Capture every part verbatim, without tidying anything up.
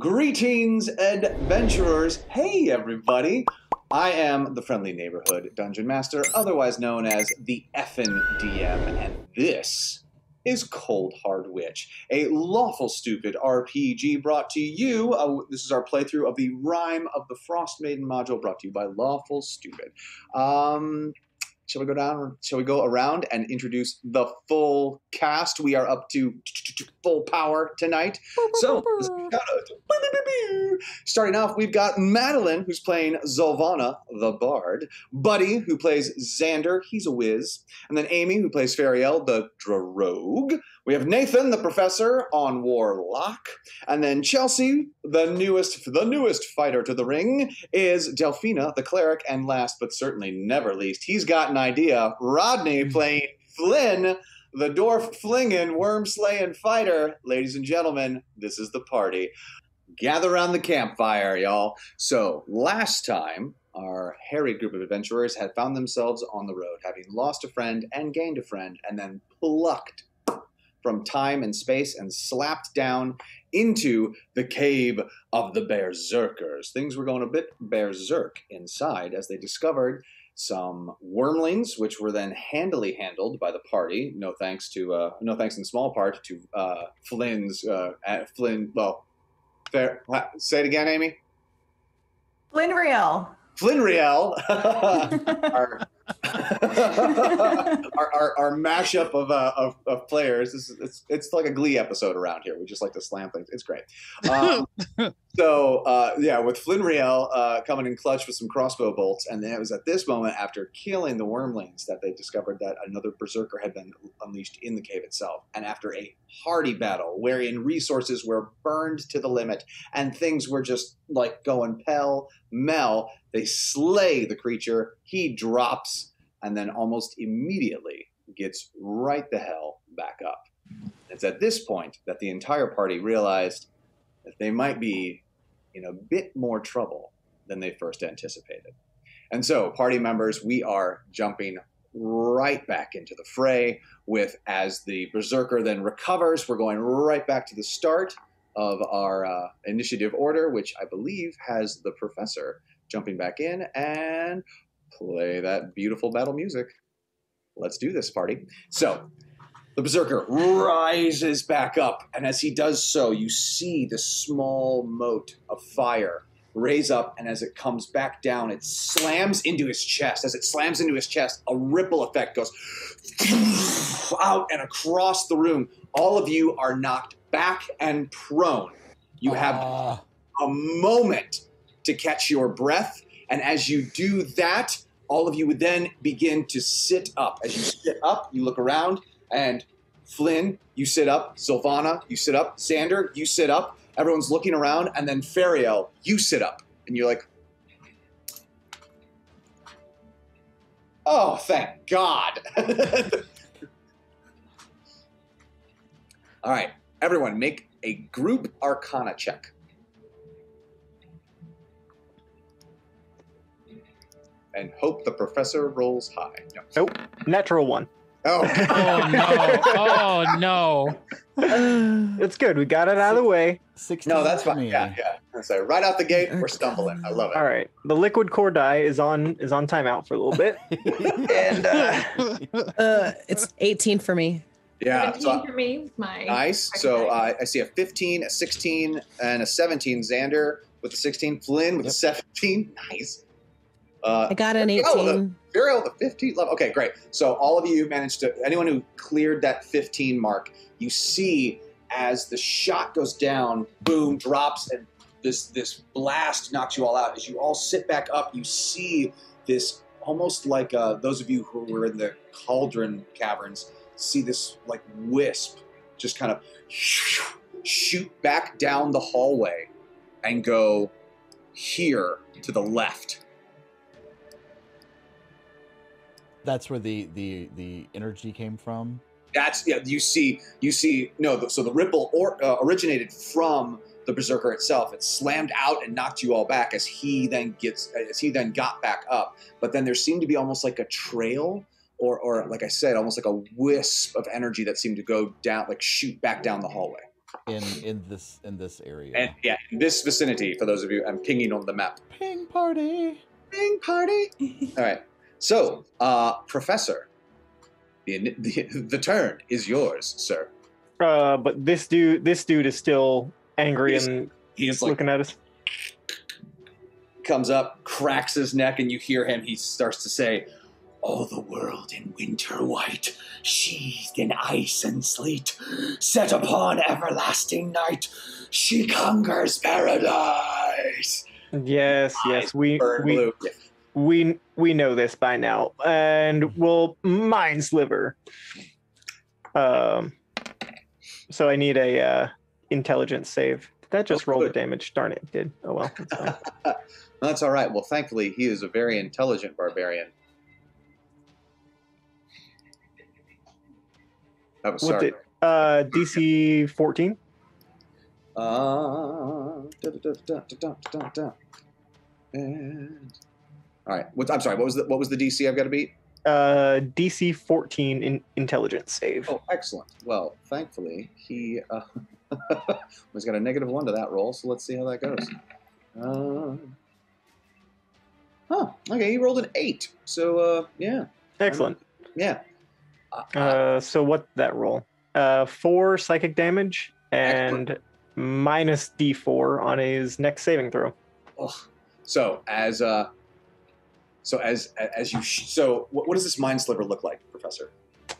Greetings, adventurers! Hey, everybody! I am the Friendly Neighborhood Dungeon Master, otherwise known as the Effin' D M, and this is Cold Hard Witch, a Lawful Stupid R P G brought to you. Uh, this is our playthrough of the Rime of the Frostmaiden module, brought to you by Lawful Stupid. Um... Shall we go down? Shall we go around and introduce the full cast? We are up to full power tonight. So, starting off, we've got Madeline, who's playing Zelvana, the Bard. Buddy, who plays Xander. He's a whiz. And then Amy, who plays Fariel, the Drogue. We have Nathan, the Professor, on Warlock. And then Chelsea, the newest, the newest fighter to the ring, is Delphina, the Cleric. And last but certainly never least, he's got an idea. Rodney playing Flynn, the dwarf flinging, worm slaying fighter. Ladies and gentlemen, this is the party. Gather around the campfire, y'all. So last time, our harried group of adventurers had found themselves on the road, having lost a friend and gained a friend, and then plucked from time and space and slapped down into the cave of the Berserkers. Things were going a bit berserk inside as they discovered some wormlings, which were then handily handled by the party. No thanks to, uh, no thanks in small part to uh, Flynn's, uh, at Flynn, well, fair, say it again, Amy. Flynnriel. Flynnriel, our, our, our, our mashup of, uh, of, of players. This is, it's, it's like a Glee episode around here. We just like to slam things. It's great. Um, so, uh, yeah, with Flynnriel uh, coming in clutch with some crossbow bolts. And then it was at this moment, after killing the wormlings, that they discovered that another berserker had been unleashed in the cave itself. And after a hearty battle, wherein resources were burned to the limit and things were just like going pell-mell, they slay the creature, he drops, and then almost immediately gets right the hell back up. It's at this point that the entire party realized that they might be in a bit more trouble than they first anticipated. And so, party members, we are jumping right back into the fray with, as the berserker then recovers, we're going right back to the start of our uh, initiative order, which I believe has the professor jumping back in, and play that beautiful battle music. Let's do this, party. So the berserker rises back up, and as he does so, you see the small mote of fire raise up, and as it comes back down, it slams into his chest. As it slams into his chest, a ripple effect goes out and across the room. All of you are knocked back and prone. You have uh. a moment to catch your breath, and as you do that, all of you would then begin to sit up. As you sit up, you look around, and Flynn, you sit up. Zelvana, you sit up. Xander, you sit up. Everyone's looking around, and then Fariel, you sit up, and you're like, oh, thank God. All right, everyone, make a group arcana check. And hope the professor rolls high. No. Nope. Natural one. Oh. Oh, no. Oh, no. It's good. We got it out of the way. sixteen. No, that's fine. Yeah, yeah. So right out the gate, we're stumbling. I love it. All right. The liquid core die is on is on timeout for a little bit. and uh, uh, It's eighteen for me. Yeah. seventeen so, for me. My nice. So uh, I see a fifteen, a sixteen, and a seventeen. Xander with a sixteen. Flynn with yep. a seventeen. Nice. Uh, I got an eighteen. Oh, the, Fariel, the fifteen level. Okay, great. So all of you managed to, anyone who cleared that fifteen mark, you see as the shot goes down, boom, drops, and this, this blast knocks you all out. As you all sit back up, you see this almost like uh, those of you who were in the cauldron caverns see this like wisp just kind of shoot back down the hallway and go here to the left. That's where the the the energy came from. That's yeah. You see, you see. No, the, so the ripple or, uh, originated from the berserker itself. It slammed out and knocked you all back as he then gets as he then got back up. But then there seemed to be almost like a trail, or or like I said, almost like a wisp of energy that seemed to go down, like shoot back down the hallway. in in this in this area. And, yeah, in this vicinity. For those of you, I'm pinging on the map. Ping party. Ping party. All right. So, uh, Professor, the, the the turn is yours, sir. Uh, but this dude, this dude is still angry he's, and he's looking like, at us. Comes up, cracks his neck, and you hear him. He starts to say, "All the world in winter white, sheathed in ice and sleet, set upon everlasting night, she conquers paradise." Yes, yes, we we, we we know this by now, and we'll mind sliver. Um, so I need a uh, intelligence save. Did that just oh, roll the damage? Darn it, it did. Oh well. That's fine. That's all right. Well, thankfully, he is a very intelligent barbarian. That was sorry. Uh, D C fourteen. Uh, da, da, da, da, da, da, da. And... All right. What, I'm sorry. What was the what was the D C I've got to beat? Uh, D C fourteen in intelligence save. Oh, excellent. Well, thankfully, he uh, he's got a negative one to that roll. So let's see how that goes. Uh, huh. Okay, he rolled an eight. So, uh, yeah. Excellent. I mean, yeah. Uh, uh, so what that roll? Uh, four psychic damage and excellent. Minus D four on his next saving throw. Ugh. So as uh, so as as you sh so what, what does this mind sliver look like, Professor?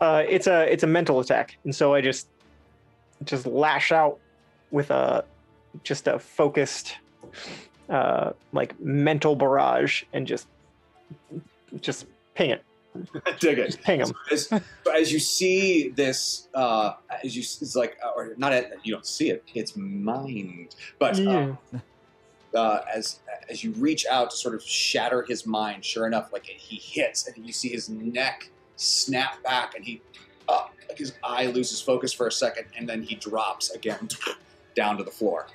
Uh, it's a it's a mental attack, and so I just just lash out with a just a focused. Uh, like mental barrage and just just ping it. Dig it. Just ping him. So as, as you see this, uh, as you it's like, or not, at, you don't see it. It's mind, but yeah. uh, uh, as as you reach out to sort of shatter his mind, sure enough, like he hits, and you see his neck snap back, and he up, like his eye loses focus for a second, and then he drops again down to the floor.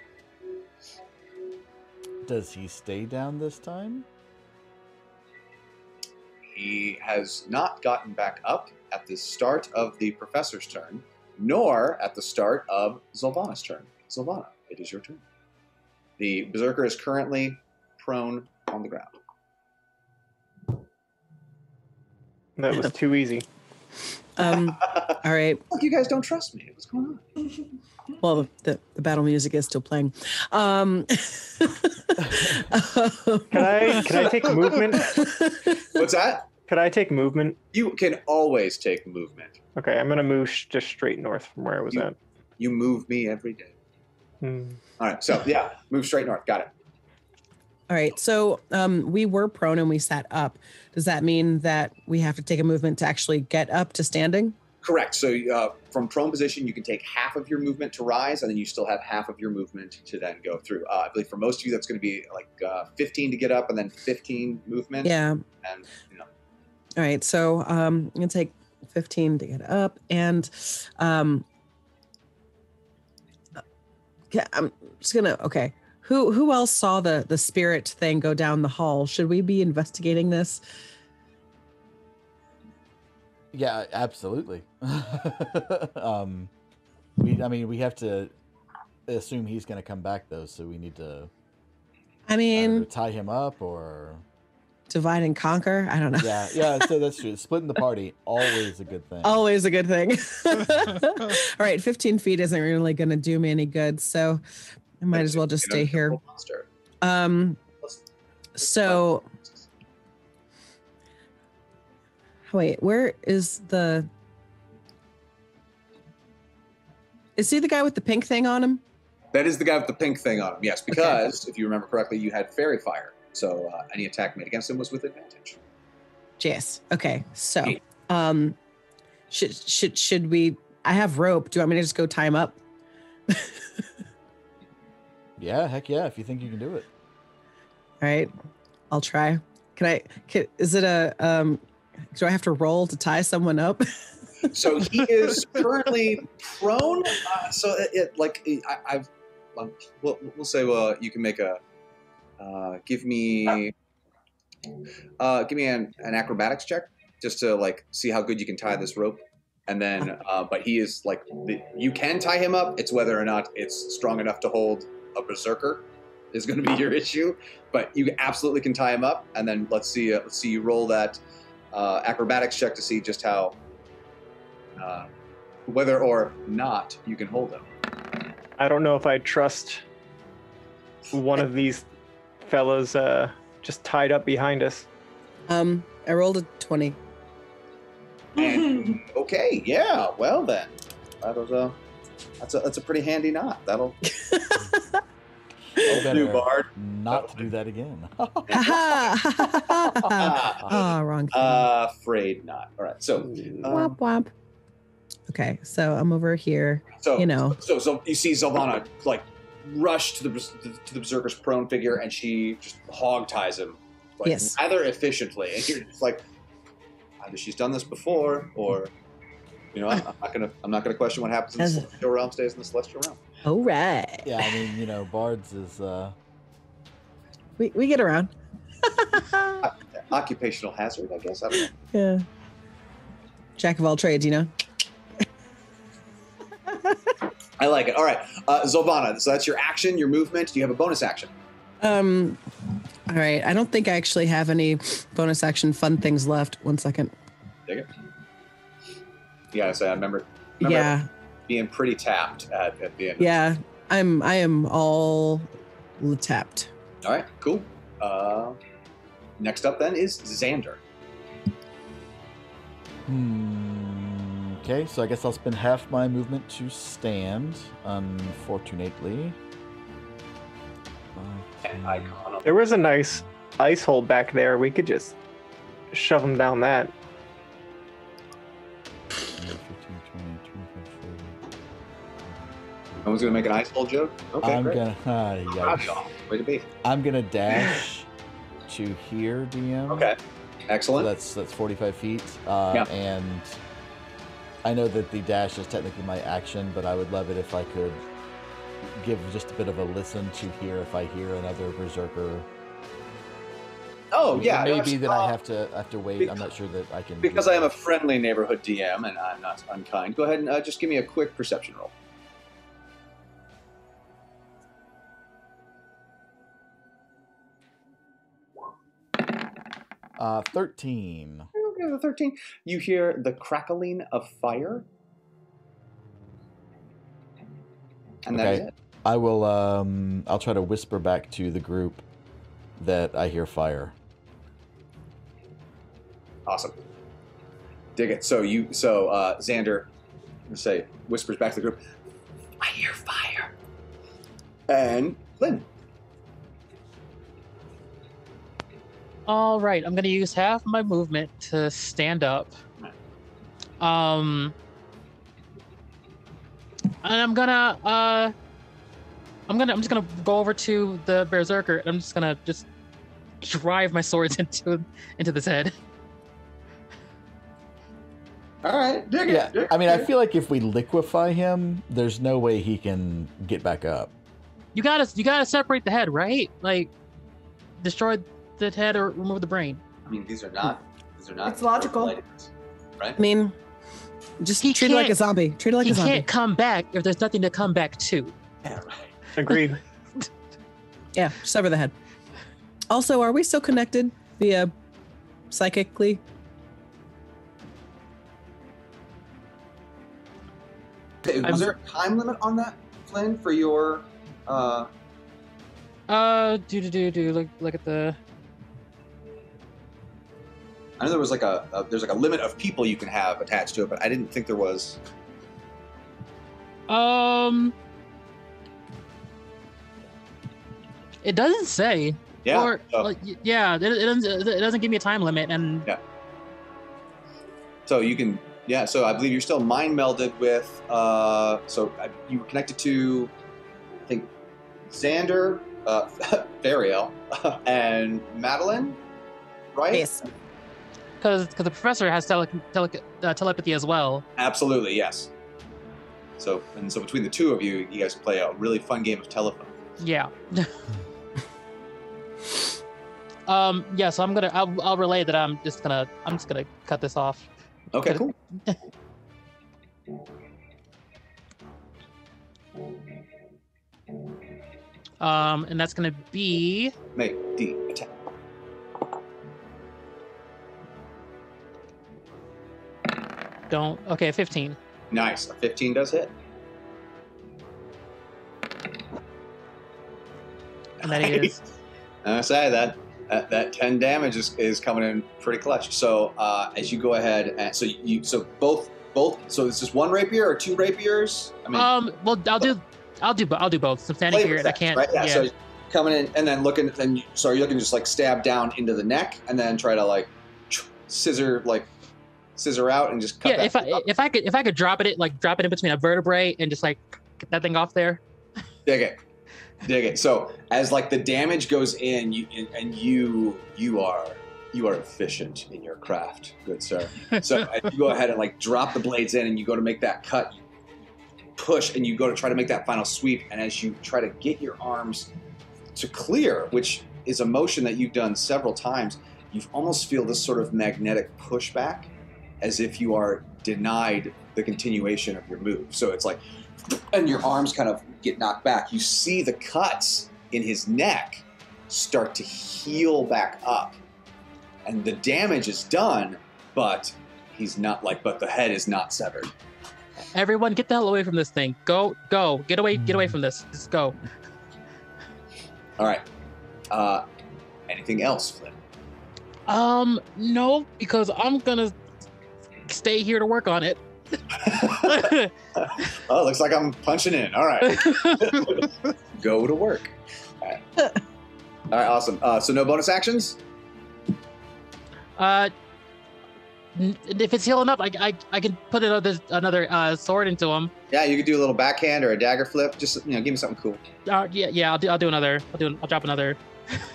Does he stay down this time? He has not gotten back up at the start of the professor's turn, nor at the start of Zelvana's turn. Zelvana, it is your turn. The berserker is currently prone on the ground. That was too easy. Um, all right. Look, you guys don't trust me. What's going on? Well, the, the battle music is still playing. Um, um, can I can I take movement? What's that? Could I take movement? You can always take movement. Okay, I'm gonna move sh just straight north from where I was you, at. You move me every day. Hmm. All right. So yeah, move straight north. Got it. All right, so um, we were prone and we sat up. Does that mean that we have to take a movement to actually get up to standing? Correct. So uh, from prone position, you can take half of your movement to rise, and then you still have half of your movement to then go through. Uh, I believe for most of you, that's going to be like uh, fifteen to get up and then fifteen movement. Yeah. And, you know. All right, so um, I'm going to take fifteen to get up, and um, I'm just going to, okay. Who who else saw the the spirit thing go down the hall? Should we be investigating this? Yeah, absolutely. um, we I mean we have to assume he's going to come back though, so we need to. I mean, tie him up or divide and conquer. I don't know. Yeah, yeah. So that's true. Splitting the party always a good thing. Always a good thing. All right, fifteen feet isn't really going to do me any good, so. I might as well just stay here. Um, so, wait, where is the? Is he the guy with the pink thing on him? That is the guy with the pink thing on him. Yes, because okay. If you remember correctly, you had fairy fire, so uh, any attack made against him was with advantage. Yes. Okay. So, um, should should should we? I have rope. Do you want me to just go tie him up? Yeah, heck yeah, if you think you can do it. All right, I'll try. Can I, can, is it a, um, do I have to roll to tie someone up? So he is currently prone. Uh, so it, it like, it, I, I've, um, we'll, we'll say, well, you can make a, uh, give me, uh, give me an, an acrobatics check just to like see how good you can tie this rope. And then, uh, but he is like, the, you can tie him up. It's whether or not it's strong enough to hold a berserker is going to be your issue. But you absolutely can tie him up. And then let's see, uh, let's see you roll that uh, acrobatics check to see just how, uh, whether or not you can hold him. I don't know if I trust one of these fellas uh, just tied up behind us. Um, I rolled a twenty. And, okay, yeah, well then, that was a, that's a that's a pretty handy knot. That'll do, Bard. Not to do that again. Ah, oh, wrong thing. Uh, afraid not. All right, so. Um, womp womp. Okay, so I'm over here. So you know, so so you see Zelvana like rush to the to the berserker's prone figure, and she just hog ties him, like, yes, rather efficiently, and you're just like. Either she's done this before, or you know, I'm, I'm not gonna, I'm not gonna question what happens in the celestial realm stays in the celestial realm. All right. Yeah, I mean, you know, Bards is. Uh... We we get around. Occupational hazard, I guess. I don't know. Yeah. Jack of all trades, you know. I like it. All right, uh, Zelvana. So that's your action, your movement. Do you have a bonus action? Um. All right. I don't think I actually have any bonus action fun things left. One second. Dig it. Yeah, so I remember, remember yeah. being pretty tapped at, at the end. Yeah, I'm, I am all tapped. All right, cool. Uh, next up then is Xander. Hmm. Okay, so I guess I'll spend half my movement to stand, unfortunately. Icon. There was a nice ice hole back there. We could just shove them down that. I was gonna make an ice hole joke. Okay, I'm great. gonna. Uh, yeah. Way to be. I'm gonna dash to here, D M. Okay. Excellent. So that's that's forty-five feet. Uh, yeah. And I know that the dash is technically my action, but I would love it if I could. Give just a bit of a listen to hear if I hear another berserker. Oh yeah, maybe that I have to I have to wait. Because, I'm not sure that I can. Because I am a friendly neighborhood D M and I'm not unkind. Go ahead and uh, just give me a quick perception roll. Uh, thirteen. Okay, the thirteen. You hear the crackling of fire. And okay. That is it. I will, um, I'll try to whisper back to the group that I hear fire. Awesome. Dig it. So you, so, uh, Xander, let's say, whispers back to the group, I hear fire. And Lynn. All right. I'm going to use half my movement to stand up. Um... And I'm gonna, uh, I'm gonna, I'm just gonna go over to the berserker. And I'm just gonna just drive my swords into into this head. All right, dig yeah. it. Dig I mean, it. I feel like if we liquefy him, there's no way he can get back up. You gotta, you gotta separate the head, right? Like, destroy the head or remove the brain. I mean, these are not, these are not. It's logical, right? I mean. Just he treat it like a zombie. Treat it like a zombie. He can't come back if there's nothing to come back to. Yeah, right. Agreed. Yeah, sever the head. Also, are we still connected via psychically? Was I'm, there a time limit on that, Flynn, for your... Uh, uh do, do, do, do. Look, look at the... I know there was like a, a there's like a limit of people you can have attached to it, but I didn't think there was. Um, it doesn't say. Yeah. Or, so. like, yeah. It, it doesn't. It doesn't give me a time limit, and. Yeah. So you can. Yeah. So I believe you're still mind melded with. Uh, so I, you were connected to, I think, Xander, uh, Fariel, and Madeline, right? Yes. Because the professor has tele, tele, uh, telepathy as well. Absolutely, yes. So and so between the two of you, you guys play a really fun game of telephone. Yeah. um. Yeah. So I'm gonna. I'll, I'll relay that I'm just gonna. I'm just gonna cut this off. Okay. Cool. Um, and that's going to be... Make the attack. Don't... Okay, fifteen. Nice. A fifteen does hit. And that is... I say that, that that ten damage is, is coming in pretty clutch. So uh, as you go ahead, and, so you so both both so is this one rapier or two rapiers? I mean, um, well, I'll do I'll do I'll do both. So I'm standing here and I can't. Right? Yeah, yeah. So coming in and then looking, and so you're looking just like stab down into the neck and then try to like scissor like scissor out and just cut. Yeah, that if I up. if I could if I could drop it like drop it in between a vertebrae and just like get that thing off there. Okay. Dig it. So as like the damage goes in, you and, and you you are you are efficient in your craft, good sir. So you go ahead and like drop the blades in, and you go to make that cut, you push, and you go to try to make that final sweep. And as you try to get your arms to clear, which is a motion that you've done several times, you almost feel this sort of magnetic pushback, as if you are denied the continuation of your move. So it's like. And your arms kind of get knocked back. You see the cuts in his neck start to heal back up. And the damage is done, but he's not like, but the head is not severed. Everyone, get the hell away from this thing. Go, go, get away, get away from this. Just go. All right. Uh, anything else, Flynn? Um, no, because I'm gonna stay here to work on it. Oh, looks like I'm punching in. All right. Go to work. All right. All right, awesome. Uh, so no bonus actions? Uh, if it's healing up, I, I, I can put another, another uh, sword into him. Yeah, you could do a little backhand or a dagger flip. Just, you know, give me something cool. Uh, yeah, yeah, I'll do, I'll do another. I'll do. I'll drop another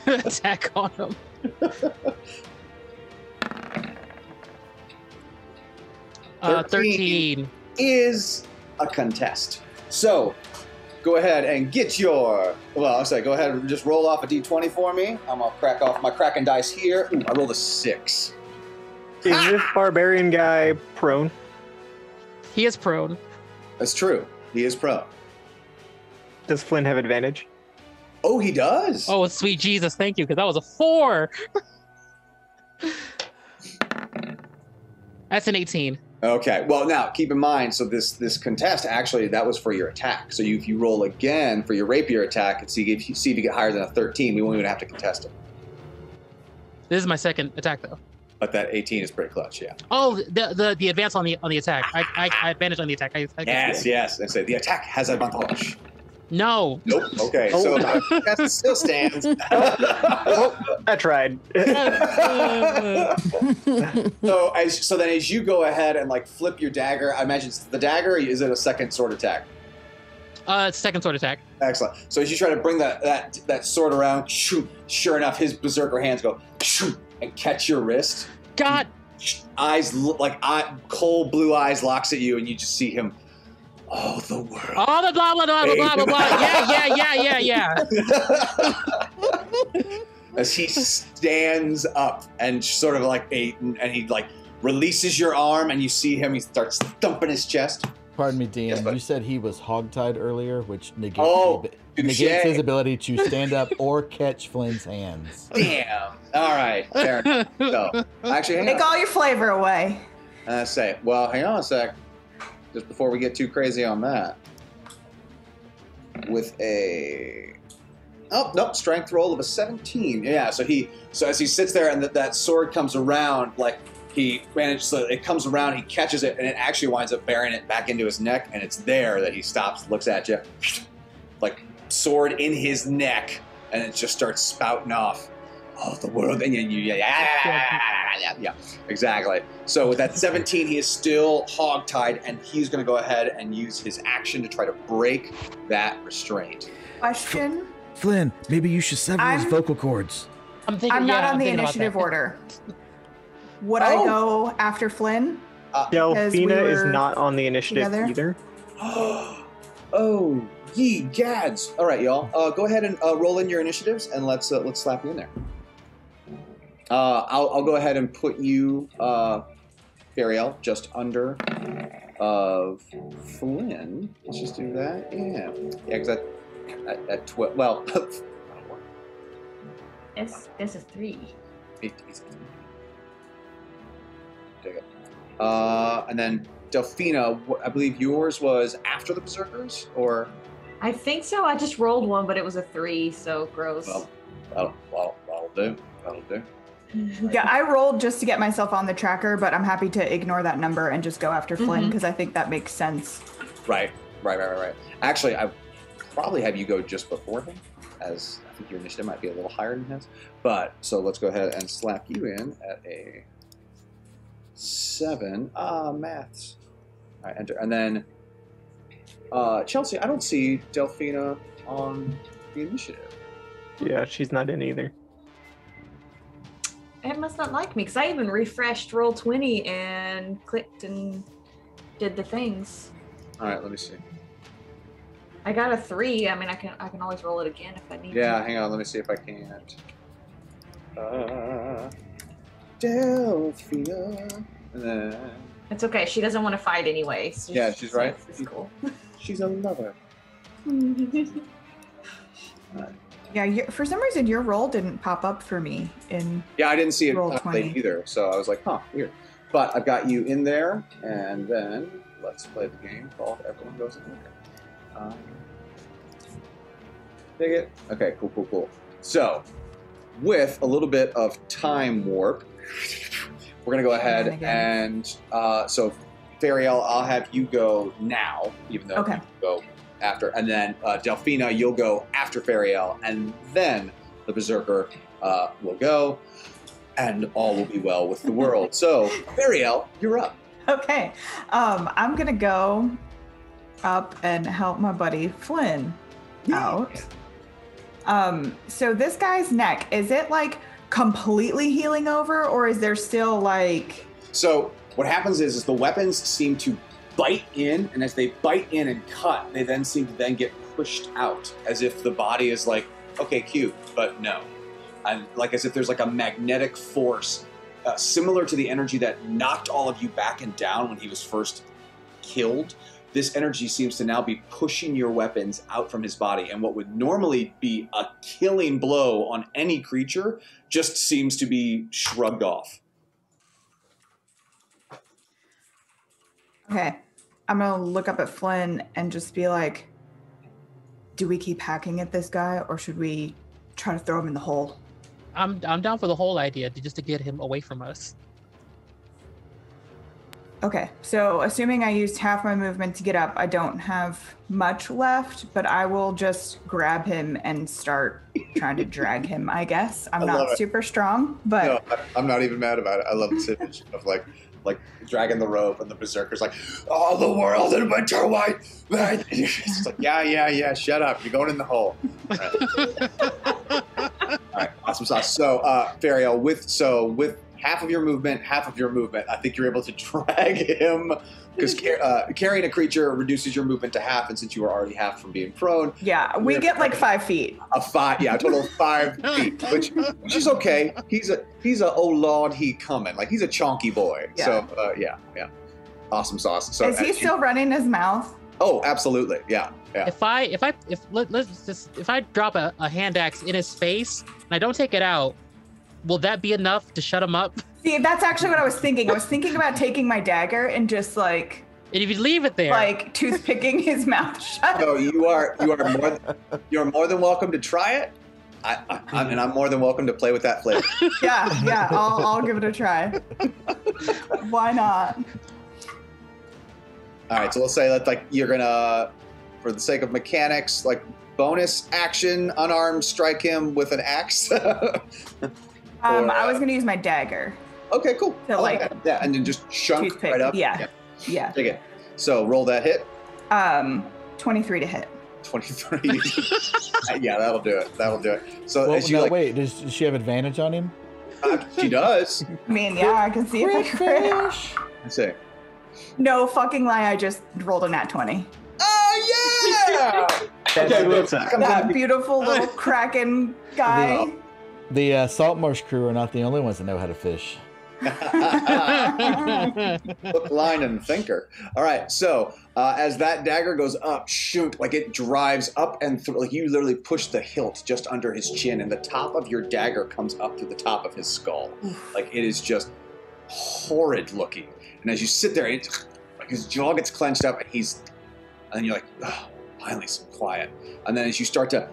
attack on him. Uh, thirteen is a contest. So go ahead and get your, well, I'm sorry, go ahead and just roll off a d twenty for me. I'm going to crack off my cracking dice here. Ooh, I rolled a six. Is ah! this barbarian guy prone? He is prone. That's true. He is prone. Does Flynn have advantage? Oh, he does. Oh, sweet Jesus. Thank you, because that was a four. That's an eighteen. Okay, well now, keep in mind, so this this contest, actually, that was for your attack. So you, if you roll again for your rapier attack, and see if you, see if you get higher than a thirteen, we won't even have to contest it. This is my second attack, though. But that eighteen is pretty clutch, yeah. Oh, the the, the advance on the on the attack. I, I, I advantage on the attack. I, I yes, yes, I say the attack has advantage. No. Nope, okay, oh. So the contest still stands. Oh, I tried. so as so then as you go ahead and like flip your dagger, I imagine it's the dagger, or is it a second sword attack? Uh, it's second sword attack. Excellent. So as you try to bring that that, that sword around, shoo, sure enough, his berserker hands go shoo, and catch your wrist. God. Eyes like eye, cold blue eyes locks at you, and you just see him. Oh, the world. All the blah, blah, blah, blah, blah, blah, blah. Yeah, yeah, yeah, yeah, yeah. As he stands up and sort of like, a, and he like releases your arm and you see him, he starts thumping his chest. Pardon me, D M, yes, you said he was hogtied earlier, which negates, oh, negates his ability to stand up or catch Flynn's hands. Damn. All right. Fair enough. So, actually, hang Take on. all your flavor away. Uh, say, well, hang on a sec. Just before we get too crazy on that, with a oh nope strength roll of a seventeen. Yeah, so he so as he sits there and that that sword comes around, like he manages so it comes around, he catches it, and it actually winds up burying it back into his neck, and it's there that he stops, looks at you, like sword in his neck, and it just starts spouting off. Oh, the world, and you, yeah, yeah, yeah, yeah, exactly. So with that seventeen, he is still hogtied, and he's going to go ahead and use his action to try to break that restraint. Question, Flynn, maybe you should sever I'm, his vocal cords. I'm thinking. I'm not yeah, on I'm the initiative order. Would oh. I go after Flynn? Uh, Delphina we is not on the initiative together. either. Oh, ye gads! All right, y'all, uh, go ahead and uh, roll in your initiatives, and let's uh, let's slap you in there. Uh, I'll, I'll go ahead and put you, uh, Fariel, just under of Flynn. Let's just do that. Yeah. Yeah, because at, at, at twelve, well, this this is three. Eight, eight, eight. Uh, and then Delphina, I believe yours was after the Berserkers, or? I think so. I just rolled one, but it was a three, so gross. Well, that'll, that'll, that'll do. That'll do. Yeah, I rolled just to get myself on the tracker, but I'm happy to ignore that number and just go after Flynn because mm-hmm. I think that makes sense. Right, right, right, right, right. Actually, I probably have you go just before him, as I think your initiative might be a little higher than his. But so let's go ahead and slap you in at a seven. Ah, maths. All right, enter, and then uh, Chelsea. I don't see Delphina on the initiative. Yeah, she's not in either. It must not like me, because I even refreshed Roll twenty and clicked and did the things. All right, let me see. I got a three. I mean, I can I can always roll it again if I need yeah, to. Yeah, hang on. Let me see if I can't. Uh, Delphina. And then... It's okay. She doesn't want to fight anyway. So yeah, she's, she's right. It's cool. She's a lover. All right. Yeah, you, for some reason your roll didn't pop up for me in yeah, I didn't see it Roll twenty either, so I was like, huh, weird. But I've got you in there, and then let's play the game called Everyone Goes in there. Um, dig it? Okay, cool, cool, cool. So, with a little bit of time warp, we're gonna go ahead and uh, so Fariel, I'll have you go now, even though okay. you can go after, and then uh, Delphina, you'll go after Fariel, and then the Berserker uh, will go, and all will be well with the world. So, Fariel, you're up. Okay, um, I'm gonna go up and help my buddy Flynn out. Yeah. Um, so this guy's neck, is it like completely healing over, or is there still like? So what happens is, is the weapons seem to bite in, and as they bite in and cut, they then seem to then get pushed out, as if the body is like, okay, cute, but no. And like as if there's like a magnetic force, uh, similar to the energy that knocked all of you back and down when he was first killed. This energy seems to now be pushing your weapons out from his body, and what would normally be a killing blow on any creature just seems to be shrugged off. Okay. I'm gonna look up at Flynn and just be like, do we keep hacking at this guy, or should we try to throw him in the hole? I'm I'm down for the whole idea, just to get him away from us. Okay, so assuming I used half my movement to get up, I don't have much left, but I will just grab him and start trying to drag him, I guess. I'm I not super strong, but... No, I'm not even mad about it. I love this image of like, like dragging the rope, and the Berserker's like, all the world in winter white. It's like, yeah, yeah, yeah, shut up. You're going in the hole. All right, all right, awesome sauce. So, uh, Fariel, with, so with half of your movement, half of your movement, I think you're able to drag him, because uh, carrying a creature reduces your movement to half, and since you were already half from being prone. Yeah, we get like five feet. A five, yeah, a total of five feet, which, which is okay. He's a, he's a, oh Lord, he coming. Like, he's a chonky boy. Yeah. So, uh, yeah, yeah. Awesome sauce. So, is he still you, running his mouth? Oh, absolutely, yeah, yeah. If I, if I, if, let, let's just, if I drop a, a hand axe in his face, and I don't take it out, will that be enough to shut him up? See, that's actually what I was thinking. I was thinking about taking my dagger and just like... And if you leave it there... Like toothpicking his mouth shut. No, you are you are more than, you're more than welcome to try it. I, I, I mean, I'm more than welcome to play with that flavor. Yeah, yeah, I'll, I'll give it a try. Why not? All right, so we'll say that like you're gonna, for the sake of mechanics, like bonus action, unarmed strike him with an axe. Um, or, uh, I was going to use my dagger. Okay, cool. To, I like, like that. Yeah, and then just chunk toothpick. Right up. Yeah, yeah. Dig it. So roll that hit. Um, twenty-three to hit. twenty-three. Yeah, that'll do it. That'll do it. So well, as you no, like, wait, does, does she have advantage on him? Uh, she does. I mean, yeah, I can see if I crash. Let's see. No fucking lie, I just rolled a nat twenty. Oh yeah! That's okay, what's that that beautiful little kraken guy. The, uh, The uh, Saltmarsh crew are not the only ones that know how to fish. Hook, line, and sinker. All right, so uh, as that dagger goes up, shoot, like it drives up and through, like you literally push the hilt just under his chin, and the top of your dagger comes up to the top of his skull. Like it is just horrid looking. And as you sit there, it, like his jaw gets clenched up, and he's, and you're like, oh, finally some quiet. And then as you start to,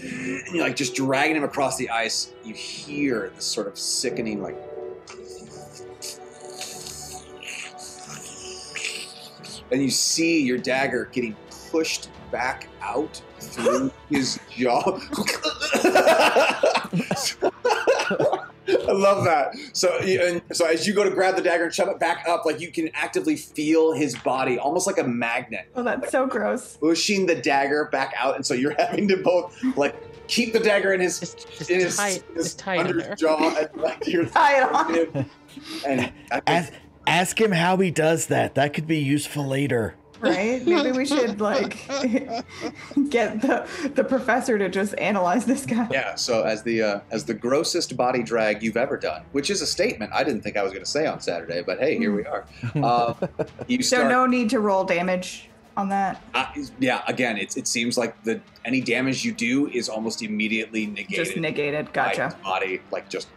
and you're like just dragging him across the ice, you hear this sort of sickening, like, and you see your dagger getting pushed back out through his jaw. I love that. So, and so as you go to grab the dagger and shove it back up, like you can actively feel his body, almost like a magnet. Oh, that's like so gross. Pushing the dagger back out, and so you're having to both like keep the dagger in his, just, just in his, tie, his tie under his jaw, and like you're tie it on. Him. And I ask, ask him how he does that. That could be useful later. Right? Maybe we should like get the the professor to just analyze this guy. Yeah. So as the uh, as the grossest body drag you've ever done, which is a statement I didn't think I was going to say on Saturday, but hey, here we are. Uh, you start, so no need to roll damage on that. Uh, yeah. Again, it it seems like the any damage you do is almost immediately negated. Just negated. Gotcha. Body like just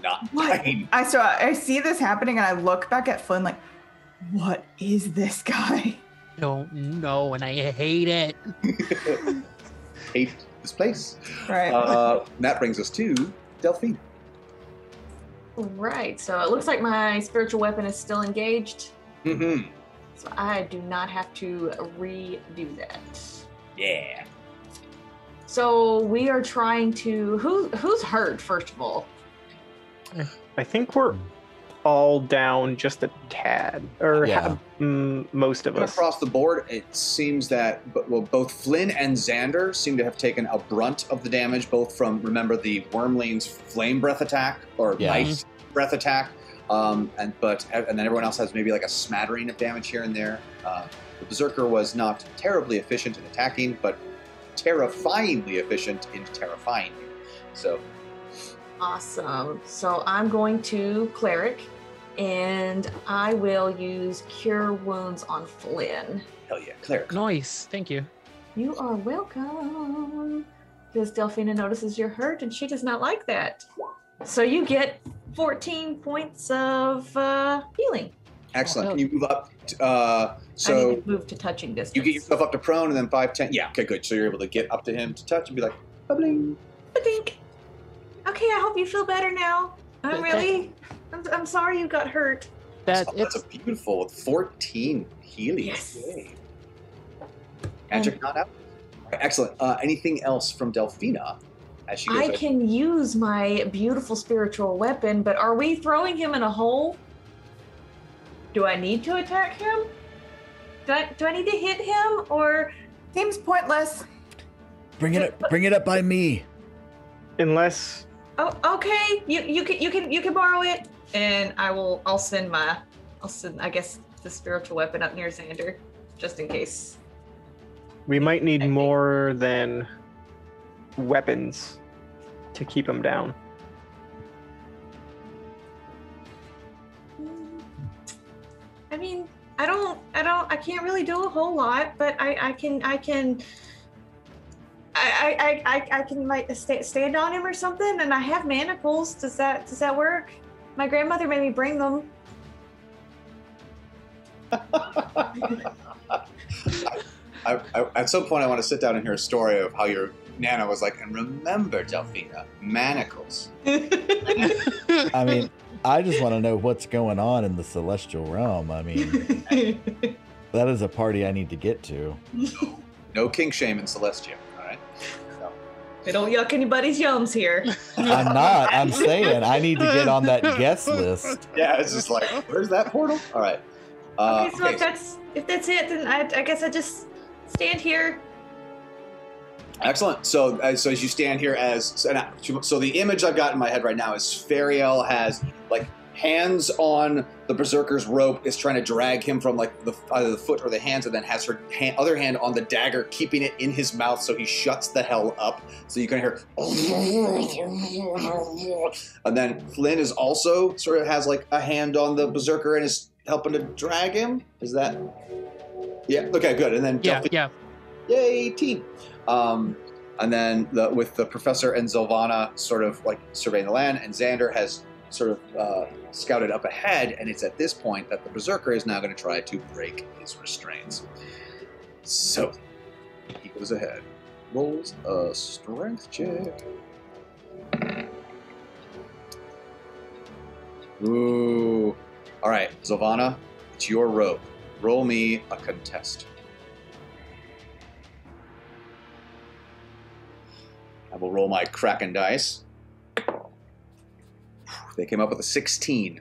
not dying. I saw. I see this happening, and I look back at Flynn like, what is this guy? Don't know, and I hate it. Hate this place. Right. Uh, that brings us to Delphina. Right. So it looks like my spiritual weapon is still engaged. Mm-hmm. So I do not have to redo that. Yeah. So we are trying to. Who who's hurt first of all? I think we're all down just a tad, or yeah. have, mm, most of and us. Across the board, it seems that well, both Flynn and Xander seem to have taken a brunt of the damage, both from, remember, the Wormling's flame breath attack, or yeah. ice breath attack, um, and but and then everyone else has maybe like a smattering of damage here and there. Uh, the Berserker was not terribly efficient in attacking, but terrifyingly efficient in terrifying you. So... Awesome. So I'm going to Cleric, and I will use Cure Wounds on Flynn. Hell yeah, Cleric. Nice. Thank you. You are welcome. Because Delphina notices you're hurt, and she does not like that. So you get fourteen points of uh, healing. Excellent. Oh, no. Can you move up? To, uh, so I need to move to touching distance. You get yourself up to prone, and then five, ten. Yeah, okay, good. So you're able to get up to him to touch and be like, ba-bling. Ba-dink. Okay, I hope you feel better now. I'm really, I'm, I'm sorry you got hurt. That, oh, that's it's, a beautiful fourteen healing. Yes. Yay. Magic and, not out. Excellent. Uh, anything else from Delphina? As she goes I out. Can use my beautiful spiritual weapon, but are we throwing him in a hole? Do I need to attack him? Do I, do I need to hit him, or? Seems pointless. Bring it up, bring it up by me. Unless. Oh, okay. You you can you can you can borrow it, and I will. I'll send my. I'll send. I guess the spiritual weapon up near Xander, just in case. We might need more than weapons to keep him down. I mean, I don't. I don't. I can't really do a whole lot, but I. I can. I can. I, I, I, I can like st stand on him or something, and I have manacles. Does that does that work? My grandmother made me bring them. I, I, at some point, I want to sit down and hear a story of how your Nana was like, and remember, Delphina, manacles. I mean, I just want to know what's going on in the celestial realm. I mean, that is a party I need to get to. No kink shame in Celestia. They don't yuck anybody's yums here. I'm not. I'm saying I need to get on that guest list. Yeah, it's just like, where's that portal? All right. Uh, okay, so okay. If that's if that's it, then I, I guess I just stand here. Excellent. So, uh, so as you stand here, as so, so the image I've got in my head right now is Fariel has like hands on the berserker's rope, is trying to drag him from like the, either the foot or the hands, and then has her hand, other hand on the dagger, keeping it in his mouth so he shuts the hell up. So you can hear, and then Flynn is also sort of has like a hand on the berserker and is helping to drag him. Is that? Yeah. Okay. Good. And then yeah, Delphi, yeah. Yay, team. Um, and then the, with the professor and Zelvana sort of like surveying the land, and Xander has sort of uh, scouted up ahead, and it's at this point that the berserker is now going to try to break his restraints. So he goes ahead, rolls a strength check. Ooh! All right, Zelvana, it's your rope. Roll me a contest. I will roll my Kraken dice. They came up with a sixteen.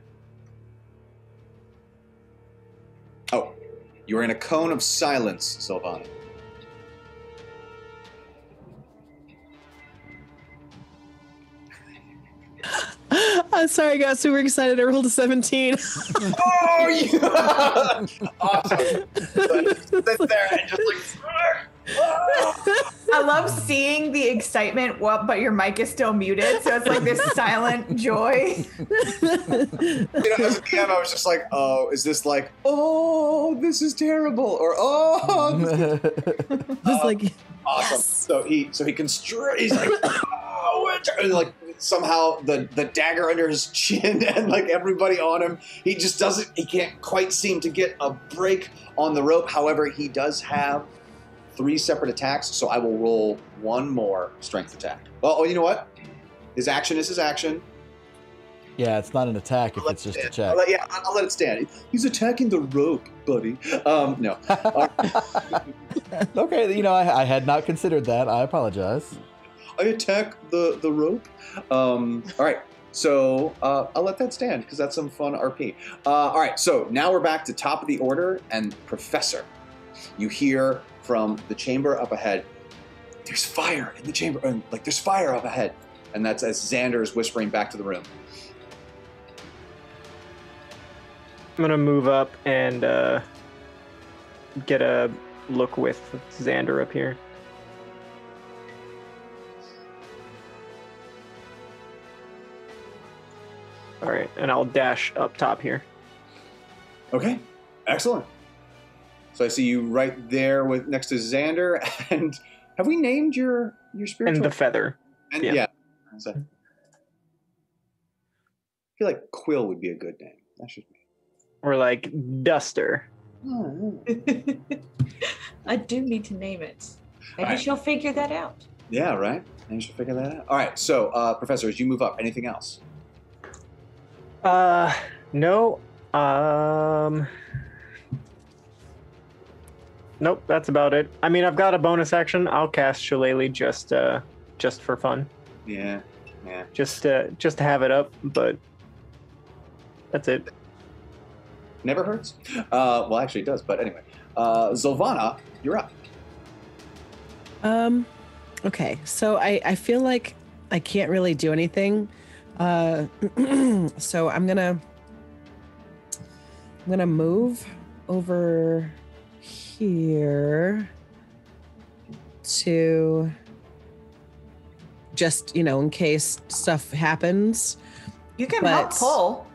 Oh, you're in a cone of silence, Zelvana. I'm sorry, I got super excited. I rolled a seventeen. Oh, yeah! Awesome. So sit there and just like... I love seeing the excitement, well, but your mic is still muted, so it's like this silent joy. You know, as a P M, I was just like, oh, is this like, oh, this is terrible, or oh, this is uh, like, awesome. Yes. So he, so he constri- he's like, oh, and like somehow the the dagger under his chin and like everybody on him, he just doesn't, he can't quite seem to get a break on the rope. However, he does have three separate attacks, so I will roll one more strength attack. Well, oh, you know what? His action is his action. Yeah, it's not an attack if it's just a check. I'll let, yeah, I'll let it stand. He's attacking the rope, buddy. Um, no. Okay, you know, I, I had not considered that. I apologize. I attack the, the rope. Um, all right, so uh, I'll let that stand because that's some fun R P. Uh, all right, so now we're back to top of the order and Professor. You hear... from the chamber up ahead, there's fire in the chamber, and like there's fire up ahead. And that's as Xander is whispering back to the room. I'm gonna move up and uh, get a look with Xander up here. All right, and I'll dash up top here. Okay, excellent. So I see you right there with next to Xander, and have we named your your spiritual? And the feather. And, yeah. yeah. So, I feel like Quill would be a good name. That's just me. Or like Duster. Oh. I do need to name it. Maybe right. She'll figure that out. Yeah, right? Maybe she'll figure that out. All right, so uh, Professor, as you move up, anything else? Uh, no. Um... Nope, that's about it. I mean, I've got a bonus action. I'll cast Shillelagh just, uh, just for fun. Yeah, yeah. Just, uh, just to have it up, but that's it. Never hurts. Uh, well, actually, it does. But anyway, uh, Zelvana, you're up. Um, okay. So I, I feel like I can't really do anything. Uh, so I'm gonna, I'm gonna move over here to just, you know, in case stuff happens. You can but help pull.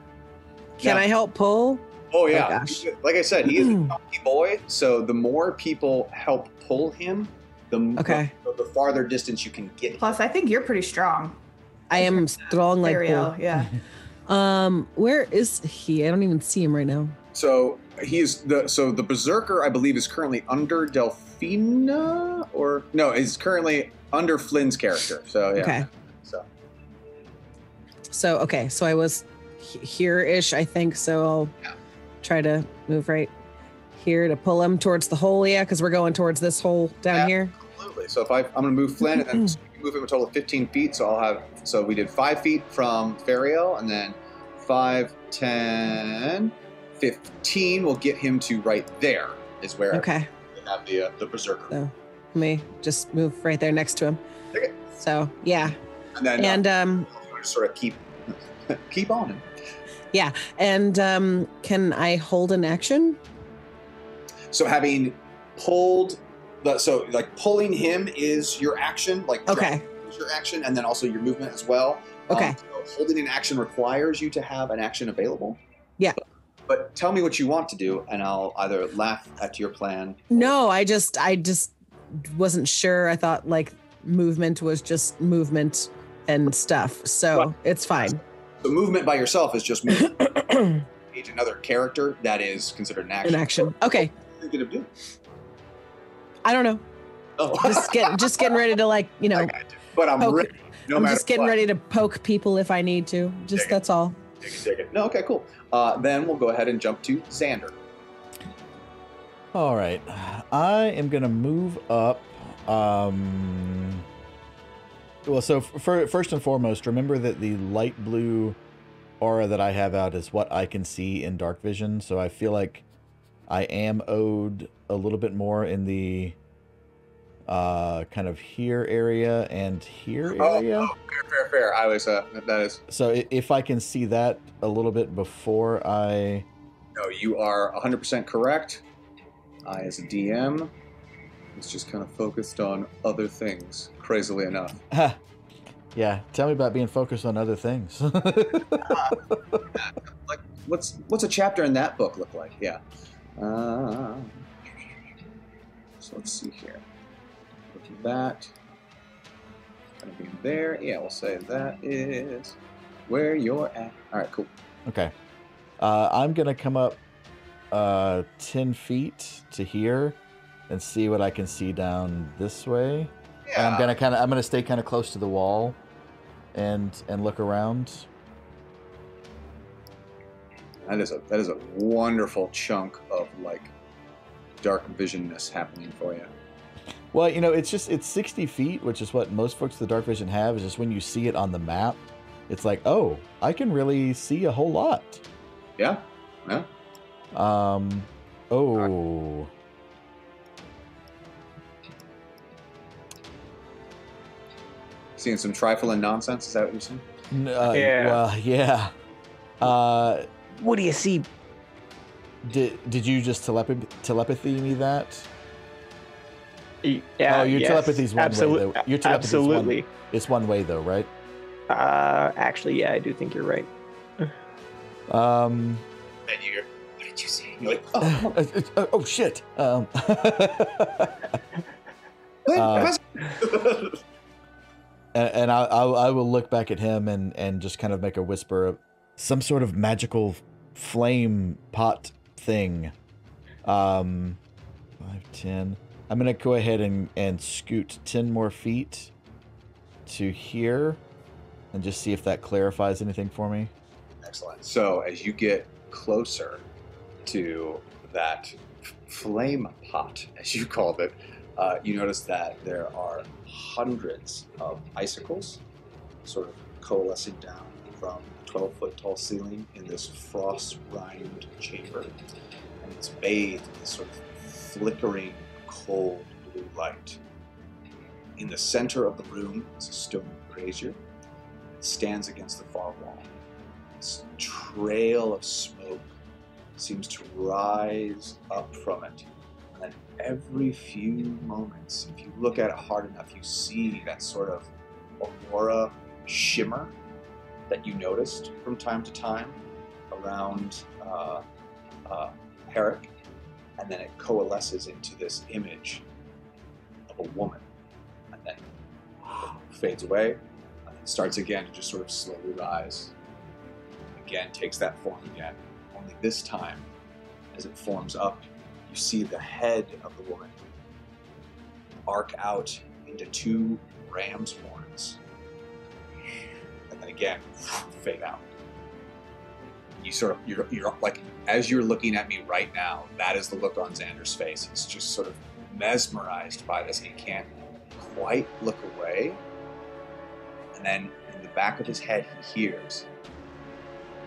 Can yeah. I help pull? Oh yeah. Oh, gosh. Like I said, he is a donkey boy, so the more people help pull him, the, okay. the, the farther distance you can get. Plus, I think you're pretty strong. I am strong like Fariel, yeah. Um, where is he? I don't even see him right now. So he is the so the berserker, I believe, is currently under Delphina, or no, is currently under Flynn's character. So yeah. Okay. So. So okay. So I was here-ish, I think. So I'll yeah. try to move right here to pull him towards the hole. Yeah, because we're going towards this hole down yeah, here. Absolutely. So if I, I'm going to move Flynn, and then so you move him a total of fifteen feet. So I'll have so we did five feet from Fariel, and then five, ten. fifteen will get him to right there is where okay. I have the, uh, the berserker. So, let me just move right there next to him. Okay. So, yeah. And then and, um, um, sort of keep, keep on him. Yeah, and um, can I hold an action? So having pulled, the, so like pulling him is your action, like okay, is your action, and then also your movement as well. Okay. Um, so holding an action requires you to have an action available. Yeah. But, but tell me what you want to do, and I'll either laugh at your plan. No, I just, I just wasn't sure. I thought like movement was just movement and stuff, so well, it's fine. The movement by yourself is just movement. Engage another character that is considered an action. An action. Okay. What are you going to do? I don't know. Oh. just get just getting ready to like you know. I got you. But I'm poke. ready. No I'm just getting what. ready to poke people if I need to. Just dig that's it. all. Dig it, dig it. No, okay, cool. Uh, then we'll go ahead and jump to Xander. All right, I am gonna move up. Um, well, so for, first and foremost, remember that the light blue aura that I have out is what I can see in dark vision. So I feel like I am owed a little bit more in the uh, kind of here area and here area. Oh, oh fair, fair, fair. I was uh, that is. So if I can see that a little bit before I. No, you are one hundred percent correct. I, as a D M, was just kind of focused on other things, crazily enough. Yeah, tell me about being focused on other things. uh, like, what's what's a chapter in that book look like? Yeah. Uh, so let's see here. Look at that. Gonna be there. Yeah, we'll say that is where you're at. All right, cool. Okay. Uh, I'm gonna come up uh, ten feet to here and see what I can see down this way. Yeah. I'm gonna kind of I'm gonna stay kind of close to the wall and and look around. That is a that is a wonderful chunk of like dark visionness happening for you. Well, you know, it's just it's sixty feet, which is what most folks with the dark vision have. Is just when you see it on the map, it's like, oh, I can really see a whole lot. Yeah, yeah. Um. Oh. Right. Seeing some trifling nonsense. Is that what you're saying? Uh, yeah. Uh, yeah. Uh, what do you see? Did Did you just telep telepathy me that? Yeah. Oh, your yes. telepathy's one Absolute, way though. Your telepathy's absolutely. One, it's one way though, right? Uh, actually, yeah, I do think you're right. Um. And you're, what did you say? You're like, oh, oh, oh, oh, oh shit. Um, uh, and and I, I, I will look back at him and, and just kind of make a whisper of some sort of magical flame pot thing. Um, five, ten. I'm going to go ahead and, and scoot ten more feet to here and just see if that clarifies anything for me. Excellent. So as you get closer to that flame pot, as you called it, uh, you notice that there are hundreds of icicles sort of coalescing down from the twelve foot tall ceiling in this frost rimed chamber. And it's bathed in this sort of flickering cold blue light. In the center of the room is a stone brazier. It stands against the far wall. This trail of smoke seems to rise up from it, and then every few moments, if you look at it hard enough, you see that sort of aurora shimmer that you noticed from time to time around uh, uh, Herrick, and then it coalesces into this image of a woman, and then fades away, and then starts again to just sort of slowly rise. Again, takes that form again. Only this time, as it forms up, you see the head of the woman arc out into two ram's horns, and then again fade out. You sort of you're you're like as you're looking at me right now. That is the look on Xander's face. He's just sort of mesmerized by this. He can't quite look away, and then in the back of his head, he hears.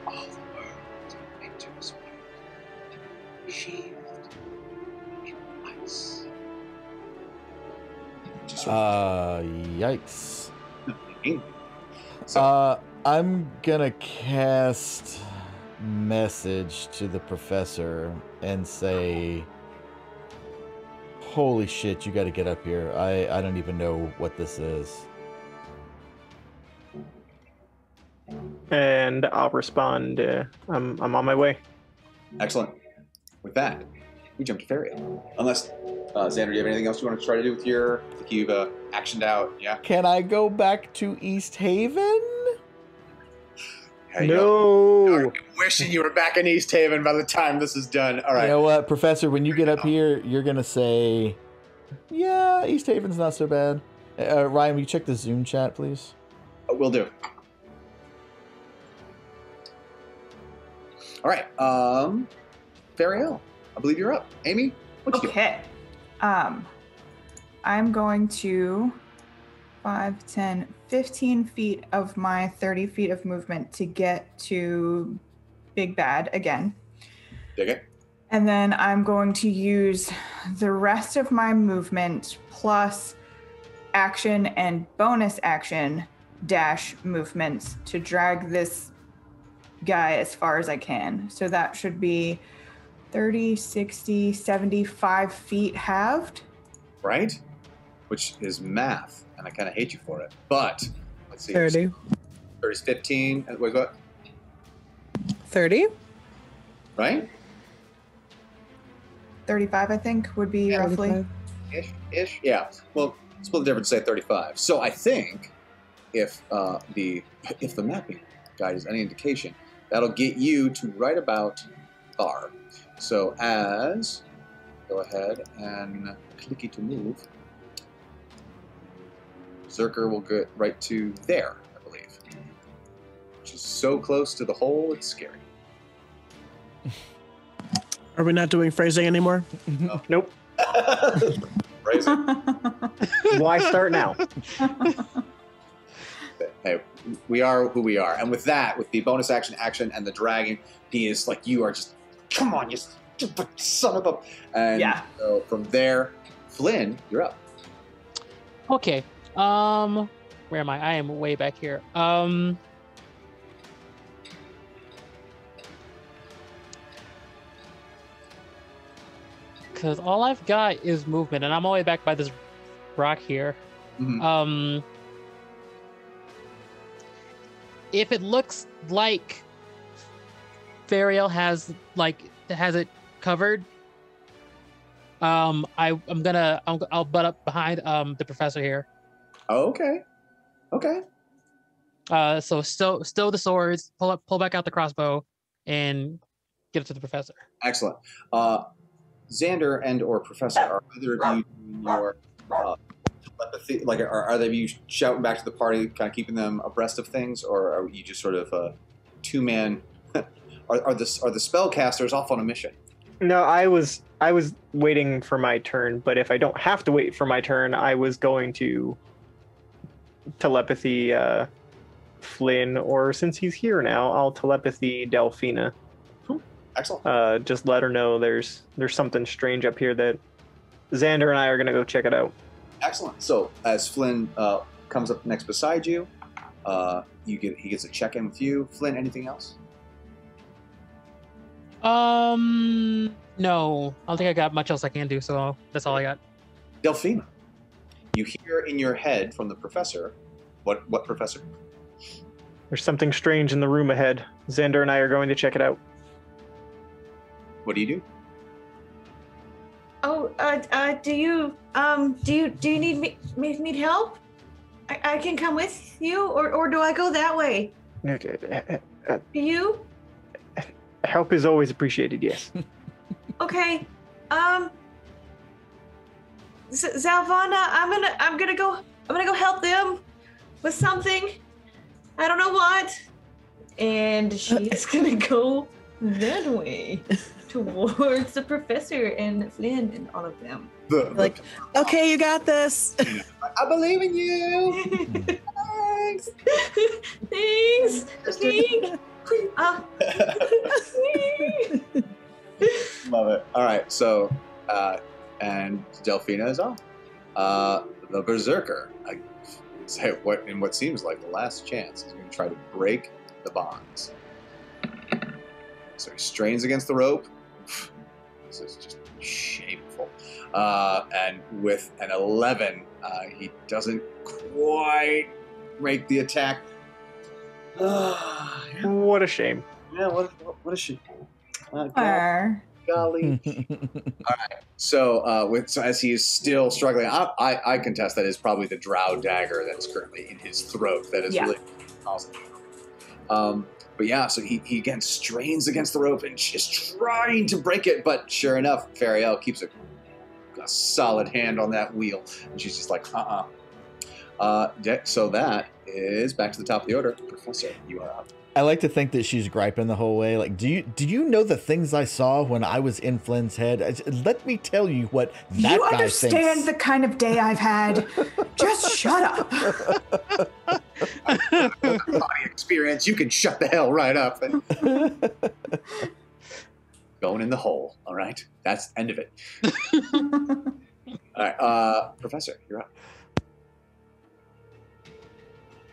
All the world into his mind, sheathed in ice. Uh, yikes. so. Uh, I'm gonna cast message to the professor and say, holy shit, you got to get up here. I, I don't even know what this is. And I'll respond, uh, I'm, I'm on my way. Excellent. With that, we jump to Fariel. Unless, uh, Xander, do you have anything else you want to try to do with your, I think you've uh, actioned out, yeah? Can I go back to East Haven? No. Wishing you were back in East Haven by the time this is done. All right. You know what, Professor? When you get up here, you're gonna say, "Yeah, East Haven's not so bad." Uh, Ryan, will you check the Zoom chat, please? Oh, will do. All right. Um, Fariel, I believe you're up. Amy, what's your okay? You? Um, I'm going to five, ten, fifteen feet of my thirty feet of movement to get to Big Bad again. Dig it. And then I'm going to use the rest of my movement plus action and bonus action dash movements to drag this guy as far as I can. So that should be thirty, sixty, seventy-five feet halved. Right? Which is math, and I kind of hate you for it. But let's see. thirty. thirty is fifteen. Wait, what? thirty. Right? thirty-five, I think, would be yeah, roughly. Ish, ish. Yeah. Well, split the difference. Say thirty-five. So I think, if uh, the if the mapping guide is any indication, that'll get you to right about bar. So as go ahead and clicky to move. Zerker will get right to there, I believe. Which is so close to the hole, it's scary. Are we not doing phrasing anymore? Oh. Nope. Phrasing. Why start now? Hey, we are who we are. And with that, with the bonus action, action, and the dragging, he is like, you are just, come on, you son of a... And yeah. So from there, Flynn, you're up. Okay. Um, where am I? I am way back here. Um, because all I've got is movement, and I'm all the way back by this rock here. Mm-hmm. Um, if it looks like Fariel has like has it covered, um, I I'm gonna I'm, I'll butt up behind um the professor here. Oh, okay. Okay. Uh, so still, still the swords, pull up, pull back out the crossbow, and get it to the professor. Excellent. Uh, Xander and or Professor, are either of you doing your uh, telepathy? Like, are, are they you shouting back to the party, kind of keeping them abreast of things, or are you just sort of a two-man? are are the are the spellcasters off on a mission? No, I was I was waiting for my turn, but if I don't have to wait for my turn, I was going to telepathy uh, Flynn, or since he's here now, I'll telepathy Delphina. Cool. Excellent. Uh, just let her know there's there's something strange up here that Xander and I are going to go check it out. Excellent. So as Flynn uh, comes up next beside you, uh, you get he gets a check in with you. Flynn, anything else? Um, no. I don't think I got much else I can do, so that's all I got. Delphina, you hear in your head from the professor, what what professor? There's something strange in the room ahead. Xander and I are going to check it out. What do you do? Oh, uh, uh do you um do you do you need me need, need help? I, I can come with you, or or do I go that way? No, uh, uh, do you? Help is always appreciated. Yes. Okay. Um. Z Zelvana, I'm gonna, I'm gonna go, I'm gonna go help them with something. I don't know what. And she's gonna go that way towards the professor and Flynn and all of them. The, like, the, okay, you got this. I believe in you. Thanks. Thanks. Thanks. Uh. Love it. All right. So, uh, and Delphina is off. Uh, the berserker, I say what in what seems like the last chance, is going to try to break the bonds. So he strains against the rope. This is just shameful. Uh, and with an eleven, uh, he doesn't quite make the attack. Uh, what a shame. Yeah, what, what, what a shame. Uh, golly. golly. All right. So, uh, with, so as he is still struggling, I, I, I contest that is probably the drow dagger that is currently in his throat. That is yeah. really awesome. Um, but yeah, so he, he again strains against the rope and is trying to break it. But sure enough, Fariel keeps a, a solid hand on that wheel. And she's just like, uh-uh. Uh, so that is back to the top of the order. Professor, you are up. I like to think that she's griping the whole way. Like, do you do you know the things I saw when I was in Flynn's head? I, let me tell you what that you guy thinks. You understand the kind of day I've had. Just shut up. Body experience, you can shut the hell right up. And... going in the hole, all right? That's the end of it. All right, uh, Professor, you're up.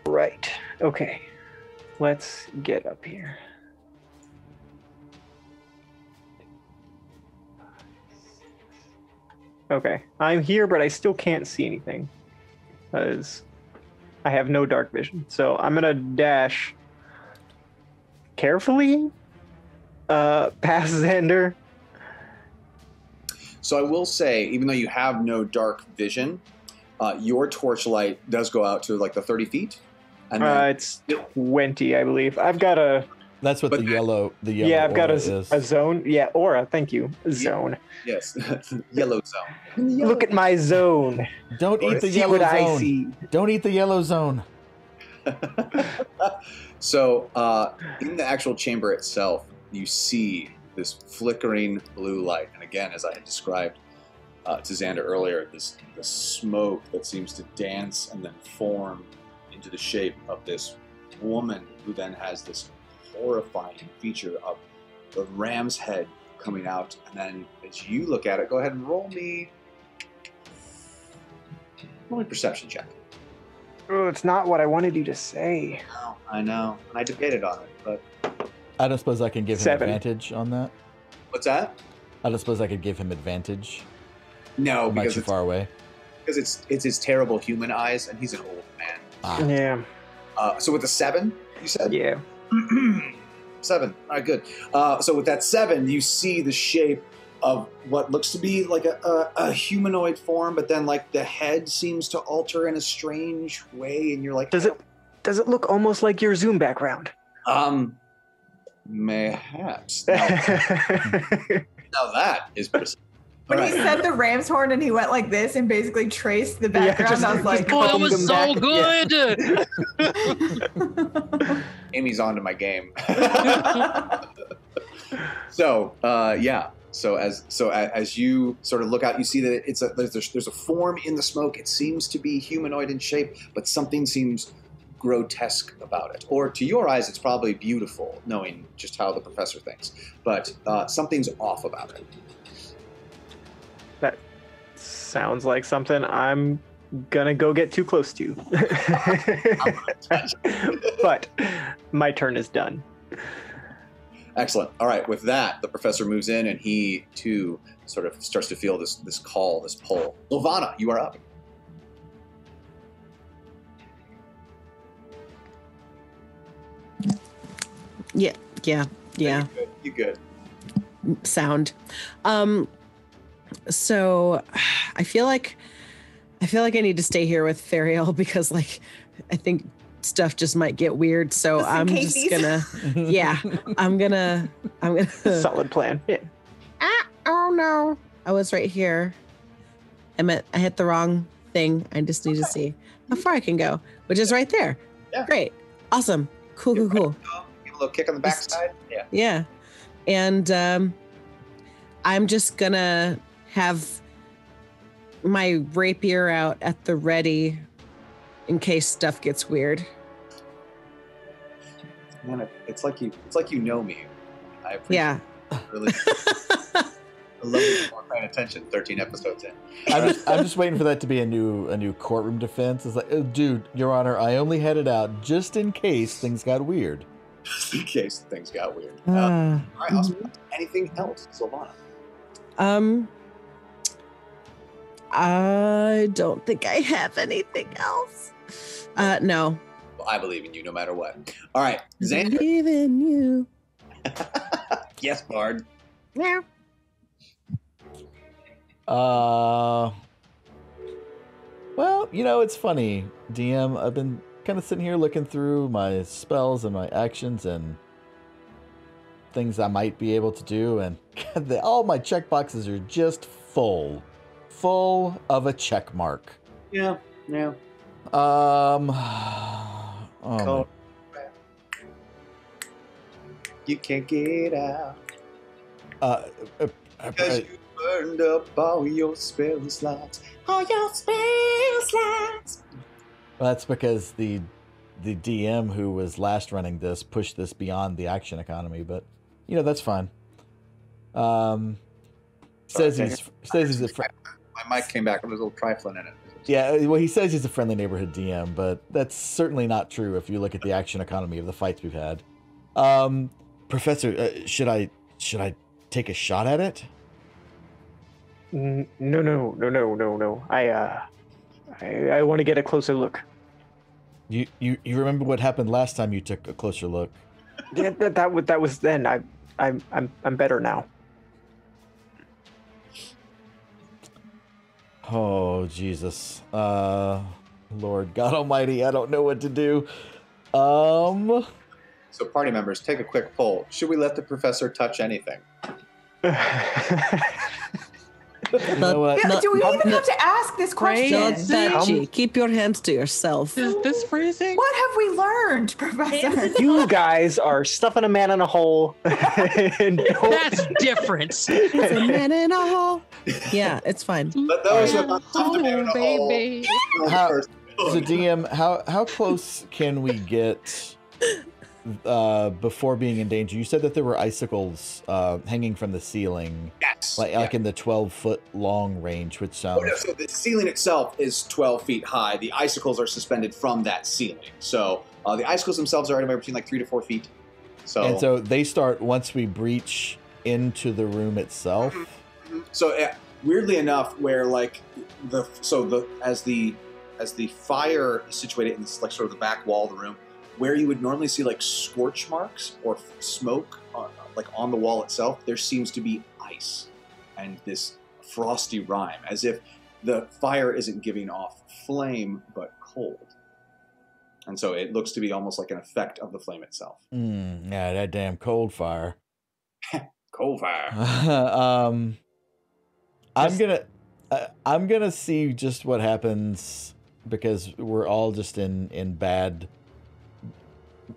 Right, okay. Let's get up here. Okay, I'm here, but I still can't see anything because I have no dark vision. So I'm gonna dash carefully uh, past Xander. So I will say, even though you have no dark vision, uh, your torchlight does go out to like the thirty feet. And then, uh, it's twenty, I believe. I've got a. That's what the that, yellow, the yellow. Yeah, I've got a, a zone. Yeah, aura. Thank you, zone. Yes, yellow zone. Yellow. Look at my zone. Don't eat the yellow zone. I see. Don't eat the yellow zone. So, uh, in the actual chamber itself, you see this flickering blue light, and again, as I had described uh, to Xander earlier, this the smoke that seems to dance and then form into the shape of this woman, who then has this horrifying feature of the ram's head coming out. And then as you look at it, go ahead and roll me roll me perception check. Oh, it's not what I wanted you to say. Oh, I know. And I debated on it, but I don't suppose I can give him Seven. advantage on that. What's that? I don't suppose I could give him advantage. No, I'm because not too it's far away. Because it's it's his terrible human eyes, and he's an old man. Ah. Yeah. Uh, so with a seven, you said? Yeah. Seven. All right, good. Uh, so with that seven, you see the shape of what looks to be like a, a, a humanoid form, but then like the head seems to alter in a strange way, and you're like, does it does it look almost like your Zoom background? Um, mayhaps. Now, now that is precise. When right. he said the ram's horn and he went like this and basically traced the background, yeah, just, I was like, "Oh, it was so back. good!" Yeah. Amy's onto my game. So, uh, yeah. So as so as you sort of look out, you see that it's a there's there's a form in the smoke. It seems to be humanoid in shape, but something seems grotesque about it. Or to your eyes, it's probably beautiful, knowing just how the professor thinks. But uh, something's off about it. That sounds like something I'm gonna go get too close to. But my turn is done. Excellent. All right, with that, the professor moves in, and he too sort of starts to feel this this call, this pull. Zelvana, you are up. Yeah, yeah, yeah. You're good. You're good. Sound. Um. So I feel like I feel like I need to stay here with Fariel because like I think stuff just might get weird. So Listen, I'm Katie's. just gonna Yeah. I'm gonna I'm gonna solid plan. Yeah. Ah, oh no. I was right here. I meant I hit the wrong thing. I just need okay. to see how far I can go, which is right there. Yeah. Great. Awesome. Cool, You're cool, cool. Give a little kick on the backside. Yeah. Yeah. And um I'm just gonna have my rapier out at the ready in case stuff gets weird. Man, it's like you it's like you know me. I appreciate yeah. it. Really, I love you for paying attention thirteen episodes in. I'm just, I'm just waiting for that to be a new a new courtroom defense. It's like, oh, dude, Your Honor, I only had it out just in case things got weird. just in case things got weird. Uh, uh, all right, awesome. Mm-hmm. Anything else, Zelvana? Um, I don't think I have anything else. Uh, no. Well, I believe in you no matter what. All right, Xander. I believe in you. Yes, Bard. Yeah. Uh, well, you know, it's funny, D M. I've been kind of sitting here looking through my spells and my actions and things I might be able to do, and they, all my checkboxes are just full, full of a check mark. Yeah, yeah. Um, oh cool. You can't get out. Uh, uh, uh, because you burned up all your spell slots. All your spell slots. Well, that's because the the D M who was last running this pushed this beyond the action economy, but you know that's fine. Um, Sorry, says he's says he's a friend. My mic came back with a little trifling in it. Yeah, well, he says he's a friendly neighborhood D M, but that's certainly not true if you look at the action economy of the fights we've had. Um, Professor, uh, should I should I take a shot at it? No, no, no, no, no, no. I uh, I, I want to get a closer look. You, you you remember what happened last time you took a closer look? Yeah, that that, that was then. I I'm I'm I'm better now. Oh Jesus, uh, Lord God Almighty, I don't know what to do. Um. So, party members, take a quick poll. Should we let the professor touch anything? You know what? Do, not, do we not, even not, have to ask this question? Judge, keep your hands to yourself. Is this freezing? What have we learned, Professor? You guys are stuffing a man in a hole. That's different. It's a man in a hole. Yeah, it's fine. But those who have stuffed a man in a hole. Baby. How, so, D M, how how close can we get? Uh, before being in danger, you said that there were icicles uh, hanging from the ceiling. Yes. Like, yeah. Like in the twelve foot long range, which sounds... Oh, no, so the ceiling itself is twelve feet high. The icicles are suspended from that ceiling. So uh, the icicles themselves are anywhere between like three to four feet. So And so they start once we breach into the room itself. Mm-hmm. Mm-hmm. So uh, weirdly enough, where like the so the as the as the fire is situated in this like sort of the back wall of the room, where you would normally see like scorch marks or smoke on, like on the wall itself, there seems to be ice and this frosty rime, as if the fire isn't giving off flame, but cold. And so it looks to be almost like an effect of the flame itself. Mm, yeah, that damn cold fire. Cold fire. um, I'm going to, uh, I'm going to see just what happens, because we're all just in, in bad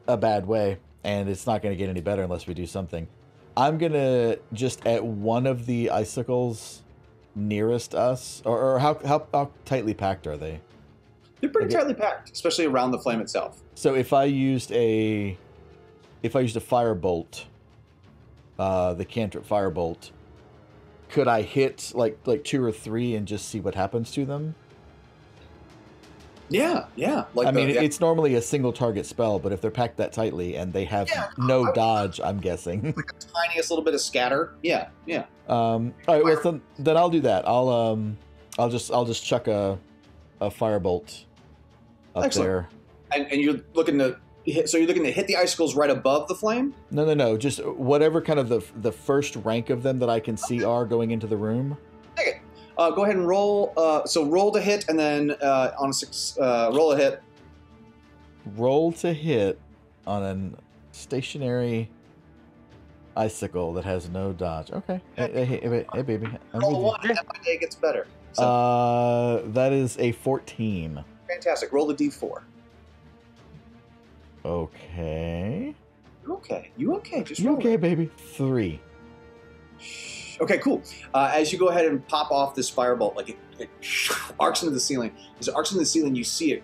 a bad way, and it's not going to get any better unless we do something. I'm going to just at one of the icicles nearest us, or, or how, how how tightly packed are they? They're pretty like tightly it, packed, especially around the flame itself. So if I used a if I used a firebolt, uh, the cantrip firebolt, could I hit like like two or three and just see what happens to them? Yeah, yeah. Like I mean, the, yeah. It's normally a single target spell, but if they're packed that tightly and they have yeah, no I, dodge, I'm guessing. Like the tiniest little bit of scatter. Yeah, yeah. Um, all right, well, then, then I'll do that. I'll um, I'll just I'll just chuck a, a firebolt up Excellent. there. And, and you're looking to hit, so you're looking to hit the icicles right above the flame? No, no, no. Just whatever kind of the the first rank of them that I can see okay. are going into the room. Okay. Uh, go ahead and roll. Uh, so roll to hit, and then uh, on a six, uh, roll a hit. Roll to hit on a stationary icicle that has no dodge. Okay. Hey, hey, hey, hey baby. I'm roll one, and my day gets better. So. Uh, that is a fourteen. Fantastic. Roll the d four. Okay. You're okay. You okay? Just roll. You okay, it. baby? Three. Okay, cool. Uh, as you go ahead and pop off this firebolt, like it, it arcs into the ceiling. As it arcs into the ceiling, you see it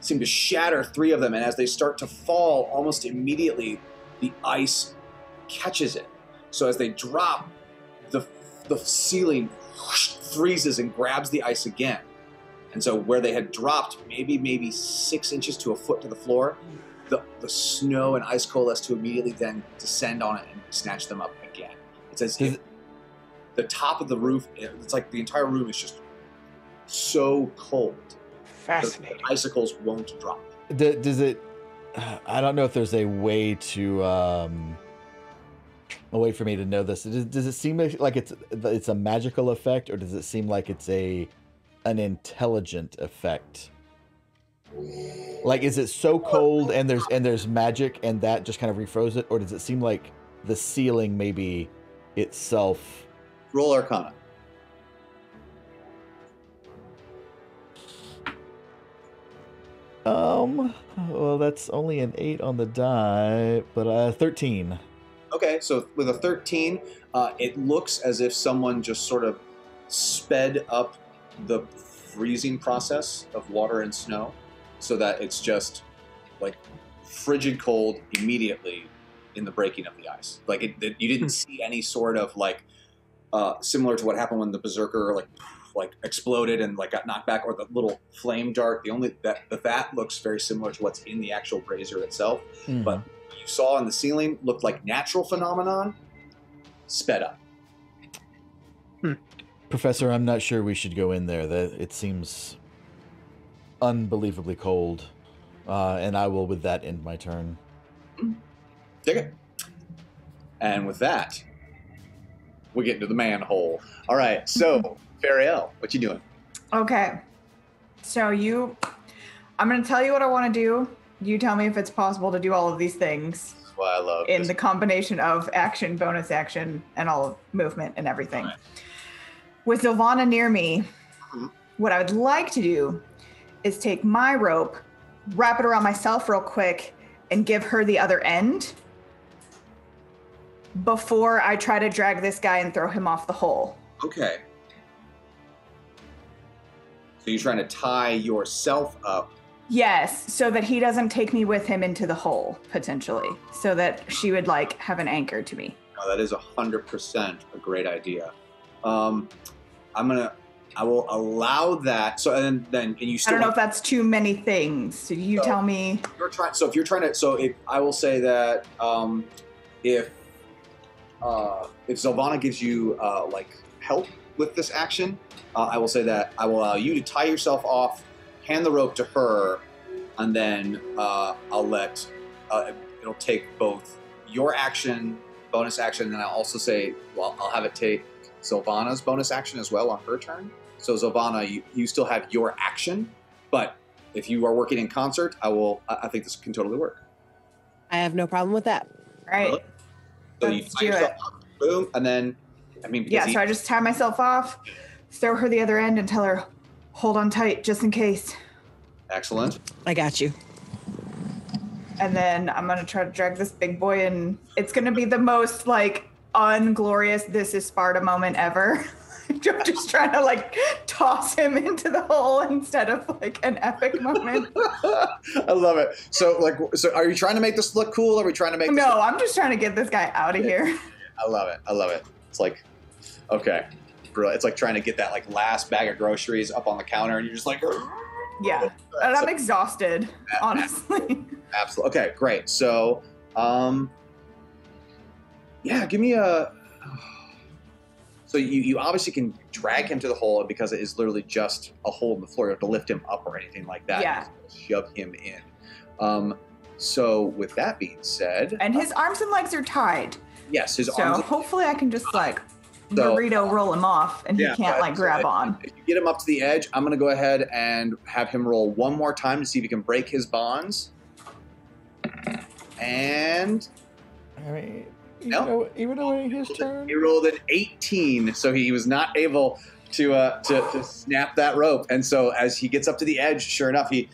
seem to shatter three of them, and as they start to fall, almost immediately the ice catches it. So as they drop, the the ceiling freezes and grabs the ice again. And so where they had dropped maybe maybe six inches to a foot to the floor, the, the snow and ice coalesce to immediately then descend on it and snatch them up again. It's as if the top of the roof, it's like the entire room is just so cold. Fascinating. The icicles won't drop. D does it, I don't know if there's a way to, um, a way for me to know this. Does, does it seem like it's, it's a magical effect, or does it seem like it's a, an intelligent effect? Like, is it so cold and there's and there's magic and that just kind of refroze it, or does it seem like the ceiling maybe itself? Roll Arcana. Um, well, that's only an eight on the die, but uh, thirteen. Okay, so with a thirteen, uh, it looks as if someone just sort of sped up the freezing process of water and snow, so that it's just like frigid cold immediately in the breaking of the ice. Like it, it, you didn't see any sort of like uh, similar to what happened when the berserker like like exploded and like got knocked back, or the little flame dart. The only that the that looks very similar to what's in the actual brazier itself, mm-hmm. but what you saw on the ceiling looked like natural phenomenon sped up. Hmm. Professor, I'm not sure we should go in there. That it seems unbelievably cold, uh, and I will, with that, end my turn. Dig it. And with that, we get into the manhole. All right. So, Fariel, what you doing? Okay. So you, I'm going to tell you what I want to do. You tell me if it's possible to do all of these things. That's why I love in this. The combination of action, bonus action, and all of movement and everything. All right. With Zelvana near me, what I would like to do is take my rope, wrap it around myself real quick, and give her the other end before I try to drag this guy and throw him off the hole. Okay. So you're trying to tie yourself up? Yes, so that he doesn't take me with him into the hole, potentially, so that she would, like, have an anchor to me. No, that is one hundred percent a great idea. Um... I'm gonna, I will allow that. So and then, and you still. I don't know if that's too many things. So you so tell me. You're trying. So if you're trying to, so if I will say that, um, if uh, if Zelvana gives you uh, like help with this action, uh, I will say that I will allow you to tie yourself off, hand the rope to her, and then uh, I'll let uh, it'll take both your action, bonus action, and then I'll also say, well, I'll have it take Zelvana's bonus action as well on her turn. So Zelvana, you, you still have your action, but if you are working in concert, I will. I think this can totally work. I have no problem with that. Right. Really? So Let's you tie yourself off, boom, and then I mean. Yeah. He, so I just tie myself off, throw her the other end, and tell her, "Hold on tight, just in case." Excellent. I got you. And then I'm gonna try to drag this big boy in. It's gonna be the most like. Unglorious this is Sparta moment ever. I'm just trying to like toss him into the hole instead of like an epic moment. I love it. So like, so are you trying to make this look cool? Or are we trying to make? No, this I'm just trying to get this guy out of yeah. here. I love it. I love it. It's like, okay, bro. It's like trying to get that like last bag of groceries up on the counter, and you're just like, yeah. And I'm so, exhausted, that, honestly. Absolutely. Okay, great. So, um. Yeah, give me a... So you, you obviously can drag him to the hole because it is literally just a hole in the floor. You don't have to lift him up or anything like that. Yeah. Shove him in. Um, so with that being said... And his uh, arms and legs are tied. Yes, his so arms... So hopefully I can just, like, so, burrito roll him off and yeah, he can't, like, grab so on. If you get him up to the edge, I'm going to go ahead and have him roll one more time to see if he can break his bonds. And... All right. No, nope. Even though he his turn, he rolled an eighteen, so he was not able to uh, to, to snap that rope. And so, as he gets up to the edge, sure enough, he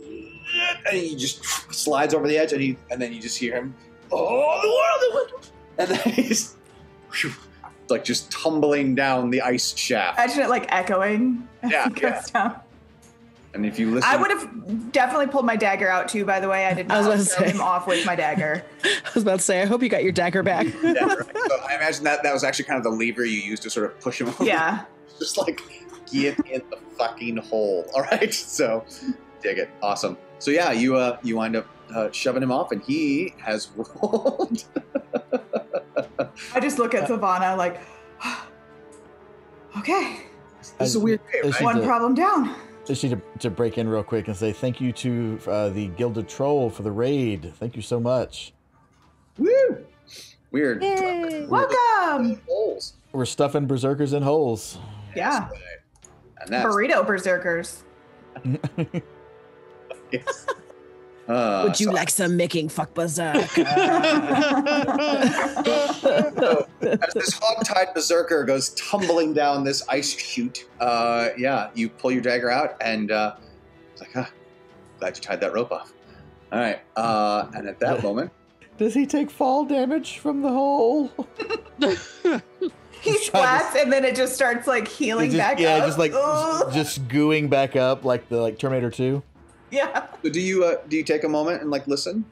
and he just slides over the edge, and he and then you just hear him, oh, the world, the world, and then he's whew, like just tumbling down the ice shaft. Imagine it like echoing. As yeah, he goes yeah. down. And if you listen, I would have definitely pulled my dagger out too. By the way, I did not I was throw say. him off with my dagger. I was about to say, I hope you got your dagger back. Yeah, right. So I imagine that that was actually kind of the lever you used to sort of push him. Over. Yeah, just like get in the fucking hole. All right, so dig it. Awesome. So yeah, you uh, you wind up uh, shoving him off, and he has rolled. I just look at Zelvana like, okay, this is a weird pay, right? One to, problem down. Just need to, to break in real quick and say thank you to uh, the Gilded Troll for the raid. Thank you so much. Woo! Weird. Yay. Welcome. We're stuffing berserkers in holes. Yeah. And that's burrito right. berserkers. Yes. Uh, Would you so like I, some making fuck berserk? So, as this hogtied berserker goes tumbling down this ice chute, uh, yeah, you pull your dagger out, and uh, it's like, ah, glad you tied that rope off. All right, uh, and at that moment, does he take fall damage from the hole? He splats, and then it just starts like healing just, back yeah, up. Yeah, just like Ugh. just gooing back up, like the like Terminator two. Yeah. So do you uh, do you take a moment and like listen?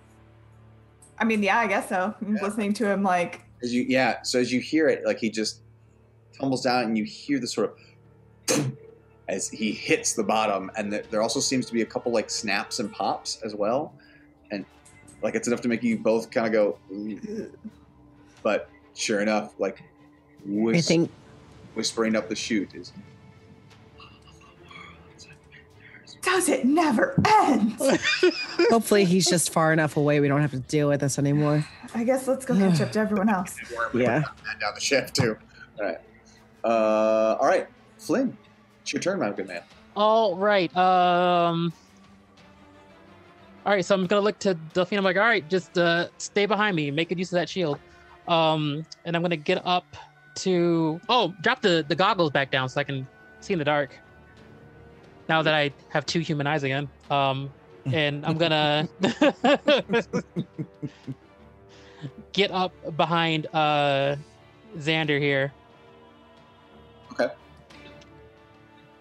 I mean, yeah, I guess so. I'm yeah. listening to him like. As you, yeah. So as you hear it, like he just tumbles down, and you hear the sort of as he hits the bottom, and the, there also seems to be a couple like snaps and pops as well, and like it's enough to make you both kind of go. Ugh. But sure enough, like whis I think whispering up the chute is. Does it never end? Hopefully he's just far enough away we don't have to deal with this anymore. I guess let's go hand shift to everyone else. Yeah. Down the shift too. All right. Uh, all right, Flynn, it's your turn, my good man. All right. Um. All right, so I'm gonna look to Delphina. I'm like, all right, just uh, stay behind me, make good use of that shield. Um, and I'm gonna get up to. Oh, drop the the goggles back down so I can see in the dark. Now that I have two human eyes again, um, and I'm gonna get up behind uh, Xander here. Okay.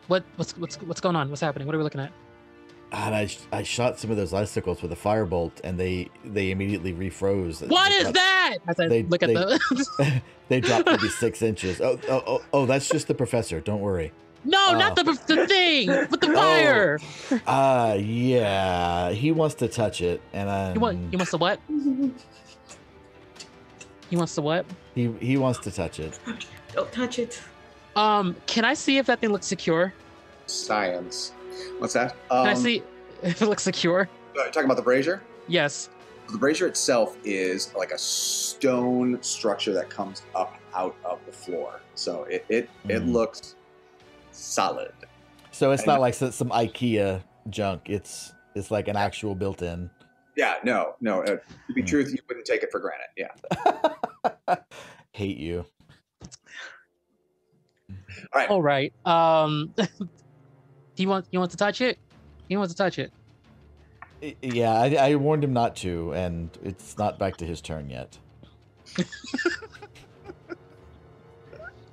What what's what's what's going on? What's happening? What are we looking at? And I I shot some of those icicles with a firebolt, and they they immediately refroze. What they is dropped, that? As I they, look they, at the they dropped maybe six inches. Oh, oh oh oh! That's just the professor. Don't worry. No, oh. not the, the thing with the fire. Oh. Uh, yeah, he wants to touch it, and I. He, want, he wants to what? He wants to what? He he wants to touch it. Don't touch it. Um, can I see if that thing looks secure? Science. What's that? Um, can I see if it looks secure? You're talking about the brazier? Yes. The brazier itself is like a stone structure that comes up out of the floor, so it it, mm. it looks. Solid. So it's not like some IKEA junk. It's it's like an actual built-in. Yeah, no, no. Uh, to be mm. truth, you wouldn't take it for granted. Yeah. Hate you. All right. All right. Um, do you want you want to touch it? He wants to touch it. Yeah, I, I warned him not to, and it's not back to his turn yet.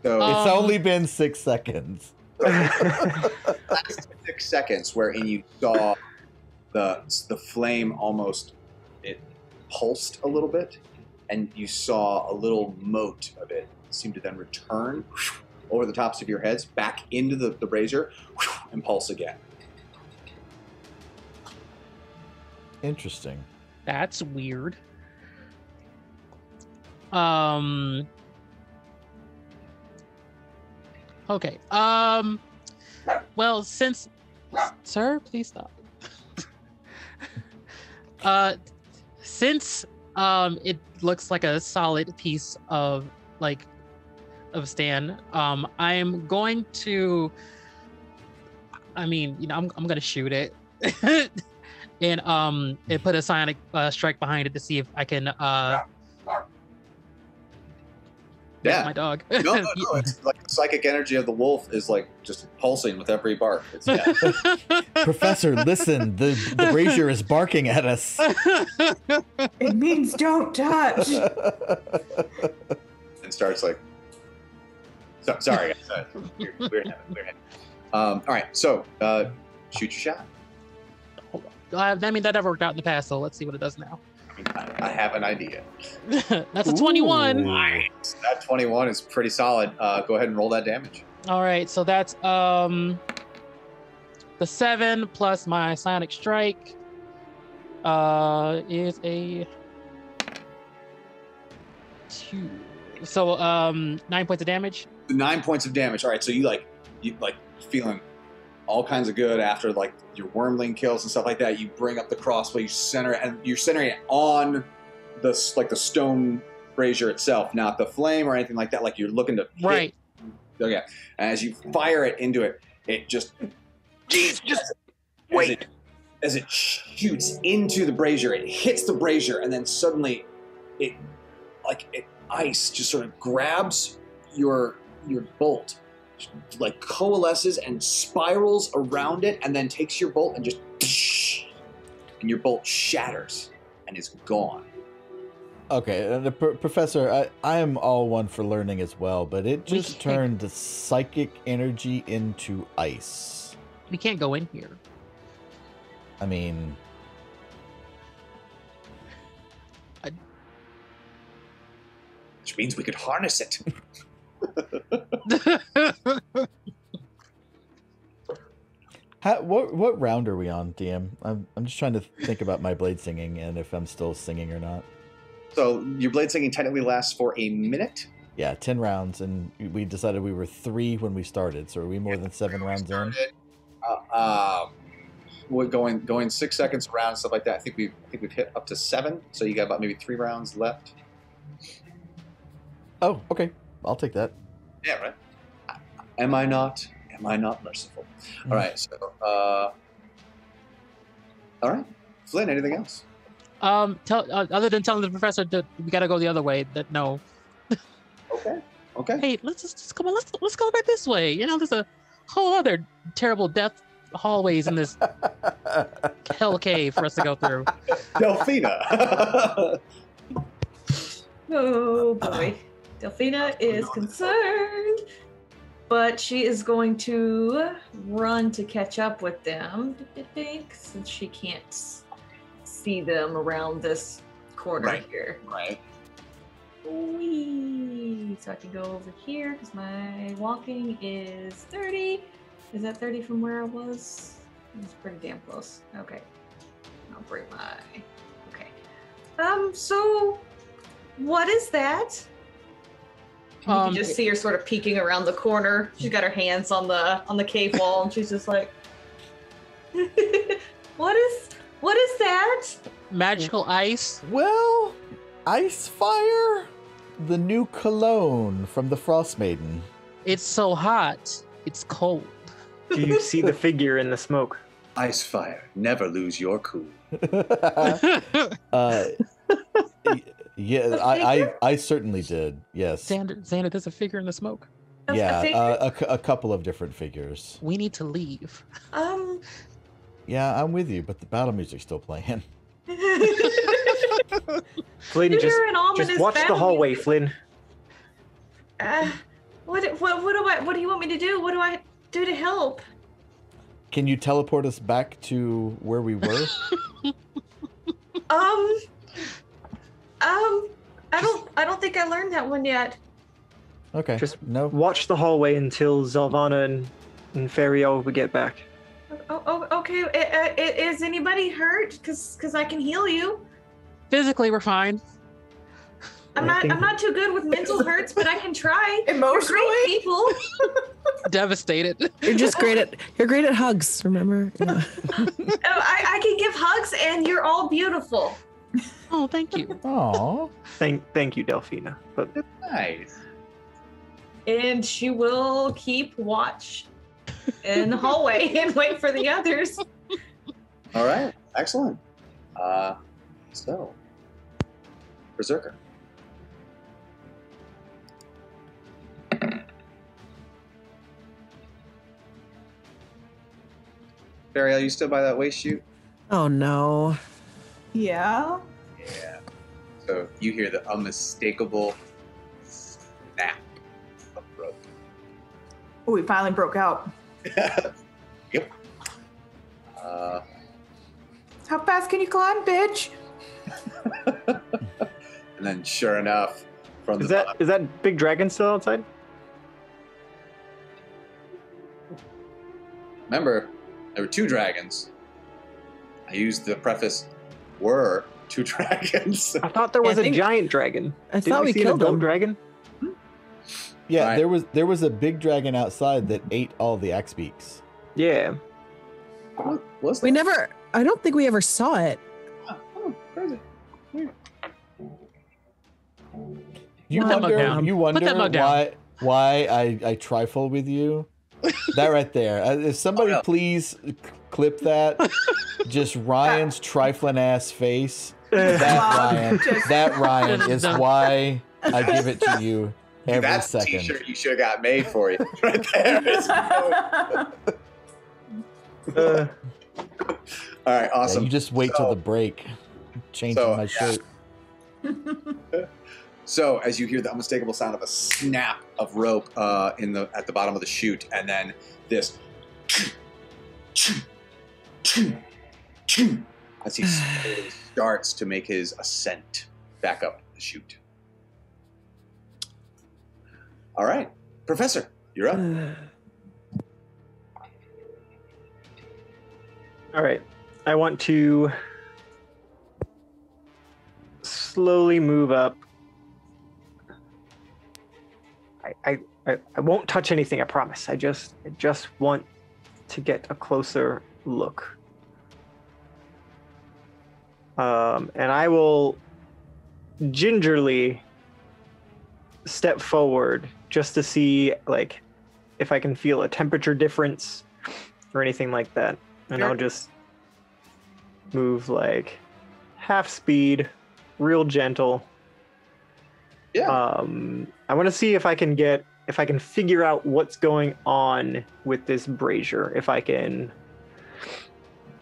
So um, it's only been six seconds. Last six seconds, wherein you saw the the flame almost it pulsed a little bit, and you saw a little mote of it seem to then return over the tops of your heads back into the, the brazier and pulse again. Interesting. That's weird. Um. Okay. Um. Well, since, sir, please stop. uh, since um, it looks like a solid piece of like, of stand. Um, I'm going to. I mean, you know, I'm I'm gonna shoot it, and um, and put a psionic uh, strike behind it to see if I can uh. Yeah, that's my dog. No, no, no. It's like the psychic energy of the wolf is like just pulsing with every bark. It's, yeah. Professor, listen, the, the brazier is barking at us. It means don't touch. And starts like, so, sorry, guys. Weird, weird habit, weird habit. Um, all right, so uh, shoot your shot. Hold on. Uh, I mean, that never worked out in the past, so let's see what it does now. I have an idea. That's a Ooh. twenty-one. Nice. That twenty-one is pretty solid. Uh, go ahead and roll that damage. All right, so that's um, the seven plus my psionic strike, uh, is a two. So um, nine points of damage. Nine points of damage. All right. So you like, you like feeling all kinds of good after like your wormling kills and stuff like that. You bring up the crossbow, you center it, and you're centering it on the like the stone brazier itself, not the flame or anything like that. Like you're looking to hit. Right. Okay. And as you fire it into it, it just jeez, just as it, wait. As it, as it shoots into the brazier, it hits the brazier, and then suddenly, it like it, ice just sort of grabs your your bolt, like coalesces and spirals around it, and then takes your bolt and just, and your bolt shatters and is gone. Okay, the pr professor, I, I am all one for learning as well, but it just we turned the psychic energy into ice. We can't go in here. I mean, I... which means we could harness it. How, what what round are we on, D M? I'm I'm just trying to think about my blade singing and if I'm still singing or not. So your blade singing technically lasts for a minute. Yeah, ten rounds, and we decided we were three when we started. So are we more yeah, than seven rounds in? Uh, um, we're going going six seconds around, stuff like that. I think we I think we've hit up to seven. So you got about maybe three rounds left. Oh, okay. I'll take that. Yeah, right. Am I not? Am I not merciful? Mm. All right. So, uh, all right, Flynn. Anything else? Um, tell, uh, other than telling the professor that we gotta go the other way, that no. Okay. Okay. Hey, let's just, just come on. Let's let's go back this way. You know, there's a whole other terrible death hallways in this hell cave for us to go through. Delphina. Oh boy, Delphina is concerned, but she is going to run to catch up with them. I think since she can't see them around this corner right here. Right. Wee. So I can go over here because my walking is thirty. Is that thirty from where I was? It's pretty damn close. Okay. I'll bring my. Okay. Um. So, what is that? You um, can just see her sort of peeking around the corner. She's got her hands on the on the cave wall, and she's just like, "What is?" What is that? Magical ice. Well, ice fire. The new cologne from the Frostmaiden. It's so hot. It's cold. Do you see the figure in the smoke? Ice fire. Never lose your cool. uh, yeah, I, I, I certainly did. Yes. Xander, Xander, there's a figure in the smoke. That's yeah, a, uh, a, a couple of different figures. We need to leave. Um. Yeah, I'm with you, but the battle music's still playing. Flynn, just, just watch the hallway, music. Flynn. Uh, what, what, what do I? What do you want me to do? What do I do to help? Can you teleport us back to where we were? um, um, I don't, I don't think I learned that one yet. Okay. Just no. Watch the hallway until Zelvana and, and Fariel will get back. Oh, oh, okay. I, I, is anybody hurt? Cause, cause I can heal you. Physically, we're fine. I'm not. I'm not too good with mental hurts, but I can try. Emotionally, you're great people. Devastated. You're just great at. You're great at hugs. Remember? Yeah. I, I can give hugs, and you're all beautiful. Oh, thank you. Oh, thank, thank you, Delphina. But nice. And she will keep watch in the hallway and wait for the others. All right, excellent. Uh, so, Berserker. Barry, are you still by that waist chute? Oh no. Yeah. Yeah. So you hear the unmistakable snap of rope. Oh, we finally broke out. Yep. Uh, How fast can you climb, bitch? And then, sure enough, from is the that bottom, is that big dragon still outside? Remember, there were two dragons. I used the preface were two dragons. I thought there was yeah, a think, giant dragon. I thought we killed a dumb dragon. Yeah, right. there was there was a big dragon outside that ate all the axe beaks. Yeah. What was that? We never, I don't think we ever saw it. Oh, crazy. Yeah. You Put wonder, you wonder why, why I, I trifle with you? That right there. If somebody oh, no. please clip that, just Ryan's trifling ass face. That Ryan, that Ryan is why I give it to you every That's second. That's a t-shirt you should have got made for you. Right there. uh, All right, awesome. Yeah, you just wait so, till the break. I'm changing so, my shirt. Yeah. So as you hear the unmistakable sound of a snap of rope uh, in the at the bottom of the chute, and then this, as he starts to make his ascent back up the chute. All right, Professor, you're up. All right, I want to slowly move up. I, I, I won't touch anything, I promise. I just I just want to get a closer look. Um, and I will gingerly step forward just to see like if I can feel a temperature difference or anything like that. And sure. I'll just move like half speed, real gentle. Yeah. Um, I want to see if I can get, if I can figure out what's going on with this brazier, if I can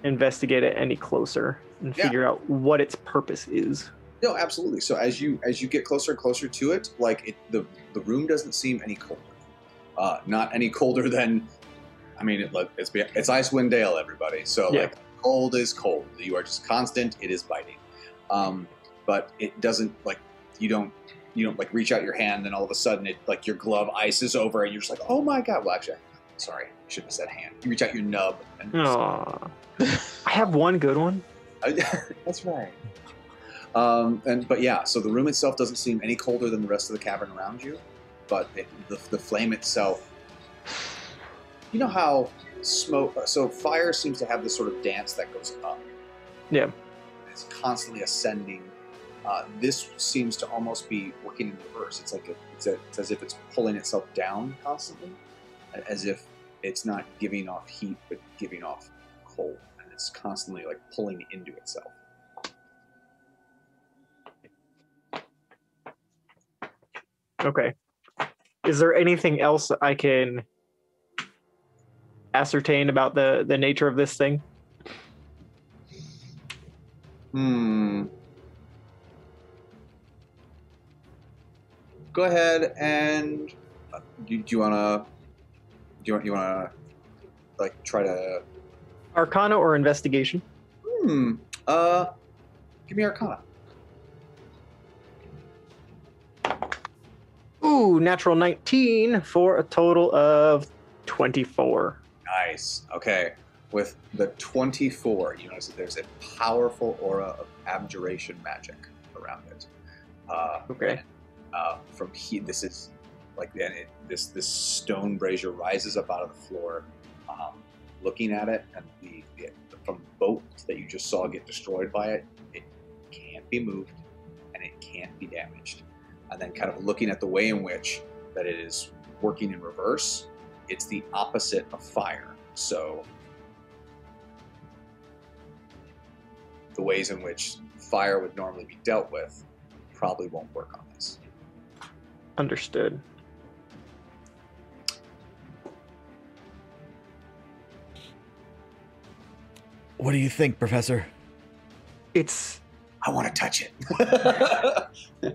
investigate it any closer and yeah. figure out what its purpose is. No, absolutely. So as you as you get closer and closer to it, like it, the the room doesn't seem any colder, uh, not any colder than, I mean, it, it's it's Icewind Dale, everybody. So yeah. like cold is cold. You are just constant. It is biting, um, but it doesn't like you don't. You don't like reach out your hand, then all of a sudden, it like your glove ices over, and you're just like, "Oh my god!" Well, actually, sorry, I shouldn't have said hand. You reach out your nub. And Aww. I have one good one. That's right. Um, and but yeah, so the room itself doesn't seem any colder than the rest of the cavern around you, but it, the the flame itself. You know how smoke? So fire seems to have this sort of dance that goes up. Yeah. It's constantly ascending. Uh, this seems to almost be working in reverse. It's like a, it's, a, it's as if it's pulling itself down constantly, as if it's not giving off heat but giving off cold, and it's constantly like pulling into itself. Okay. Is there anything else I can ascertain about the the nature of this thing? Hmm. Go ahead and uh, do, do you wanna do you want you wanna like try to Arcana or investigation? Hmm. Uh, give me Arcana. Ooh, natural nineteen for a total of twenty-four. Nice. Okay. With the twenty-four, you notice that there's a powerful aura of abjuration magic around it. Uh, okay. And, Uh, from here, this is like then it, this this stone brazier rises up out of the floor. Um, looking at it, and the, the from the boat that you just saw get destroyed by it, it can't be moved and it can't be damaged. And then, kind of looking at the way in which that it is working in reverse, it's the opposite of fire. So the ways in which fire would normally be dealt with probably won't work on this. Understood. What do you think, Professor? It's... I want to touch it. I don't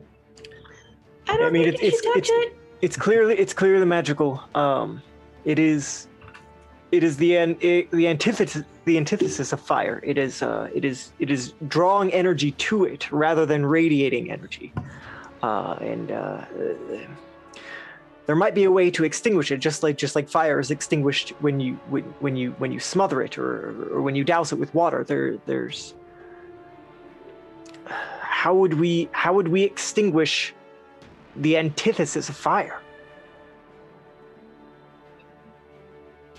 I mean, think it's, you it's, touch it's, it. It's clearly, it's clearly magical. Um, it is, it is the an, it, the antithesis, the antithesis of fire. It is, uh, it is, it is drawing energy to it rather than radiating energy. Uh, and uh, there might be a way to extinguish it, just like just like fire is extinguished when you when, when you when you smother it or, or when you douse it with water. There there's how would we how would we extinguish the antithesis of fire?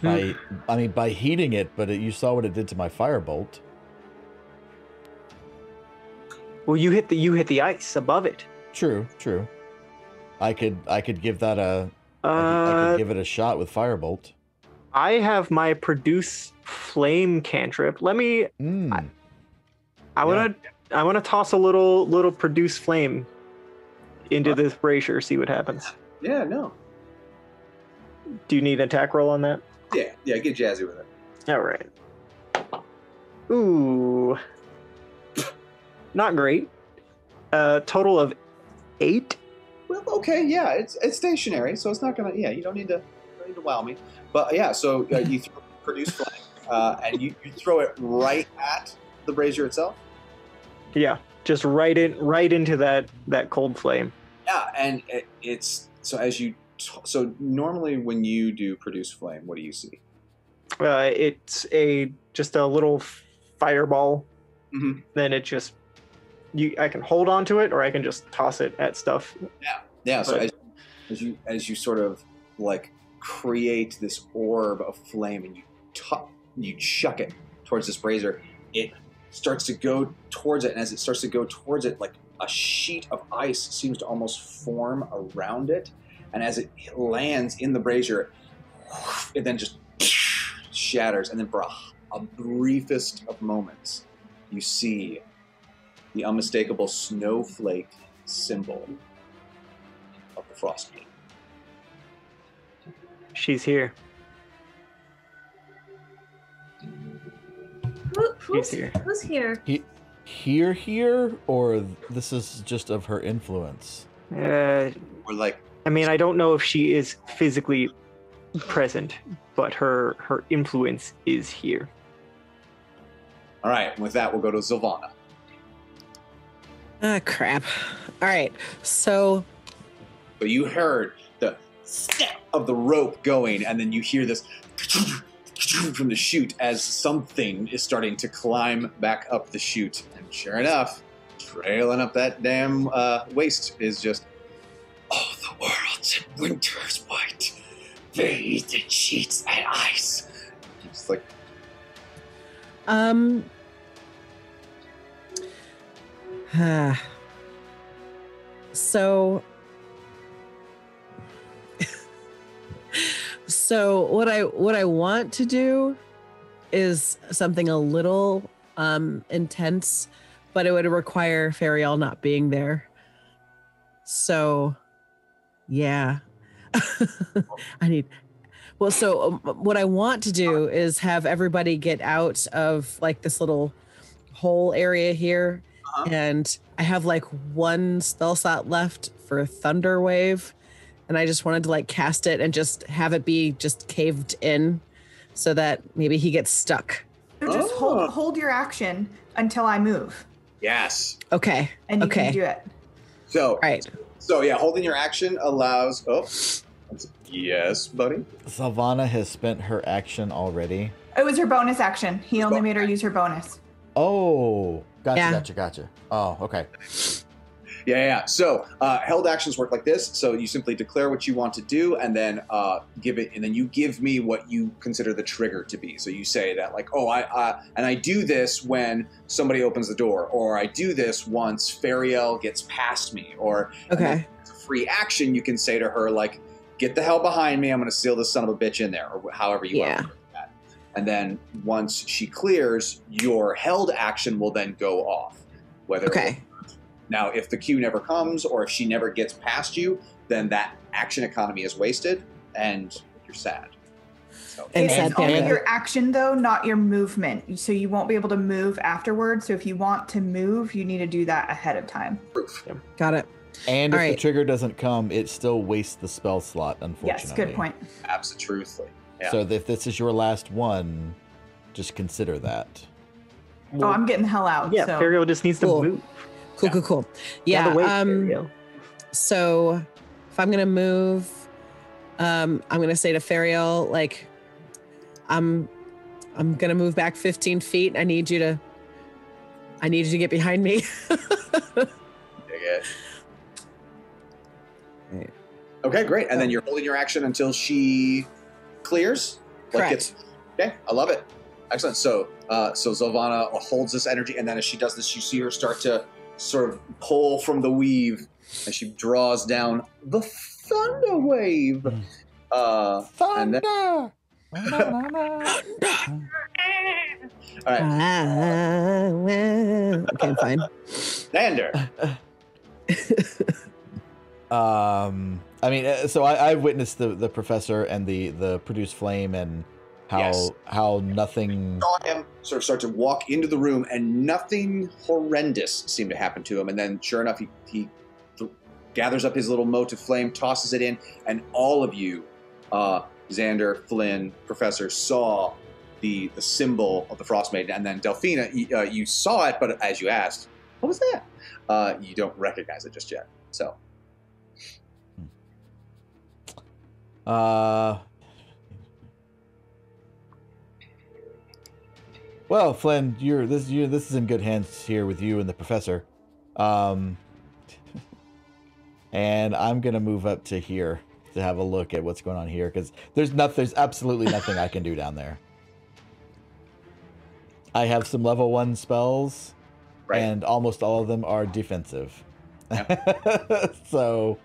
By, I mean, by heating it, but it, you saw what it did to my firebolt. Well, you hit the you hit the ice above it. True, true. I could I could give that a uh, I, could, I could give it a shot with firebolt. I have my produce flame cantrip. Let me. Mm. I, I want to yeah. I want to toss a little little produce flame into uh, this brazier. See what happens. Yeah. No. Do you need an attack roll on that? Yeah, yeah, get jazzy with it. All right. Ooh. Not great. Uh, total of eight. Well, okay, yeah, it's it's stationary, so it's not gonna. Yeah, you don't need to you don't need to wow me. But yeah, so uh, you throw, produce flame, uh, and you, you throw it right at the brazier itself. Yeah, just right in, right into that that cold flame. Yeah, and it, it's so as you. So normally when you do produce flame, what do you see? Uh, it's a just a little fireball. Mm-hmm. Then it just you. I can hold on to it, or I can just toss it at stuff. Yeah, yeah. But, so as, as you as you sort of like create this orb of flame, and you tuck, you chuck it towards this brazier, it starts to go towards it, and as it starts to go towards it, like a sheet of ice seems to almost form around it. And as it lands in the brazier, it then just shatters. And then for a, a briefest of moments, you see the unmistakable snowflake symbol of the Frostmaiden. She's here. Who, who's, She's here. Who's here? He, here, here? Or this is just of her influence? Uh, or like... I mean, I don't know if she is physically present, but her her influence is here. All right, with that, we'll go to Zelvana. Ah, crap. All right, so... But you heard the snap of the rope going, and then you hear this from the chute as something is starting to climb back up the chute. And sure enough, trailing up that damn uh, waist is just... Oh, the world's in winter's white. They eat in sheets and ice. It's like... Um... Uh, so... so, what I, what I want to do is something a little um, intense, but it would require Fariel not being there. So... Yeah. I need. Well, so um, what I want to do is have everybody get out of like this little hole area here. Uh-huh. And I have like one spell slot left for Thunder Wave. And I just wanted to like cast it and just have it be just caved in so that maybe he gets stuck. So just oh. hold, hold your action until I move. Yes. Okay. And you okay. can do it. So. All right. So yeah, holding your action allows. Oh, yes, buddy. Zelvana has spent her action already. It was her bonus action. He only made her use her bonus. Oh, gotcha, yeah. gotcha, gotcha. Oh, okay. Yeah, yeah. So uh, held actions work like this. So you simply declare what you want to do, and then uh, give it, and then you give me what you consider the trigger to be. So you say that, like, oh, I, uh, and I do this when somebody opens the door, or I do this once Fariel gets past me, or okay, it's a free action. You can say to her, like, get the hell behind me. I'm going to seal this son of a bitch in there, or however you yeah. want. That. And then once she clears, your held action will then go off. Whether okay. Now, if the queue never comes or if she never gets past you, then that action economy is wasted and you're sad. So, and it's sad only yeah. your action, though, not your movement. So you won't be able to move afterwards. So if you want to move, you need to do that ahead of time. Yeah. Got it. And All if right. the trigger doesn't come, it still wastes the spell slot, unfortunately. Yes, good point. Absolutely. Yeah. So if this is your last one, just consider that. Well, oh, I'm getting the hell out. Yeah, so. Fariel just needs to cool. move. Cool, yeah. cool, cool. Yeah. Way, um, so if I'm going to move, um, I'm going to say to Fariel, like, I'm, I'm going to move back fifteen feet. I need you to I need you to get behind me. Okay. Okay, great. And then you're holding your action until she clears. Like it's, okay, I love it. Excellent. So, uh, so Zelvana holds this energy, and then as she does this, you see her start to sort of pull from the weave, and she draws down the thunder wave. Uh, thunder. And then... All right. Uh, okay, fine. Xander. um, I mean, so I, I witnessed the the professor and the the produced flame and how yes. how nothing. I saw him sort of start to walk into the room, and nothing horrendous seemed to happen to him. And then, sure enough, he he gathers up his little mote of flame, tosses it in, and all of you, uh, Xander, Flynn, Professor, saw. The, the symbol of the Frostmaiden, and then Delphina, uh, you saw it, but as you asked, what was that? Uh, you don't recognize it just yet. So, uh, well, Flynn, you're this you this is in good hands here with you and the professor, um, and I'm gonna move up to here to have a look at what's going on here because there's nothing, there's absolutely nothing I can do down there. I have some level one spells, right. And almost all of them are defensive. Yep. So,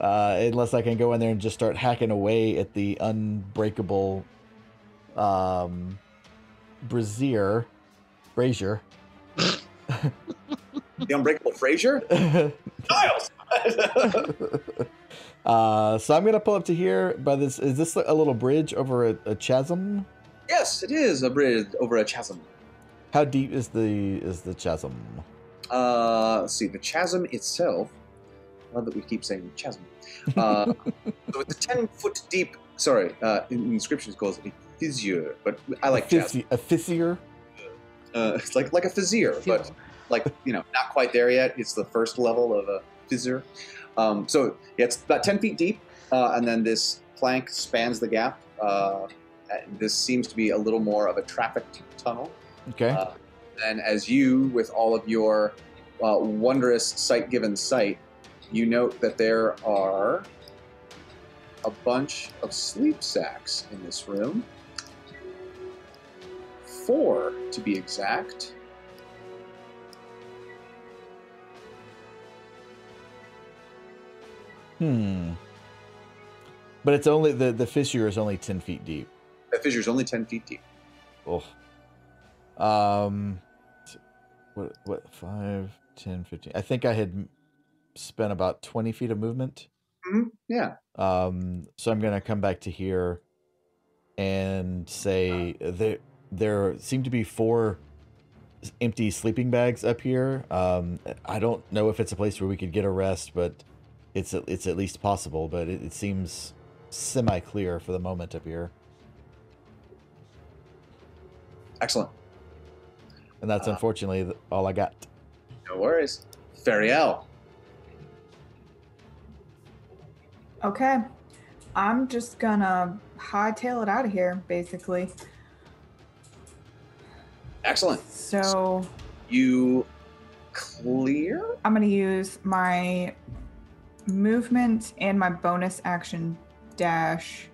uh, unless I can go in there and just start hacking away at the unbreakable um, brazier, brazier. The unbreakable Frazier? Giles! uh, so I'm going to pull up to here by this. Is this a little bridge over a, a chasm? Yes, it is a bridge over a chasm. How deep is the is the chasm? Uh, let's see, the chasm itself. I love that we keep saying chasm. Uh, so it's a ten foot deep. Sorry, uh, in, in inscriptions calls it a fissure, but I like a chasm. A fissure. Uh, it's like like a fissure, but like you know, not quite there yet. It's the first level of a fissure. Um, so yeah, it's about ten feet deep, uh, and then this plank spans the gap. Uh, This seems to be a little more of a traffic tunnel. Okay. Uh, and as you, with all of your uh, wondrous sight-given sight, you note that there are a bunch of sleep sacks in this room. Four, to be exact. Hmm. But it's only the the fissure is only ten feet deep. That fissure is only ten feet deep. Oh. Um, what, what, five, ten, fifteen. I think I had spent about twenty feet of movement. Mm-hmm. Yeah. Um, so I'm going to come back to here and say uh, there, there seem to be four empty sleeping bags up here. Um, I don't know if it's a place where we could get a rest, but it's, it's at least possible, but it, it seems semi-clear for the moment up here. Excellent. And that's uh, unfortunately all I got. No worries. Fariel. Okay. I'm just gonna hightail it out of here, basically. Excellent. So, so you clear? I'm gonna use my movement and my bonus action dash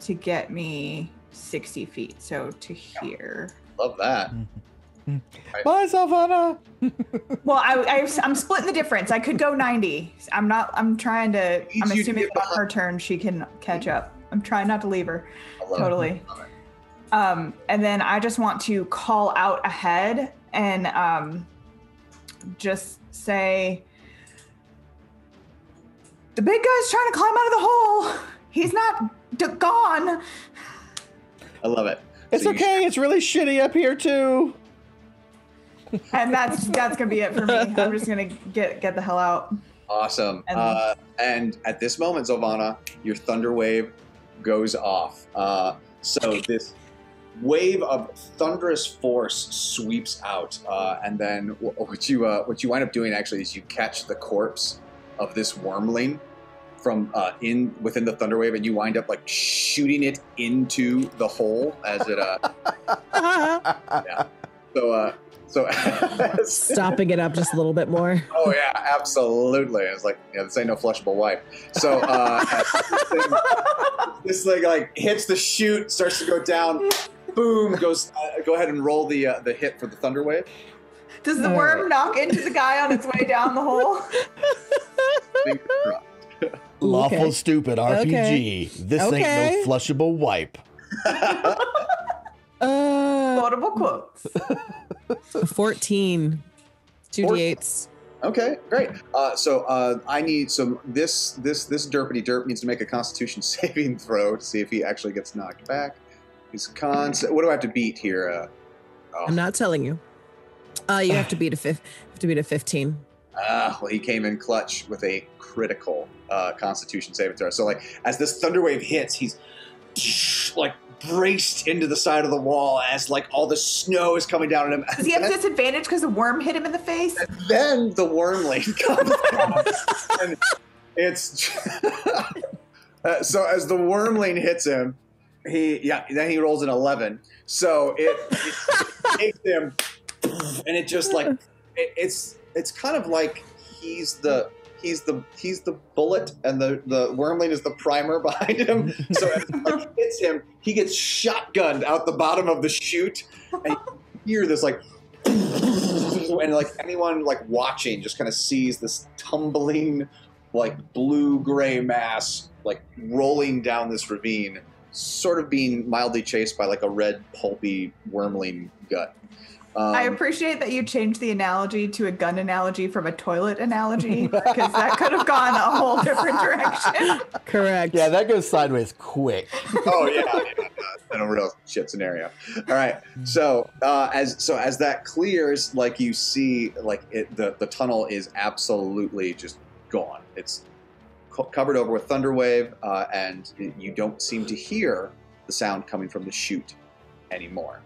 to get me sixty feet, so to here. Love that. Right. Bye, Zelvana. Well, I, I, I'm splitting the difference. I could go ninety. I'm not. I'm trying to. I'm assuming that on her turn she can catch up. I'm trying not to leave her. Totally. Um, and then I just want to call out ahead and um, just say, the big guy's trying to climb out of the hole. He's not d gone. I love it. It's so okay. It's really shitty up here too. And that's that's gonna be it for me. I'm just gonna get get the hell out. Awesome. And, uh, and at this moment, Zelvana, your thunder wave goes off. Uh, so this wave of thunderous force sweeps out, uh, and then what you uh, what you wind up doing actually is you catch the corpse of this wormling from uh, in within the thunder wave, and you wind up like shooting it into the hole as it. Uh, yeah. So uh, So stopping it up just a little bit more. Oh yeah, absolutely. It's like, yeah, this ain't no flushable wipe. So uh, this, thing, this thing like hits the chute, starts to go down. Boom goes. Uh, go ahead and roll the uh, the hit for the thunder wave. Does the worm oh. knock into the guy on its way down the hole? Lawful okay. stupid R P G. Okay. This okay. ain't no flushable wipe. Quotable uh, quotes. fourteen. two d eights. Okay, great. Uh, so uh, I need some. This this this derpity derp needs to make a Constitution saving throw to see if he actually gets knocked back. His con. What do I have to beat here? Uh, oh. I'm not telling you. Uh, you have to beat a fif- have to beat a fifteen. Uh, well, he came in clutch with a critical uh, Constitution saving throw. So, like, as this thunderwave hits, he's like braced into the side of the wall as like all the snow is coming down on him. Does he have disadvantage because the worm hit him in the face? And then the wormling comes down. And it's uh, so as the wormling hits him, he yeah. Then he rolls an eleven. So it, it takes him. And it just like it, it's it's kind of like he's the he's the he's the bullet and the the wormling is the primer behind him. So as it like hits him, he gets shotgunned out the bottom of the chute, and you hear this like, and like anyone like watching just kind of sees this tumbling like blue gray mass like rolling down this ravine, sort of being mildly chased by like a red pulpy wormling gut. Um, I appreciate that you changed the analogy to a gun analogy from a toilet analogy, because that could have gone a whole different direction. Correct. Yeah, that goes sideways quick. Oh yeah, yeah, yeah, in a real shit scenario. All right. So uh, as so as that clears, like you see, like it, the the tunnel is absolutely just gone. It's co covered over with thunderwave, uh, and it, you don't seem to hear the sound coming from the chute anymore.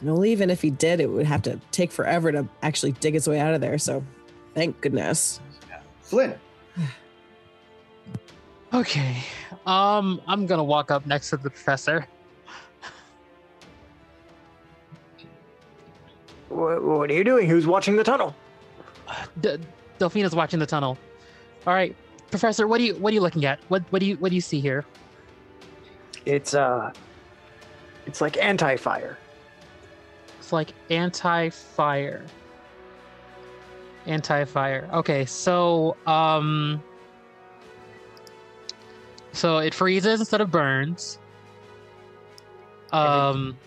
Well, even if he did, it would have to take forever to actually dig his way out of there. So, thank goodness. Yeah. Flynn. Okay. Um, I'm going to walk up next to the professor. What, what are you doing? Who's watching the tunnel? D Delphina's watching the tunnel. All right, professor, what do you what are you looking at? What what do you what do you see here? It's uh it's like anti-fire. Like anti-fire anti-fire okay so um so it freezes instead of burns. um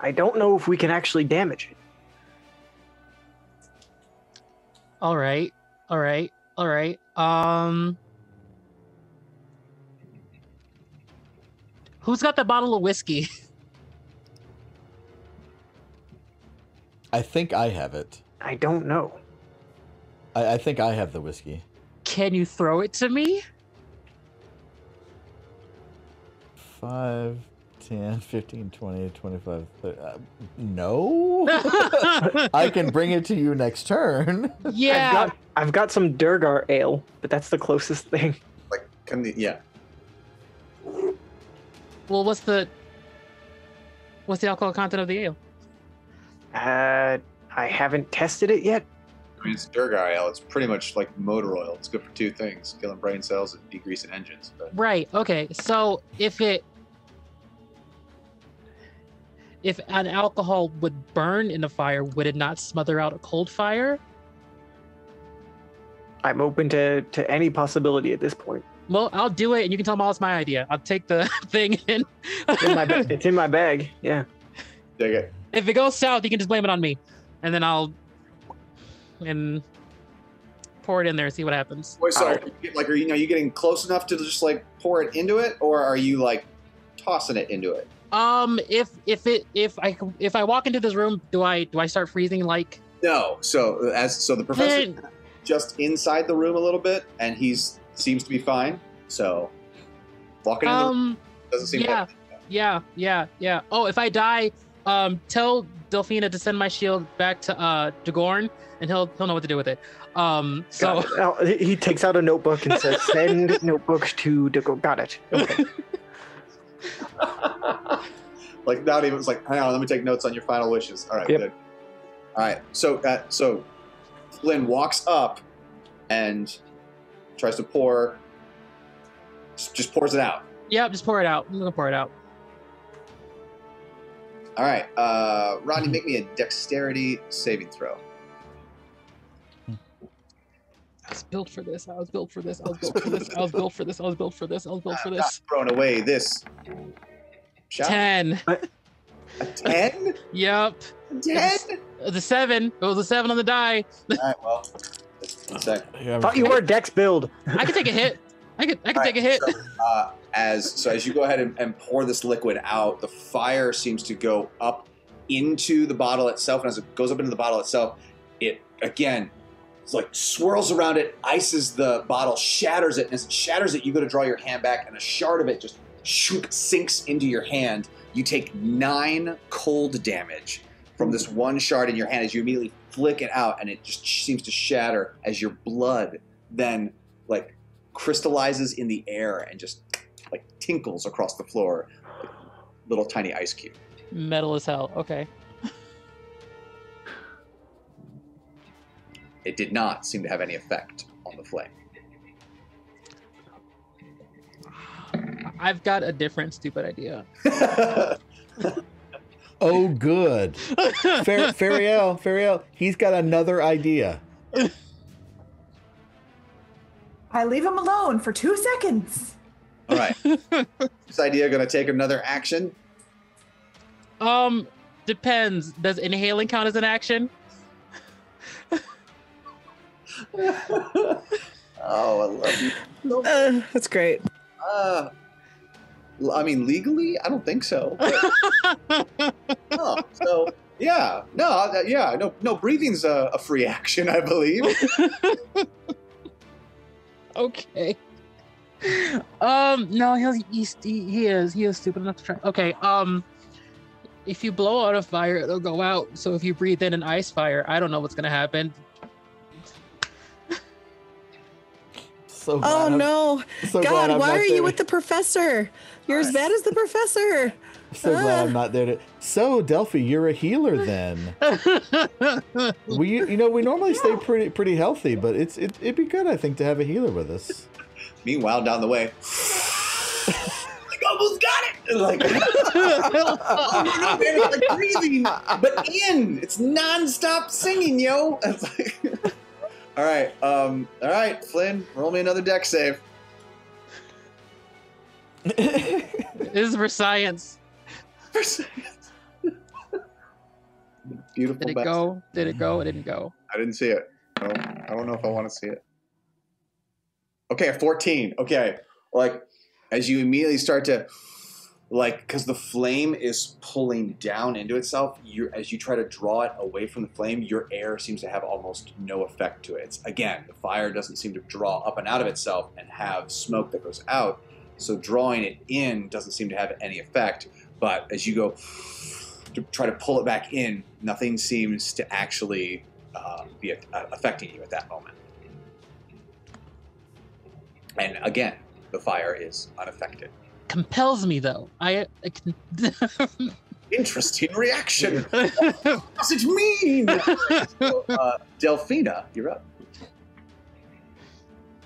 I don't know if we can actually damage it. All right, all right, all right. Um who's got the bottle of whiskey? I think I have it. I don't know. I, I think I have the whiskey. Can you throw it to me? five, ten, fifteen, twenty, twenty-five, thirty. Uh, no. I can bring it to you next turn. Yeah. I've got, I've got some Durgar ale, but that's the closest thing. Like, can the, yeah. Well, what's the, what's the alcohol content of the ale? Uh, I haven't tested it yet. I mean, it's Durgar ale. It's pretty much like motor oil. It's good for two things: killing brain cells and degreasing engines. But... Right. Okay. So if it, if an alcohol would burn in a fire, would it not smother out a cold fire? I'm open to to any possibility at this point. Well, I'll do it, and you can tell them all it's my idea. I'll take the thing in. It's in my bag. It's in my bag. Yeah. Dig it. If it goes south, you can just blame it on me, and then I'll and pour it in there and see what happens. Wait, so right. are like, are you know, you getting close enough to just like pour it into it, or are you like tossing it into it? Um, if if it if I if I walk into this room, do I do I start freezing? Like no. So as so the professor then, just inside the room a little bit, and he's seems to be fine. So walking into um, the room doesn't seem yeah like yeah yeah yeah. Oh, if I die. Um, tell Delphina to send my shield back to uh, Dagorn, and he'll he'll know what to do with it. Um, so it. He takes out a notebook and says, "Send notebook to Dagorn." Got it. Okay. Like, not even, it's like, hang on, let me take notes on your final wishes. All right, yep. Good. All right, so, uh, so Flynn walks up and tries to pour, just pours it out. Yeah, just pour it out. I'm going to pour it out. All right, uh, Rodney, make me a dexterity saving throw. I was built for this. I was built for this. I was built for this. I was built for this. I was built for this. I was built for this. I'm not throwing away this. Shot. Ten. A ten? Yep. A ten? It was a seven. It was a seven on the die. All right, well. One sec. I thought you were a dex build. I could take a hit. I could, I could take right, a hit. So, uh, as, so as you go ahead and, and pour this liquid out, the fire seems to go up into the bottle itself. And as it goes up into the bottle itself, it, again, it's like swirls around it, ices the bottle, shatters it, and as it shatters it, you go to draw your hand back, and a shard of it just shoop, sinks into your hand. You take nine cold damage from this one shard in your hand as you immediately flick it out, and it just seems to shatter as your blood then, like, crystallizes in the air and just, like, tinkles across the floor, like little tiny ice cube. Metal as hell. Okay. It did not seem to have any effect on the flame. I've got a different stupid idea. Oh, good. Fer Fariel, Fariel, he's got another idea. I leave him alone for two seconds. All right. This idea going to take another action? Um, depends. Does inhaling count as an action? Oh, I love you. No. Uh, that's great. Uh, I mean, legally, I don't think so. But, huh, so, yeah, no, yeah, no, no. Breathing's a, a free action, I believe. Okay. Um, no, he's, he's, he he is he is stupid enough to try. Okay. Um, if you blow out a fire, it'll go out. So if you breathe in an ice fire, I don't know what's gonna happen. So oh I'm, no! So God, why are you with the professor? You're as bad as the professor. I'm so ah. glad I'm not there. To... So Delphi, you're a healer then. we, you know, we normally stay pretty, pretty healthy, but it's it, it'd be good, I think, to have a healer with us. Meanwhile, down the way, like almost got it. Like, oh, no, no, like breathing, but in it's nonstop singing, yo. It's like. All right, um, all right, Flynn, roll me another dex save. This is for science. For science. Beautiful. Did it best. go? Did it go? It didn't go. I didn't see it. No, I don't know if I want to see it. Okay, a fourteen. Okay, like as you immediately start to, like, because the flame is pulling down into itself, you as you try to draw it away from the flame, your air seems to have almost no effect to it. It's, again, the fire doesn't seem to draw up and out of itself and have smoke that goes out, so drawing it in doesn't seem to have any effect. But as you go to try to pull it back in, nothing seems to actually uh, be affecting you at that moment. And again, the fire is unaffected. Compels me, though. I, I can... Interesting reaction. What does it mean? So, uh, Delphina, you're up.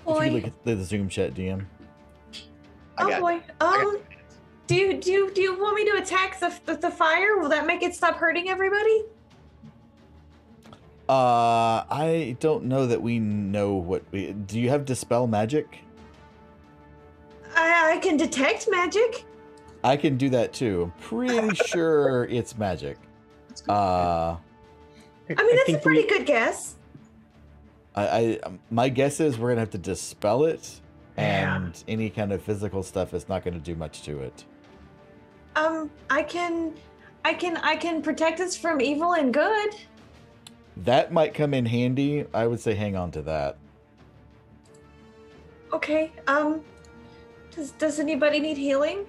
Boy. If you look at the Zoom chat, D M. Oh boy. Um, do you do you, do you want me to attack the, the the fire? Will that make it stop hurting everybody? Uh, I don't know that we know what. We, do you have dispel magic? I, I can detect magic. I can do that too. I'm pretty sure it's magic. Uh, I mean, that's I a pretty we, good guess. I, I my guess is we're gonna have to dispel it, and yeah. any kind of physical stuff is not gonna do much to it. Um, I can, I can, I can protect us from evil and good. That might come in handy. I would say hang on to that. Okay. Um. Does, does anybody need healing?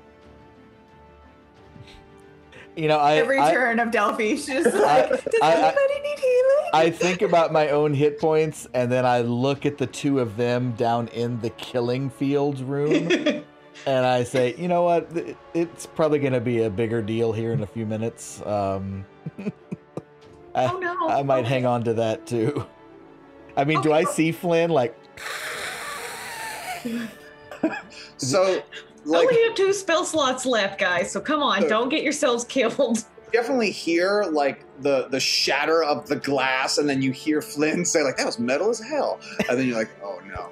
You know, I every I, turn of Delphi, she's like, I, does I, anybody I, need healing? I think about my own hit points, and then I look at the two of them down in the killing field room, And I say, you know what? It's probably going to be a bigger deal here in a few minutes. Um, I, oh, no. I might okay. hang on to that, too. I mean, okay. do I see Flynn, like... so, like... Only have two spell slots left, guys, so come on. So, don't get yourselves killed. Definitely hear, like, the, the shatter of the glass, and then you hear Flynn say, like, that was metal as hell. And then you're like, oh, no.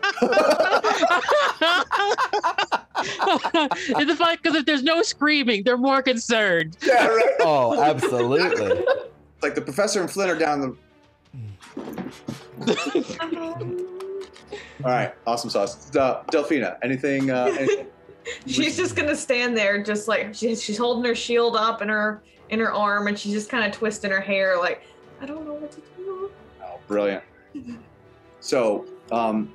It's fun because if there's no screaming, they're more concerned. Yeah, right. Oh, absolutely. Like the professor and Flynn are down the. All right, awesome sauce. Uh, Delphina, anything? Uh, anything? She's just gonna stand there, just like she, she's holding her shield up in her in her arm, and she's just kind of twisting her hair, like I don't know what to do. Oh, brilliant. So, um,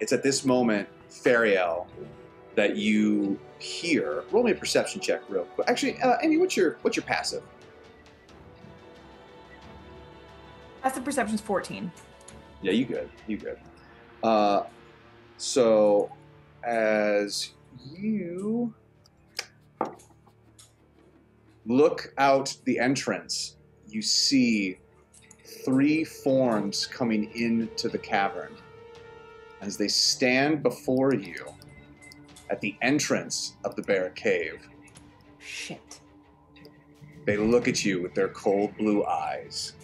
it's at this moment, Fariel, that you hear. Roll me a perception check real quick. Actually, uh, Amy, what's your what's your passive? Passive perception's fourteen. Yeah, you good. You good. Uh, so as you look out the entrance, you see three forms coming into the cavern. As they stand before you, at the entrance of the Bear Cave. Shit. They look at you with their cold blue eyes.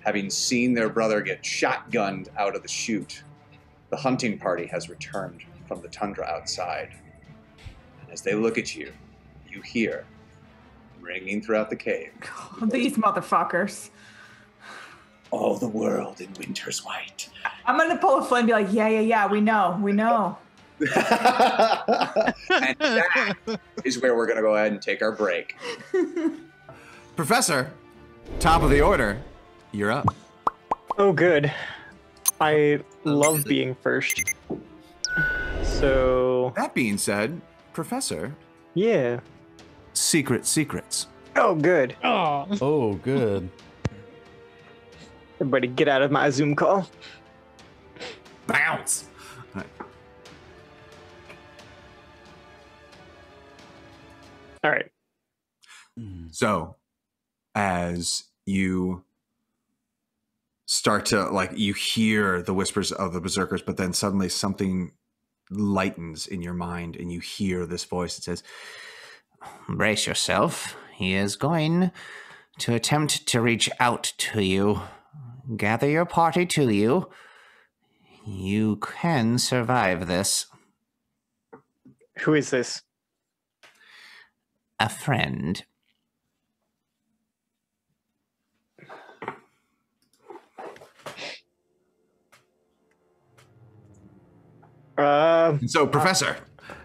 Having seen their brother get shotgunned out of the chute, the hunting party has returned from the tundra outside. And as they look at you, you hear ringing throughout the cave. Oh, these motherfuckers. All the world in winter's white. I'm gonna pull a Flynn and be like, yeah, yeah, yeah, we know, we know. And that is where we're going to go ahead and take our break. Professor, top of the order, you're up. Oh, good. I love being first. So... That being said, Professor... Yeah. Secret secrets. Oh, good. Oh, oh good. Everybody get out of my Zoom call. Bounce. All right. All right. So as you start to, like, you hear the whispers of the berserkers, but then suddenly something lightens in your mind and you hear this voice that says, brace yourself. He is going to attempt to reach out to you. Gather your party to you. You can survive this. Who is this? A friend. Uh, so, Professor,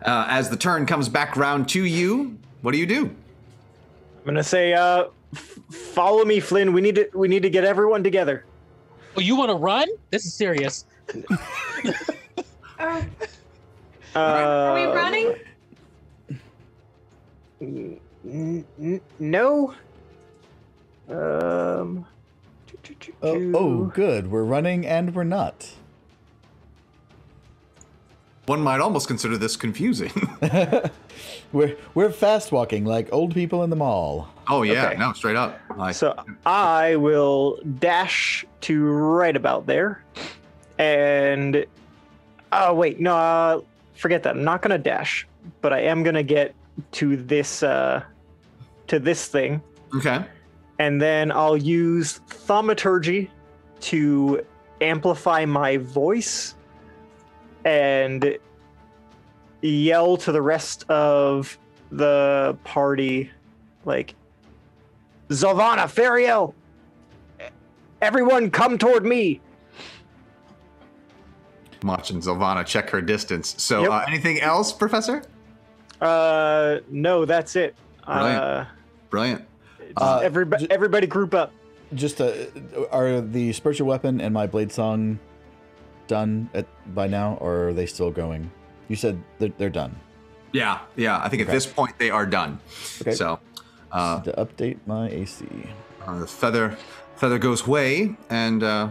uh, uh, as the turn comes back round to you, what do you do? I'm gonna say, uh, f follow me, Flynn. We need to. We need to get everyone together. Oh, you want to run? This is serious. uh, uh, are we running? N n no. Um. Oh, oh, good. We're running and we're not. One might almost consider this confusing. we're we're fast walking like old people in the mall. Oh yeah, okay. No, straight up. I so I will dash to right about there, and oh wait, no, uh, forget that. I'm not gonna dash, but I am gonna get to this uh to this thing. Okay. And then I'll use thaumaturgy to amplify my voice and yell to the rest of the party, like, Zelvana, Fariel, everyone come toward me. I'm watching Zelvana check her distance. So yep. uh, anything else, Professor? Uh, no, that's it. Brilliant. Uh, Brilliant. Uh, everybody, everybody group up. Just, uh, are the spiritual weapon and my blade song done at, by now, or are they still going? You said they're, they're done. Yeah, yeah. I think okay. at this point they are done. Okay. So, uh, to update my A C. Uh, the feather, feather goes away, and, uh,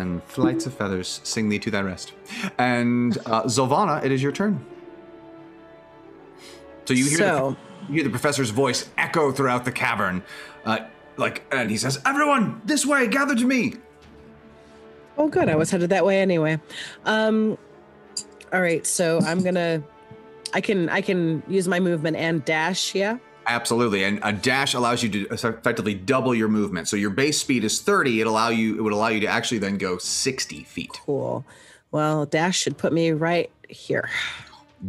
and flights of feathers sing thee to thy rest. And uh, Zelvana, it is your turn. So you hear, so, the, you hear the professor's voice echo throughout the cavern, uh, like, and he says, "Everyone, this way, gather to me." Oh, good. I was headed that way anyway. Um, all right, so I'm gonna, I can, I can use my movement and dash. Yeah. Absolutely, and a dash allows you to effectively double your movement. So your base speed is thirty. It allow you. It would allow you to actually then go sixty feet. Cool. Well, dash should put me right here.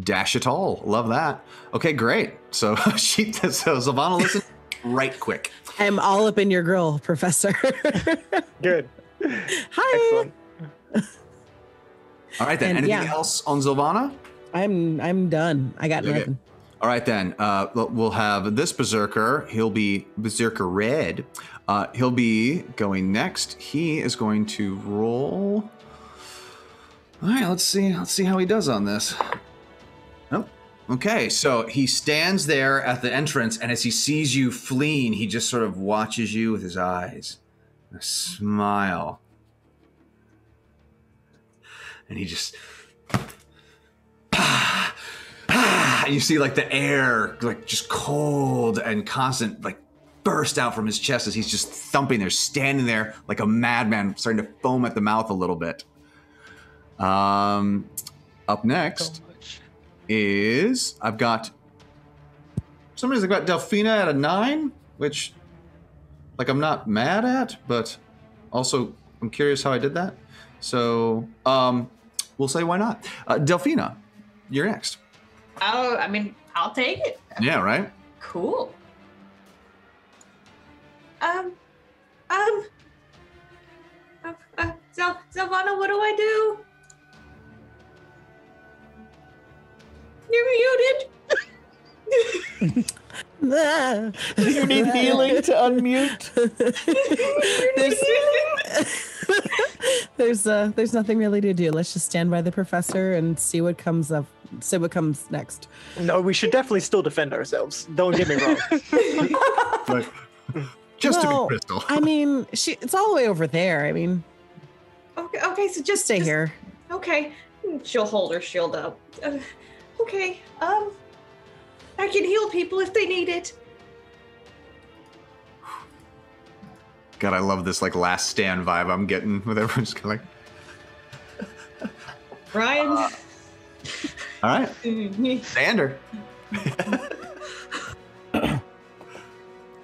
Dash it all. Love that. Okay, great. So she, so Zelvana, listen, right quick. I'm all up in your grill, Professor. Good. Hi. Excellent. All right then. And, Anything yeah. else on Zelvana? I'm I'm done. I got okay. nothing. All right, then, uh, we'll have this Berserker. He'll be Berserker Red. Uh, he'll be going next. He is going to roll. All right, let's see. Let's see how he does on this. Oh, okay. So he stands there at the entrance, and as he sees you fleeing, he just sort of watches you with his eyes. A smile. And he just... And you see like the air, like just cold and constant, like burst out from his chest as he's just thumping there, standing there like a madman, starting to foam at the mouth a little bit. Um, up next is, I've got, somebody's got Delphina at a nine, which like I'm not mad at, but also I'm curious how I did that. So um, we'll say why not. Uh, Delphina, you're next. Oh, I mean, I'll take it. Yeah, right? Cool. Um, um, uh, uh, Zel Zelvana, what do I do? You're muted. You need healing to unmute. There's, there's, uh, there's nothing really to do. Let's just stand by the professor and see what comes up. So what comes next? No, we should definitely still defend ourselves. Don't get me wrong. But just well, to be crystal. I mean, she, it's all the way over there. I mean. Okay, okay, so just stay just, here. Okay. She'll hold her shield up. Uh, okay. Um, I can heal people if they need it. God, I love this like last stand vibe I'm getting with everyone just kind of like. Ryan. Uh, All right, Xander.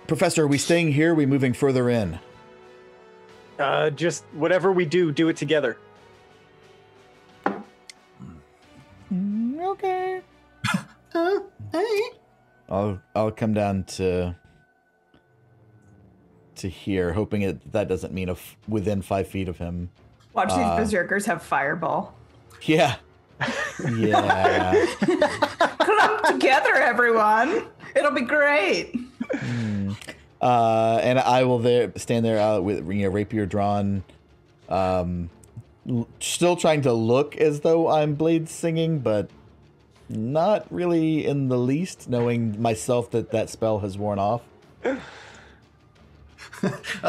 Professor, are we staying here? Or are we moving further in? Uh, just whatever we do, do it together. Mm, okay. uh, hey. I'll I'll come down to to here, hoping it that doesn't mean a f within five feet of him. Watch uh, these berserkers have fireball. Yeah. Yeah. Clump together, everyone. It'll be great. Mm. Uh, and I will there stand there uh, with you know rapier drawn, um, l still trying to look as though I'm blade singing, but not really in the least, knowing myself that that spell has worn off. I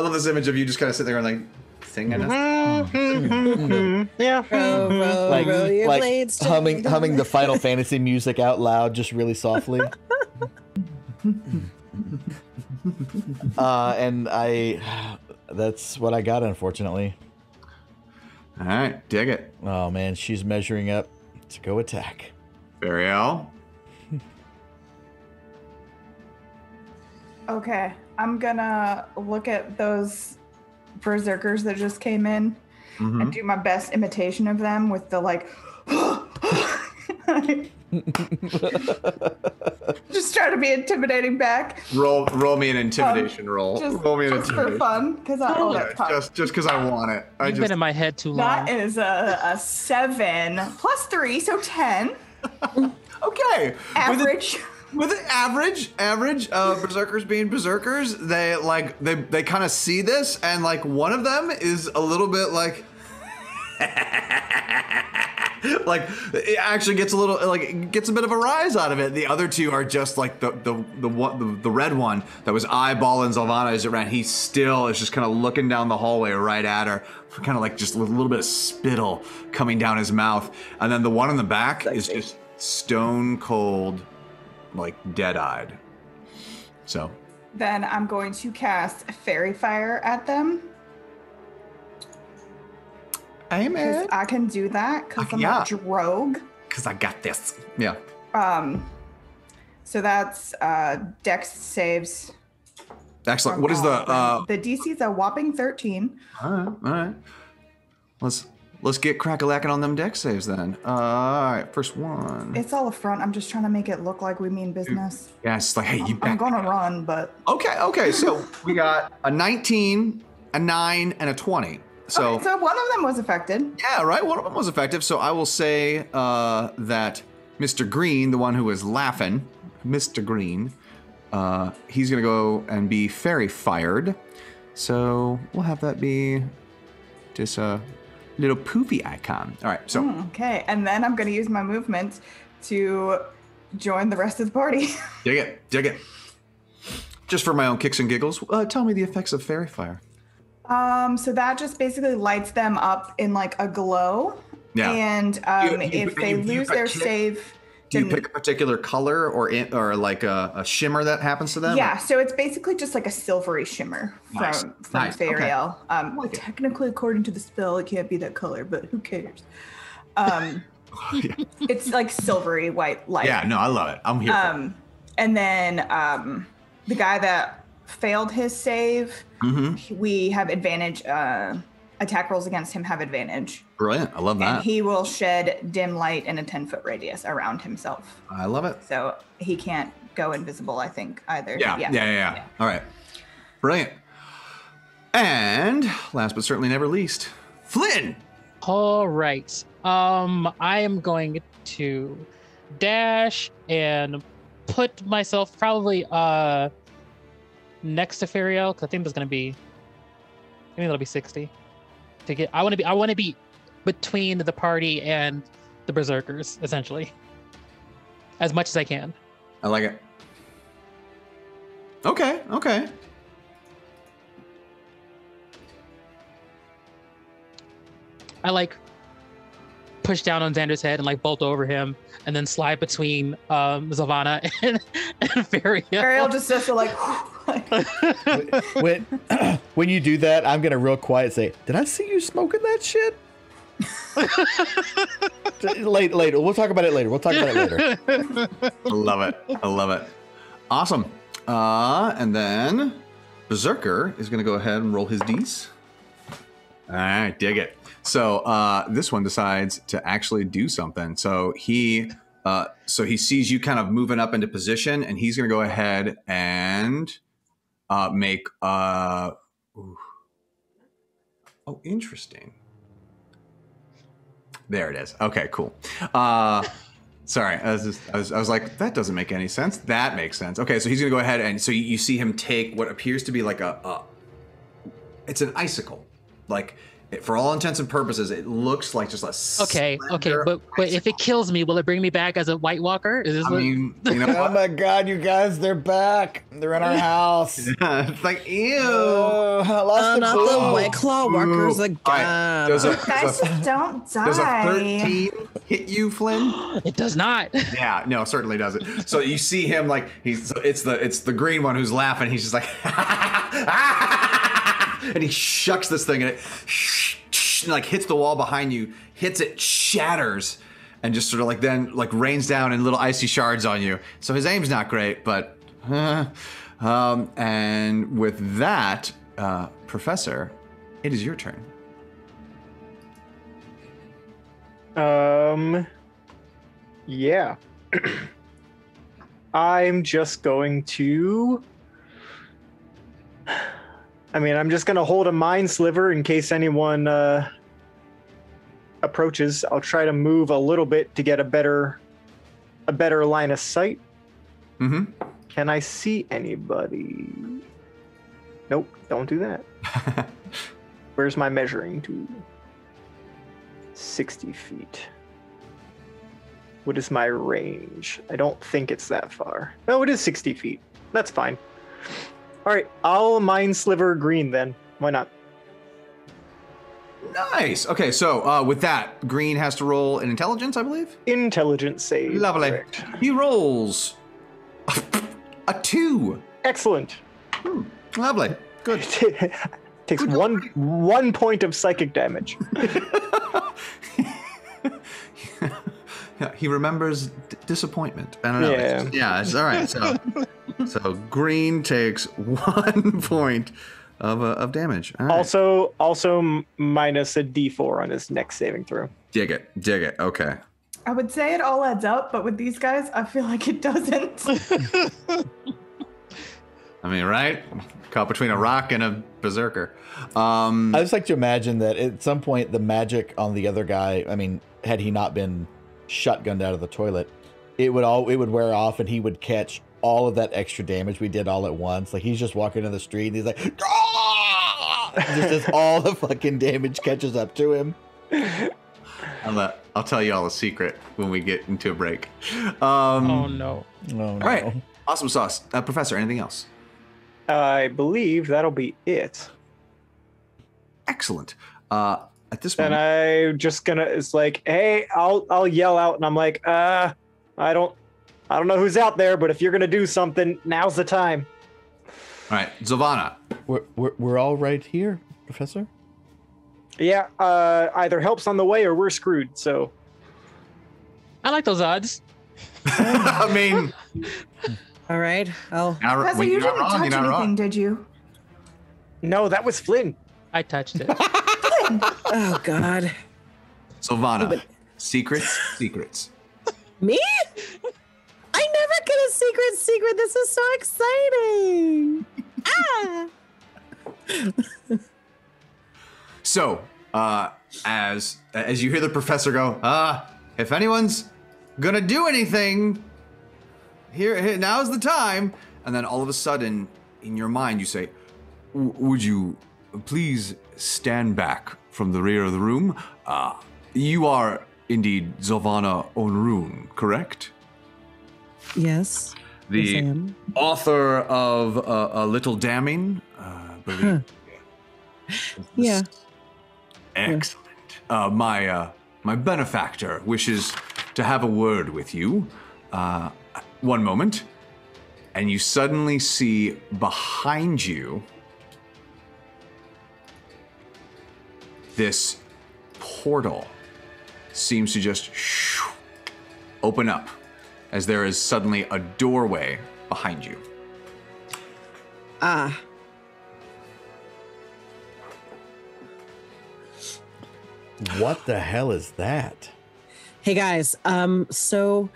love this image of you just kind of sitting there and like. Yeah, like, like humming, humming the Final Fantasy music out loud, just really softly. uh, and I, that's what I got, unfortunately. All right, dig it. Oh man, she's measuring up to go attack. Fariel. Okay, I'm gonna look at those berserkers that just came in mm-hmm. and do my best imitation of them with the like just try to be intimidating back. Roll roll me an intimidation um, roll. Just, roll me an just intimidation. For fun, because I oh, yeah, just just because I want it. I You've just been in my head too long. That is a, a seven plus three, so ten. Okay. Average. With With the average, average uh, berserkers being berserkers, they like they they kind of see this, and like one of them is a little bit like, Like, it actually gets a little, like, it gets a bit of a rise out of it. The other two are just like the the the the, the red one that was eyeballing Zelvana as it ran. He still is just kind of looking down the hallway right at her, kind of like just a little bit of spittle coming down his mouth. And then the one in the back is just stone cold, like dead-eyed. So then I'm going to cast Fairy Fire at them. Amen. I can do that because uh, I'm yeah. a drogue. Because I got this. Yeah. Um. So that's uh, Dex saves. Excellent. What is the uh, the D C is a whopping thirteen. All right. All right. Let's let's get crack-a-lacking on them Dex saves then. Uh, all right. First one. It's all a front. I'm just trying to make it look like we mean business. Yeah. It's like, hey, you. Back I'm gonna up. run, but. Okay. Okay. So we got a nineteen, a nine, and a twenty. So, okay, so one of them was affected. Yeah, right? One of them was effective. So I will say uh, that Mister Green, the one who is laughing, Mister Green, uh, he's going to go and be fairy fired. So we'll have that be just a little poofy icon. All right, so. Mm, okay, and then I'm going to use my movement to join the rest of the party. Dig it, dig it. Just for my own kicks and giggles, uh, tell me the effects of fairy fire. Um, so that just basically lights them up in like a glow. Yeah. And um, you, you, if they you, you lose their save. Do you pick a particular color or in, or like a, a shimmer that happens to them? Yeah. Or? So it's basically just like a silvery shimmer nice. from, from nice. Fariel. Okay. Um, like technically, it. according to the spell, it can't be that color, but who cares? Um, yeah. It's like silvery white light. Yeah, no, I love it. I'm here um, for it. And then um, the guy that failed his save, mm-hmm. we have advantage, uh, attack rolls against him have advantage. Brilliant, I love that. And he will shed dim light in a ten foot radius around himself. I love it. So he can't go invisible, I think, either. Yeah, yeah, yeah, yeah, yeah. yeah. All right, brilliant. And last but certainly never least, Flynn. All right, um, I am going to dash and put myself probably, uh, next to Fariel, because I think there's gonna be, I think that'll be sixty. To get, I want to be, I want to be between the party and the berserkers, essentially, as much as I can. I like it. Okay, okay. I like push down on Xander's head and like bolt over him, and then slide between um, Zelvana and, and Fariel. Fariel just does like. when, when you do that, I'm going to real quiet say, did I see you smoking that shit? later, later. We'll talk about it later. We'll talk about it later. I love it. I love it. Awesome. Uh, and then Berserker is going to go ahead and roll his Ds. All right. Dig it. So uh, this one decides to actually do something. So he, uh, so he sees you kind of moving up into position, and he's going to go ahead and... Uh, make uh ooh. Oh, interesting. There it is. Okay, cool. Uh, sorry, I was, just, I was I was like that doesn't make any sense. That makes sense. Okay, so he's gonna go ahead and so you, you see him take what appears to be like a, a it's an icicle, like it, for all intents and purposes, it looks like just a okay, okay. But icicle. But if it kills me, will it bring me back as a White Walker? Is this I what... mean, you know, oh my God, you guys, they're back. They're in our house. Yeah, it's like ew. Oh, I lost oh, the not clue. The White Claw Walkers again. Right, there's a, there's guys, a, don't die. Does a thirteen hit you, Flynn? It does not. Yeah, no, it certainly doesn't. So you see him like he's it's the it's the green one who's laughing. He's just like. And he shucks this thing, and it sh sh and like hits the wall behind you, hits it, shatters, and just sort of like then like rains down in little icy shards on you. So his aim's not great, but uh, um, and with that, uh, Professor, it is your turn. Um, yeah, I'm just going to. I mean, I'm just going to hold a mind sliver in case anyone uh, approaches. I'll try to move a little bit to get a better a better line of sight. Mm-hmm. Can I see anybody? Nope, don't do that. Where's my measuring tool? sixty feet. What is my range? I don't think it's that far. No, it is sixty feet. That's fine. All right, I'll Mind Sliver green then. Why not? Nice. Okay, so uh, with that, green has to roll an intelligence, I believe? Intelligence save. Lovely. Correct. He rolls a, a two. Excellent. Hmm. Lovely. Good. Takes Good one one point of psychic damage. He remembers d disappointment. I don't know. Yeah, it's, yeah, it's all right. So, so green takes one point of uh, of damage. All right. Also, also minus a D four on his next saving throw. Dig it, dig it. Okay. I would say it all adds up, but with these guys, I feel like it doesn't. I mean, right? Caught between a rock and a berserker. Um, I just like to imagine that at some point the magic on the other guy. I mean, had he not been shotgunned out of the toilet, it would all it would wear off, and he would catch all of that extra damage we did all at once. Like he's just walking in the street, and he's like, "Ah!" Just, just all the fucking damage catches up to him. I'll, uh, I'll tell you all a secret when we get into a break. Um, oh no! No. All no. right, awesome sauce, uh, Professor. Anything else? I believe that'll be it. Excellent. Uh, at this point, and I'm just gonna. It's like, hey, I'll I'll yell out, and I'm like, uh, I don't, I don't know who's out there, but if you're gonna do something, now's the time. All right, Zelvana. We're we're we're all right here, Professor. Yeah. Uh, either help's on the way, or we're screwed. So. I like those odds. I mean. All right. I'll. Professor, wait, you didn't touch wrong, anything, wrong. did you? No, that was Flynn. I touched it. Flynn. Oh God. Zelvana, oh, but... secrets, secrets. Me? I never get a secret secret. This is so exciting. Ah. So, uh, as as you hear the professor go, ah, uh, if anyone's gonna do anything. Here, here, now's the time. And then all of a sudden, in your mind, you say, would you please stand back from the rear of the room? Uh, you are indeed Zelvana O'Roon, correct? Yes, the yes I am. author of uh, A Little Damning, uh, I believe. Huh. Yeah. Excellent. Yeah. Uh, my, uh, my benefactor wishes to have a word with you. Uh, One moment, and you suddenly see behind you this portal seems to just shoo, open up as there is suddenly a doorway behind you. Ah. What the hell is that? Hey guys, um, so...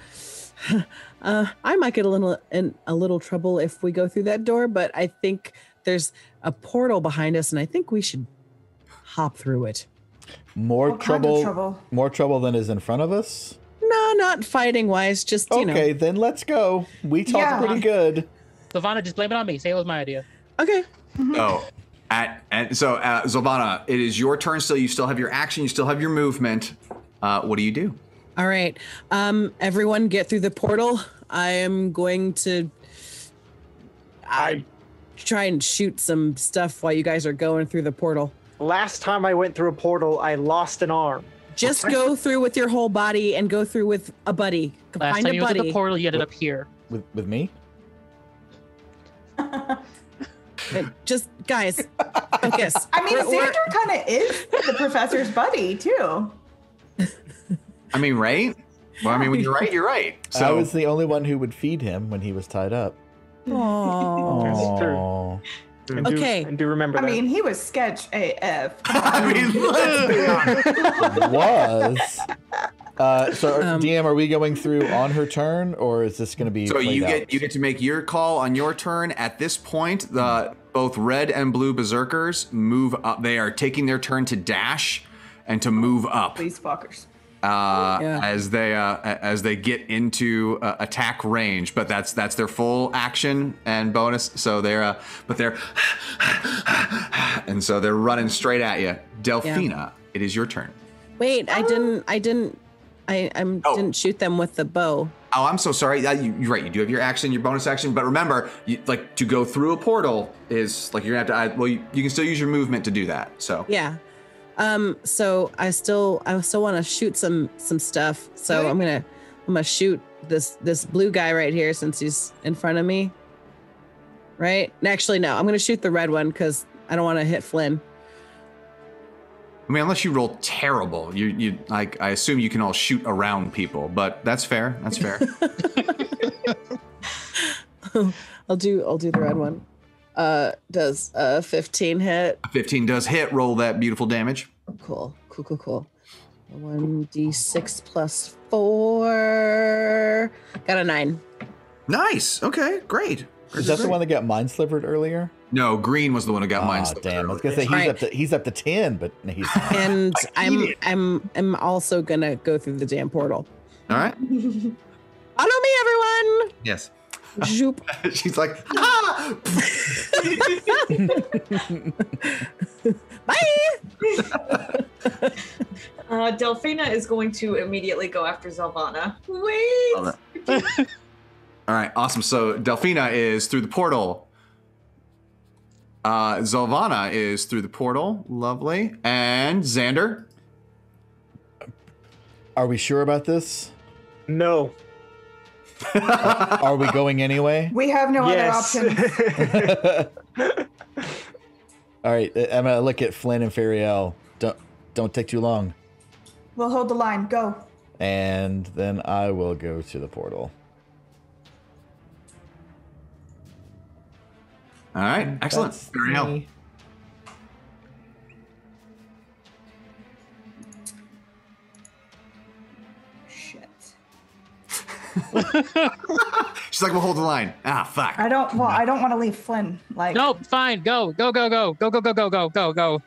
Uh, I might get a little in a little trouble if we go through that door, but I think there's a portal behind us, and I think we should hop through it. More what trouble, kind of trouble, more trouble than is in front of us. No, not fighting wise, just you okay, know. Okay, then let's go. We talked yeah. pretty good. Zelvana, just blame it on me. Say it was my idea. Okay. Mm-hmm. Oh, at, at so uh, Zelvana, it is your turn. Still, you still have your action. You still have your movement. Uh, what do you do? All right, um, everyone get through the portal. I am going to I try and shoot some stuff while you guys are going through the portal. Last time I went through a portal, I lost an arm. Just go through with your whole body and go through with a buddy. Last Find time a you buddy. went through the portal, you ended with, up here. With, with me? Just, guys, focus. I mean, Xander kind of is the professor's buddy, too. I mean, right? Well, I mean, when you're right, you're right. So I was the only one who would feed him when he was tied up. Aww. And do, okay. And do remember that. I mean, he was sketch A F. I mean, let's be honest. Was. Uh, so, um, D M, are we going through on her turn, or is this going to be? So you get out? you get to make your call on your turn. At this point, the both red and blue berserkers move up. They are taking their turn to dash and to move up. These fuckers. Uh, yeah. As they uh, as they get into uh, attack range, but that's that's their full action and bonus. So they're uh, but they're and so they're running straight at you, Delphina. Yeah. It is your turn. Wait, I didn't, I didn't, I I I'm, oh. didn't shoot them with the bow. Oh, I'm so sorry. Uh, you, you're right. You do have your action, your bonus action. But remember, you, like to go through a portal is like you're going to have to, I, well, you, you can still use your movement to do that. So, yeah. Um, so I still, I still want to shoot some, some stuff. So okay. I'm going to, I'm going to shoot this, this blue guy right here since he's in front of me. Right? Actually, no, I'm going to shoot the red one because I don't want to hit Flynn. I mean, unless you roll terrible, you you like. I assume you can all shoot around people, but that's fair. That's fair. I'll do. I'll do the red one. Uh, does a fifteen hit? A fifteen does hit. Roll that beautiful damage. Cool. Cool. Cool. Cool. One d six plus four. Got a nine. Nice. Okay. Great. Is that the one that got mind slivered earlier? No, green was the one who got oh, mine. Damn, I was gonna say he's right. up to he's up to ten, but he's not. And I'm it. I'm I'm also gonna go through the damn portal. All right, follow me, everyone. Yes. Zoop. She's like, ah! Bye. Uh, Delphina is going to immediately go after Zelvana. Wait. All right, awesome. So Delphina is through the portal. Uh, Zelvana is through the portal. Lovely. And Xander? Are we sure about this? No. Are, are we going anyway? We have no yes. other option. All right. I'm going to look at Flynn and Fariel. Don't, don't take too long. We'll hold the line. Go. And then I will go to the portal. All right, and excellent. Fariel. Shit. She's like, we'll hold the line. Ah, fuck. I don't. Well, I don't want to leave Flynn. Like. Nope. Fine. Go. Go. Go. Go. Go. Go. Go. Go. Go. Go. Go.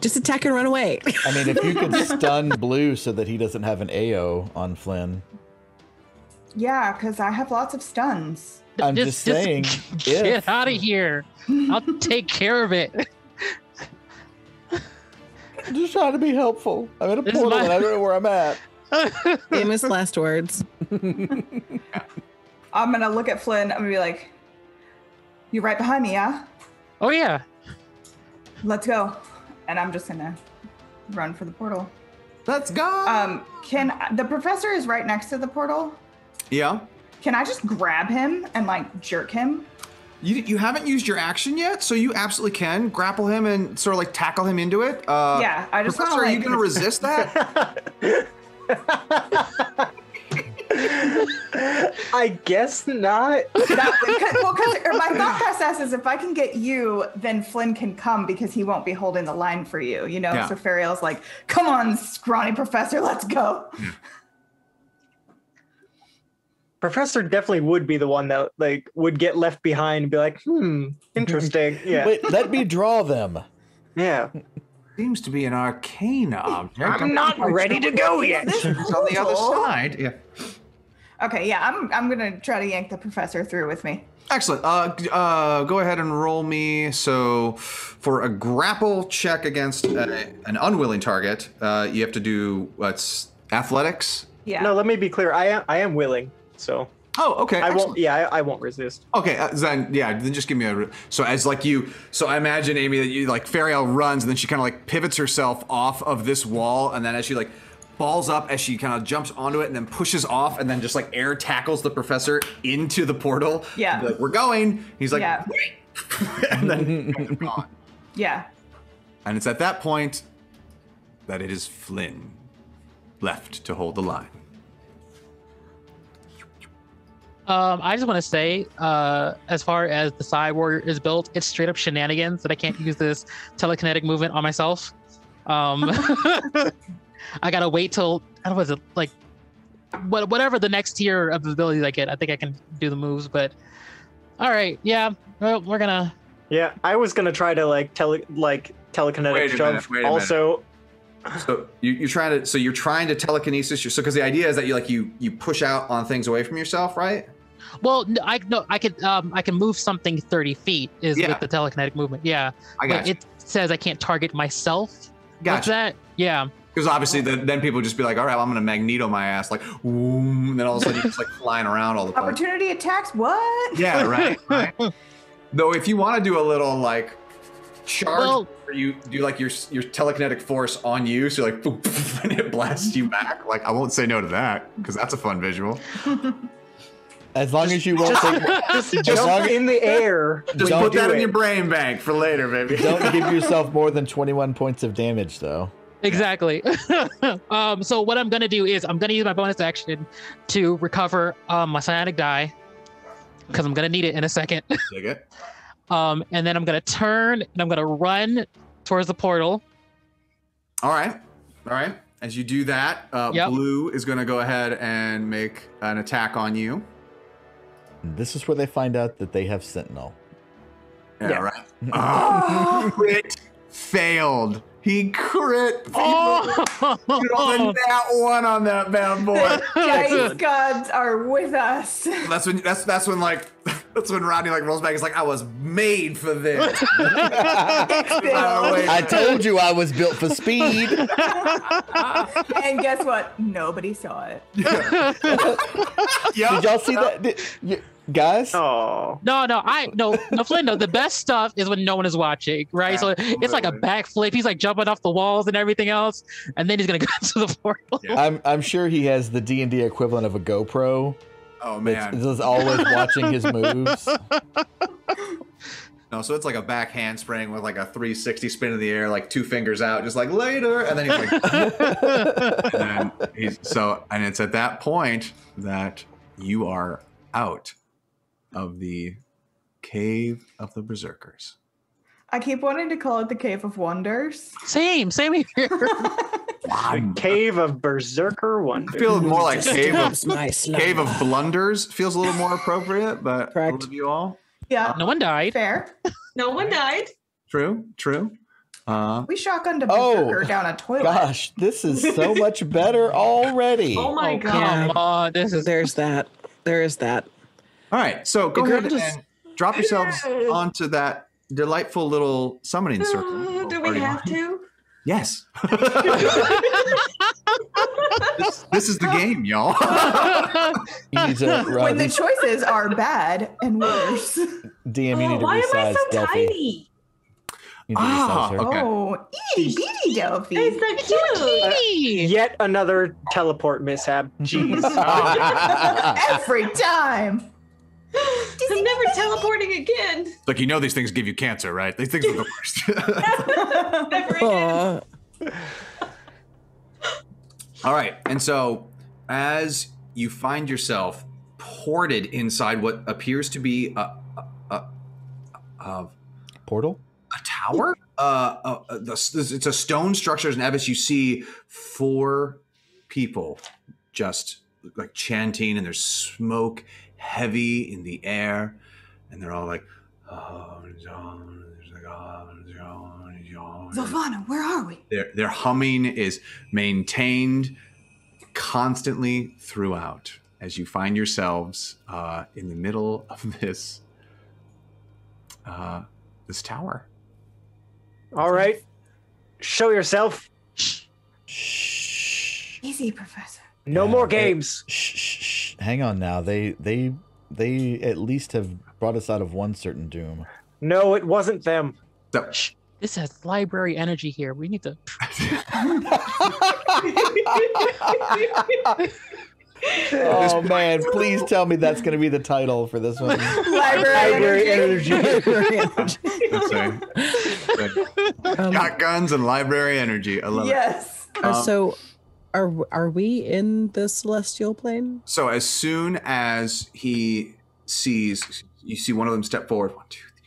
Just attack and run away. I mean, if you could stun Blue so that he doesn't have an A O on Flynn. Yeah, because I have lots of stuns. I'm just, just saying. Just get if. out of here. I'll take care of it. I'm just trying to be helpful. I'm in a portal my... and I don't know where I'm at. Famous last words. I'm going to look at Flynn. I'm going to be like, you're right behind me, yeah? Oh, yeah. Let's go. And I'm just going to run for the portal. Let's go. Um, can The professor is right next to the portal. Yeah. Can I just grab him and like jerk him? You you haven't used your action yet, so you absolutely can grapple him and sort of like tackle him into it. Uh, yeah, I just. Professor, like... are you gonna resist that? I guess not. That, cause, well, cause, or my thought process is if I can get you, then Flynn can come because he won't be holding the line for you. You know, yeah. So Fariel's like, "Come on, scrawny professor, let's go." Yeah. Professor definitely would be the one that like would get left behind and be like, hmm, interesting. Yeah. Wait, let me draw them. Yeah. Seems to be an arcane object. I'm not ready to go yet. It's on the other side. Yeah. Okay, yeah, I'm I'm gonna try to yank the professor through with me. Excellent. Uh uh go ahead and roll me so for a grapple check against a, an unwilling target, uh you have to do what's athletics? Yeah. No, let me be clear. I am I am willing. So, oh, okay. I Excellent. won't. Yeah, I, I won't resist. Okay, uh, then yeah, then just give me a. So as like you, so I imagine Amy that you like Fariel runs and then she kind of like pivots herself off of this wall and then as she like balls up as she kind of jumps onto it and then pushes off and then just like air tackles the professor into the portal. Yeah, like, we're going. He's like, yeah. and then and gone. Yeah. And it's at that point that it is Flynn left to hold the line. Um, I just want to say, uh, as far as the Psy Warrior is built, it's straight up shenanigans that I can't use this telekinetic movement on myself. Um, I gotta wait till I don't know, was it like what, whatever the next tier of abilities I get. I think I can do the moves, but all right, yeah, we're, we're gonna. Yeah, I was gonna try to like tele like telekinetic shove also. So you, you're trying to so you're trying to telekinesis. You're, so because the idea is that you like you you push out on things away from yourself, right? Well, no, I no I could um, I can move something thirty feet is yeah. with the telekinetic movement. Yeah, I got but you. It says I can't target myself. Gotcha. What's that? Yeah. Because obviously the, then people just be like, all right, well, I'm going to Magneto my ass. Like, ooh, and then all of a sudden you're just like flying around all the time. Opportunity attacks, what? Yeah, right. right. Though if you want to do a little like charge, well, where you do like your your telekinetic force on you, so like, boom, boom, and it blasts you back. Like, I won't say no to that because that's a fun visual. As long as you won't just, take just, just as long in the air. Just put that in your brain bank for later, baby. Don't give yourself more than twenty-one points of damage, though. Exactly. um, so what I'm going to do is I'm going to use my bonus action to recover um, my Psionic die because I'm going to need it in a second. Take it. Um, and then I'm going to turn and I'm going to run towards the portal. All right. All right. As you do that, uh, yep. Blue is going to go ahead and make an attack on you. This is where they find out that they have Sentinel. Yeah, yeah. Right. Oh, crit failed. He crit. Oh, on that one on that bad boy. Dice gods are with us. That's when. That's that's when like. That's when Rodney like rolls back. He's like, I was made for this. I told you I was built for speed. And guess what? Nobody saw it. Yeah. Yep. Did y'all see that? Did, y guys? Oh. No, no, I no, no, Flynn, no, the best stuff is when no one is watching, right? Absolutely. So it's like a backflip. He's like jumping off the walls and everything else, and then he's gonna go to the portal. Yeah. I'm I'm sure he has the D and D equivalent of a GoPro. Oh man, it's, it's always watching his moves. No, so it's like a back handspring with like a three sixty spin in the air, like two fingers out, just like later, and then he's like, and then he's, so, and it's at that point that you are out of the Cave of the Berserkers. I keep wanting to call it the Cave of Wonders. Same, same here. The Cave of Berserker Wonders. I feel more like Cave of, Cave of Blunders. Feels a little more appropriate, but all of you all. Yeah. Uh, no one died. Fair. No one died. True, true. Uh, we shotgunned a berserker oh, down a toilet. Gosh, this is so much better already. Oh my oh, God. Come on. This is, there's that. There is that. All right. So go ahead just... and drop yourselves onto that delightful little summoning circle. Uh, do we have to? Yes. this, this is the game, y'all. When the choices are bad and worse. D M, you need oh, to why resize, am I so Delphi. Tiny? You need ah, to okay. Oh, itty bitty Delphi. It's so cute. Uh, yet another teleport mishap. Jeez. Every time. I'm never teleporting again. Like, you know these things give you cancer, right? These things are the worst. Never again. All right. And so as you find yourself ported inside what appears to be a, a, a, a portal, a tower, uh, a, a, a, it's a stone structure. As an abyss, you see four people just like chanting, and there's smoke heavy in the air, and they're all like, oh, Zelvana, where are we? Their, their humming is maintained constantly throughout as you find yourselves uh, in the middle of this uh, this tower. All right, show yourself. Shh. Easy, Professor. No yeah, more games. They, shh, shh, shh. Hang on now. They they they at least have brought us out of one certain doom. No, it wasn't them. So, shh. This has library energy here. We need to. Oh man, please tell me that's going to be the title for this one. Library energy. Library energy. um, Shotguns and library energy. I love yes. it. Yes. Um, so. Are, are we in the celestial plane? So as soon as he sees, you see one of them step forward. One, two, three.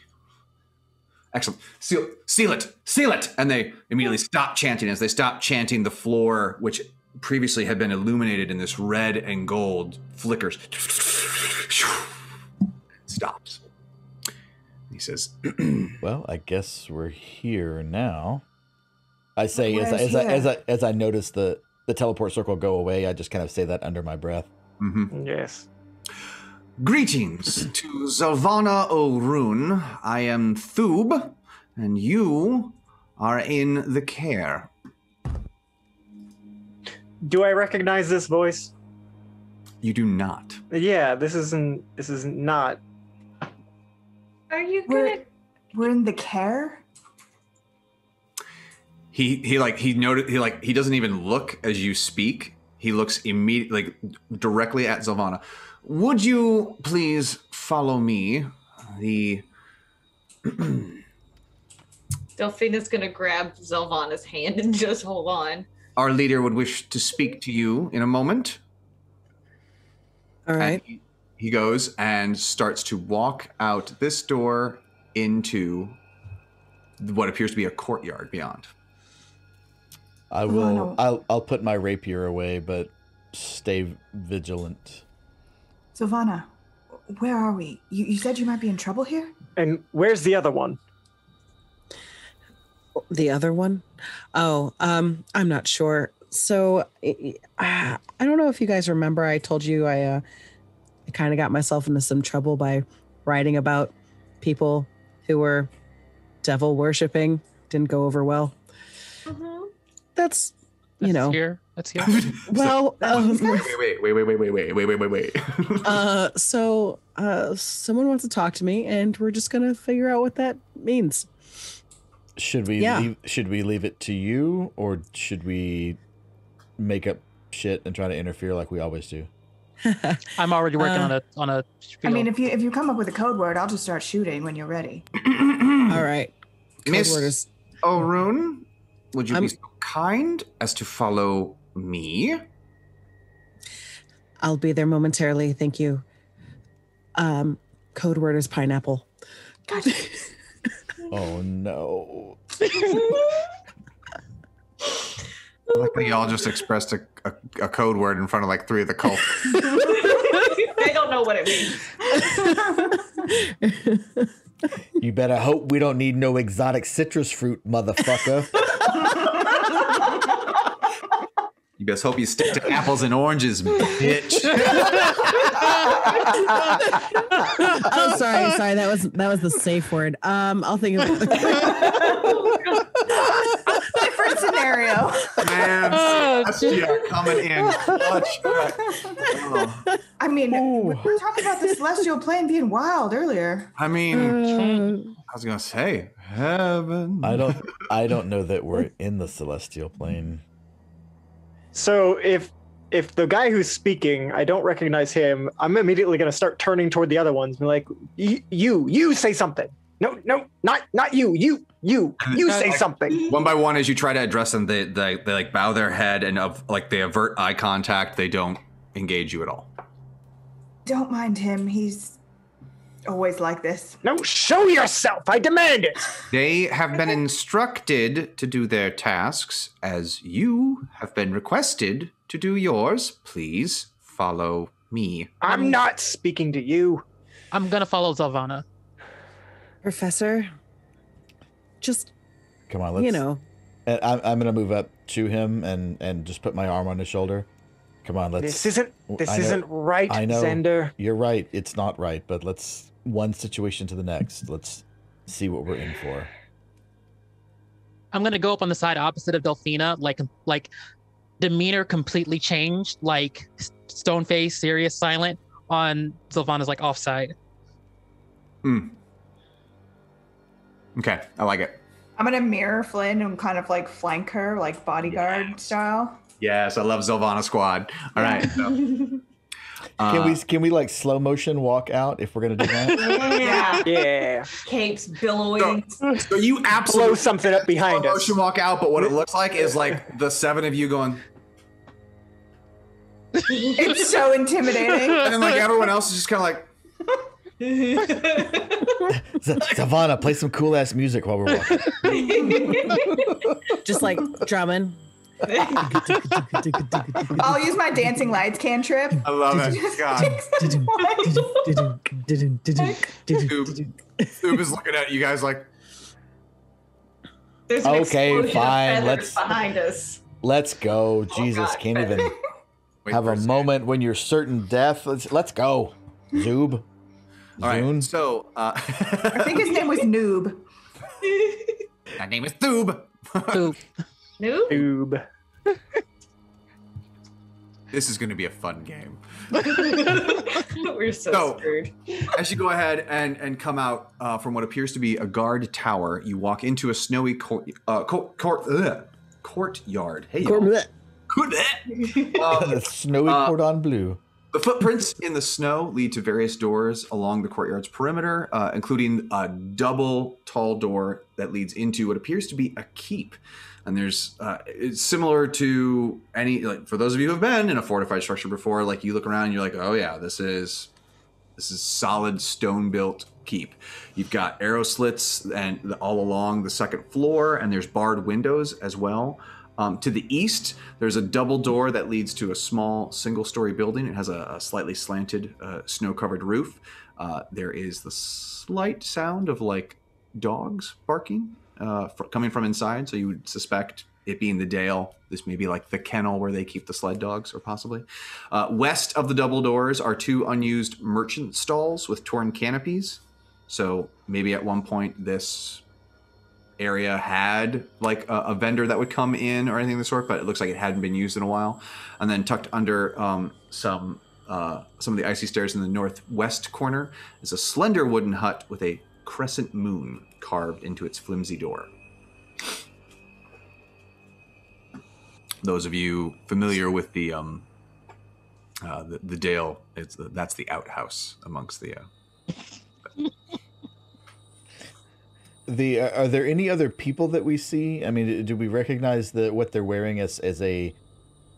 Excellent. Seal, seal it, seal it. And they immediately stop chanting. As they stop chanting, the floor, which previously had been illuminated in this red and gold, flickers. Stops. He says, well, I guess we're here now. I say as I, as, I, as, I, as I notice the... the teleport circle go away. I just kind of say that under my breath. Mm-hmm. Yes. Greetings to Zelvana O'Roon. I am Thub, and you are in the Kaer Do I recognize this voice? You do not. Yeah, this isn't. This is not. Are you good? We're, we're in the care. He he like he noted he like he doesn't even look as you speak. He looks immediately like directly at Zelvana. Would you please follow me? The Delphina's gonna grab Zelvana's hand and just hold on. Our leader would wish to speak to you in a moment. All right. He, he goes and starts to walk out this door into what appears to be a courtyard beyond. I will. Oh, no. I'll. I'll put my rapier away, but stay vigilant. Zelvana, where are we? You, you said you might be in trouble here? And where's the other one? The other one? Oh, um, I'm not sure. So, uh, I don't know if you guys remember, I told you I, uh, I kind of got myself into some trouble by writing about people who were devil worshipping. Didn't go over well. Mm-hmm. That's, you that's know. Here. That's here. Well, um, wait, wait, wait, wait, wait, wait, wait, wait, wait, wait, wait. uh, so uh, someone wants to talk to me, and we're just gonna figure out what that means. Should we? Yeah. Leave, should we leave it to you, or should we make up shit and try to interfere like we always do? I'm already working uh, on a on a. Spiel. I mean, if you if you come up with a code word, I'll just start shooting when you're ready. All right, Miss is... O'Roon, would you I'm... be so kind as to follow me? I'll be there momentarily, thank you. Um, code word is pineapple. Gotcha. Oh no! Luckily, y'all just expressed a, a, a code word in front of like three of the cult. They don't know what it means. You better hope we don't need no exotic citrus fruit, motherfucker. You best hope you stick to apples and oranges, bitch. I'm sorry, sorry. That was that was the safe word. Um, I'll think of different scenario. Man, Celestia coming in clutch. Oh. I mean, Ooh. we were talking about the celestial plane being wild earlier. I mean, uh, I was gonna say heaven. I don't, I don't know that we're in the celestial plane. So if if the guy who's speaking, I don't recognize him, I'm immediately going to start turning toward the other ones and be like, you, you say something. No, no, not not you, you, you, you say like, something. One by one, as you try to address them, they, they, they like bow their head and of, like they avert eye contact. They don't engage you at all. Don't mind him. He's always like this. No, show yourself. I demand it. They have been instructed to do their tasks as you have been requested to do yours. Please follow me. I'm not speaking to you. I'm going to follow Zelvana. Professor, just, come on, let's, you know. I'm, I'm going to move up to him and, and just put my arm on his shoulder. Come on, let's. This isn't, this isn't right, I know, Xander. You're right. It's not right, but let's. One situation to the next. Let's see what we're in for. I'm gonna go up on the side opposite of Delphina, like like demeanor completely changed, like stone face, serious, silent. On Sylvana's like offside. Hmm. Okay, I like it. I'm gonna mirror Flynn and kind of like flank her, like bodyguard yeah. style. Yes, I love Sylvana Squad. All right. So. Uh, can we can we like slow motion walk out if we're gonna do that? Yeah, yeah. Capes billowing. So, so you absolutely blow something up behind slow us. Slow motion walk out, but what it looks like is like the seven of you going. It's so intimidating. And then like everyone else is just kind of like. Zelvana, play some cool ass music while we're walking. Just like drumming. I'll use my dancing lights cantrip. I love it. God. Thub is looking at you guys like. There's an okay, fine. Let's behind us. Let's go. Oh, Jesus, God. Can't even have a, a moment when you're certain death. Let's let's go. Noob. All Zoom. Right. So uh, I think his name was Noob. My name is Thub. Thub. Noob? Noob. This is going to be a fun game. We're so, so screwed. As you go ahead and, and come out uh, from what appears to be a guard tower, you walk into a snowy court, uh, court, court ugh, courtyard. Hey, court court um, snowy uh, cordon bleu. The footprints in the snow lead to various doors along the courtyard's perimeter, uh, including a double tall door that leads into what appears to be a keep. And there's, uh, it's similar to any, like, for those of you who have been in a fortified structure before, like, you look around and you're like, oh yeah, this is, this is solid stone-built keep. You've got arrow slits and all along the second floor, and there's barred windows as well. Um, to the east, there's a double door that leads to a small single-story building. It has a, a slightly slanted, uh, snow-covered roof. Uh, there is the slight sound of, like, dogs barking uh, for, coming from inside, so you would suspect, it being the Dale, this may be, like, the kennel where they keep the sled dogs, or possibly. Uh, west of the double doors are two unused merchant stalls with torn canopies. So maybe at one point this area had like a, a vendor that would come in or anything of the sort, but it looks like it hadn't been used in a while. And then tucked under um, some uh, some of the icy stairs in the northwest corner is a slender wooden hut with a crescent moon carved into its flimsy door. Those of you familiar with the um, uh, the, the Dale, it's the, that's the outhouse amongst the. Uh, The, uh, are there any other people that we see? I mean, do we recognize the, what they're wearing as, as a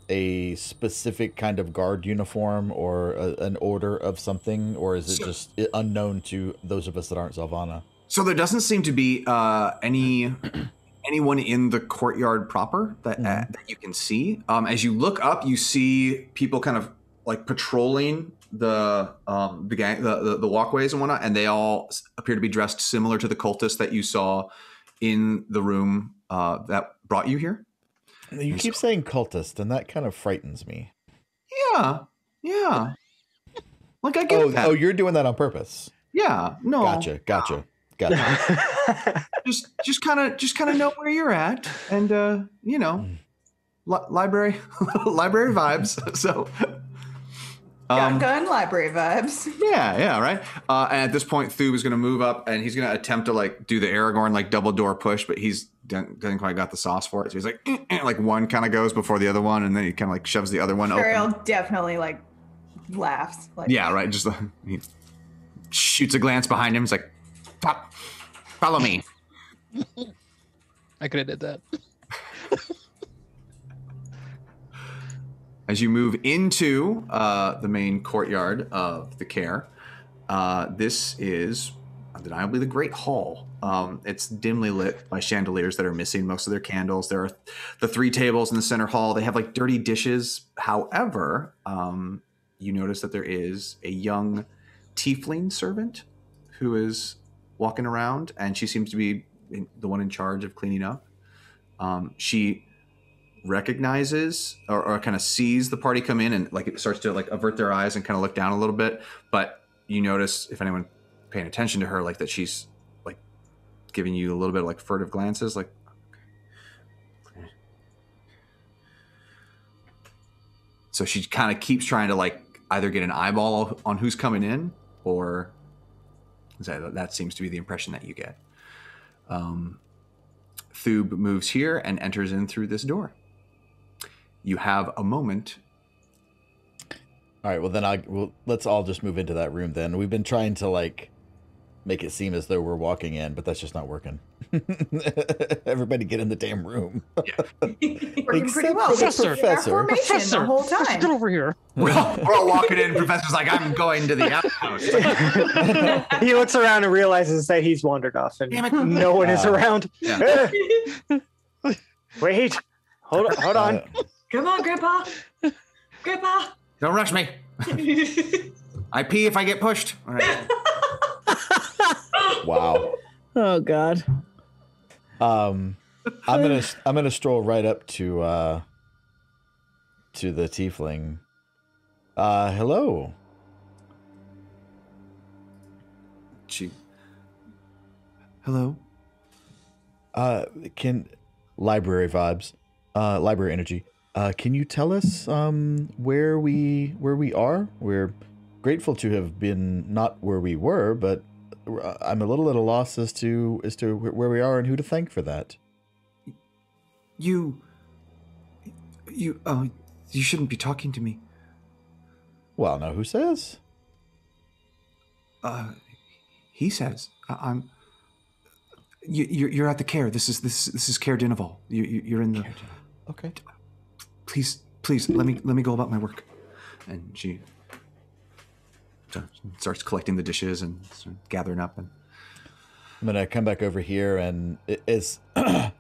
a specific kind of guard uniform or a, an order of something? Or is it so, just unknown to those of us that aren't Zelvana? So there doesn't seem to be uh, any anyone in the courtyard proper that, mm-hmm. uh, that you can see. Um, as you look up, you see people kind of like patrolling the um the, gang, the the the walkways and whatnot, and they all appear to be dressed similar to the cultists that you saw in the room uh that brought you here. You keep so, saying cultist, and that kind of frightens me. Yeah, yeah. Like I get oh, that. Oh, you're doing that on purpose. Yeah. No. Gotcha. Gotcha. Gotcha. just just kind of just kind of know where you're at, and uh, you know, li library library vibes. So. Um, gun library vibes. Yeah, yeah, right. Uh, and at this point, Thub is going to move up, and he's going to attempt to like do the Aragorn like double door push, but he's doesn't quite got the sauce for it. So he's like, eh, eh, like one kind of goes before the other one, and then he kind of like shoves the other one open. Fariel definitely like laughs. Like, yeah, right. Just like, he shoots a glance behind him. He's like, pop, follow me. I could have did that. As you move into uh, the main courtyard of the Kaer, uh, this is undeniably the Great Hall. Um, it's dimly lit by chandeliers that are missing most of their candles. There are the three tables in the center hall. They have like dirty dishes. However, um, you notice that there is a young tiefling servant who is walking around, and she seems to be in, the one in charge of cleaning up. Um, she... recognizes or, or kind of sees the party come in, and like it starts to like avert their eyes and kind of look down a little bit, but you notice, if anyone paying attention to her, like that she's like giving you a little bit of like furtive glances, like okay. So she kind of keeps trying to like either get an eyeball on who's coming in, or that seems to be the impression that you get. um Thub moves here and enters in through this door. You have a moment. All right, well then I well, let's all just move into that room then. We've been trying to like make it seem as though we're walking in, but that's just not working. Everybody get in the damn room. Yeah. Except pretty well. Professor, professor, professor, the whole time. Get over here. We're all, we're all walking in. Professor's like, I'm going to the outhouse. He looks around and realizes that he's wandered off, and no one uh, is around. Yeah. Wait, hold on, hold on. Uh, Come on, Grandpa. Grandpa. Don't rush me. I pee if I get pushed. All right. Wow. Oh God. Um, I'm gonna I'm gonna stroll right up to uh, to the tiefling. Uh, hello. She. Hello. Uh, can library vibes? Uh, library energy. Uh, can you tell us um, where we where we are? We're grateful to have been not where we were, but I'm a little at a loss as to as to where we are and who to thank for that. You, you, uh, you shouldn't be talking to me. Well, now who says? Uh, he says. I I'm. You, you're you're at the Kaer. This is this this is Kaer Deneval. You, you you're in the. Okay. Please, please, let me let me go about my work. And she starts collecting the dishes and sort of gathering up. And I'm gonna come back over here, and it's I'm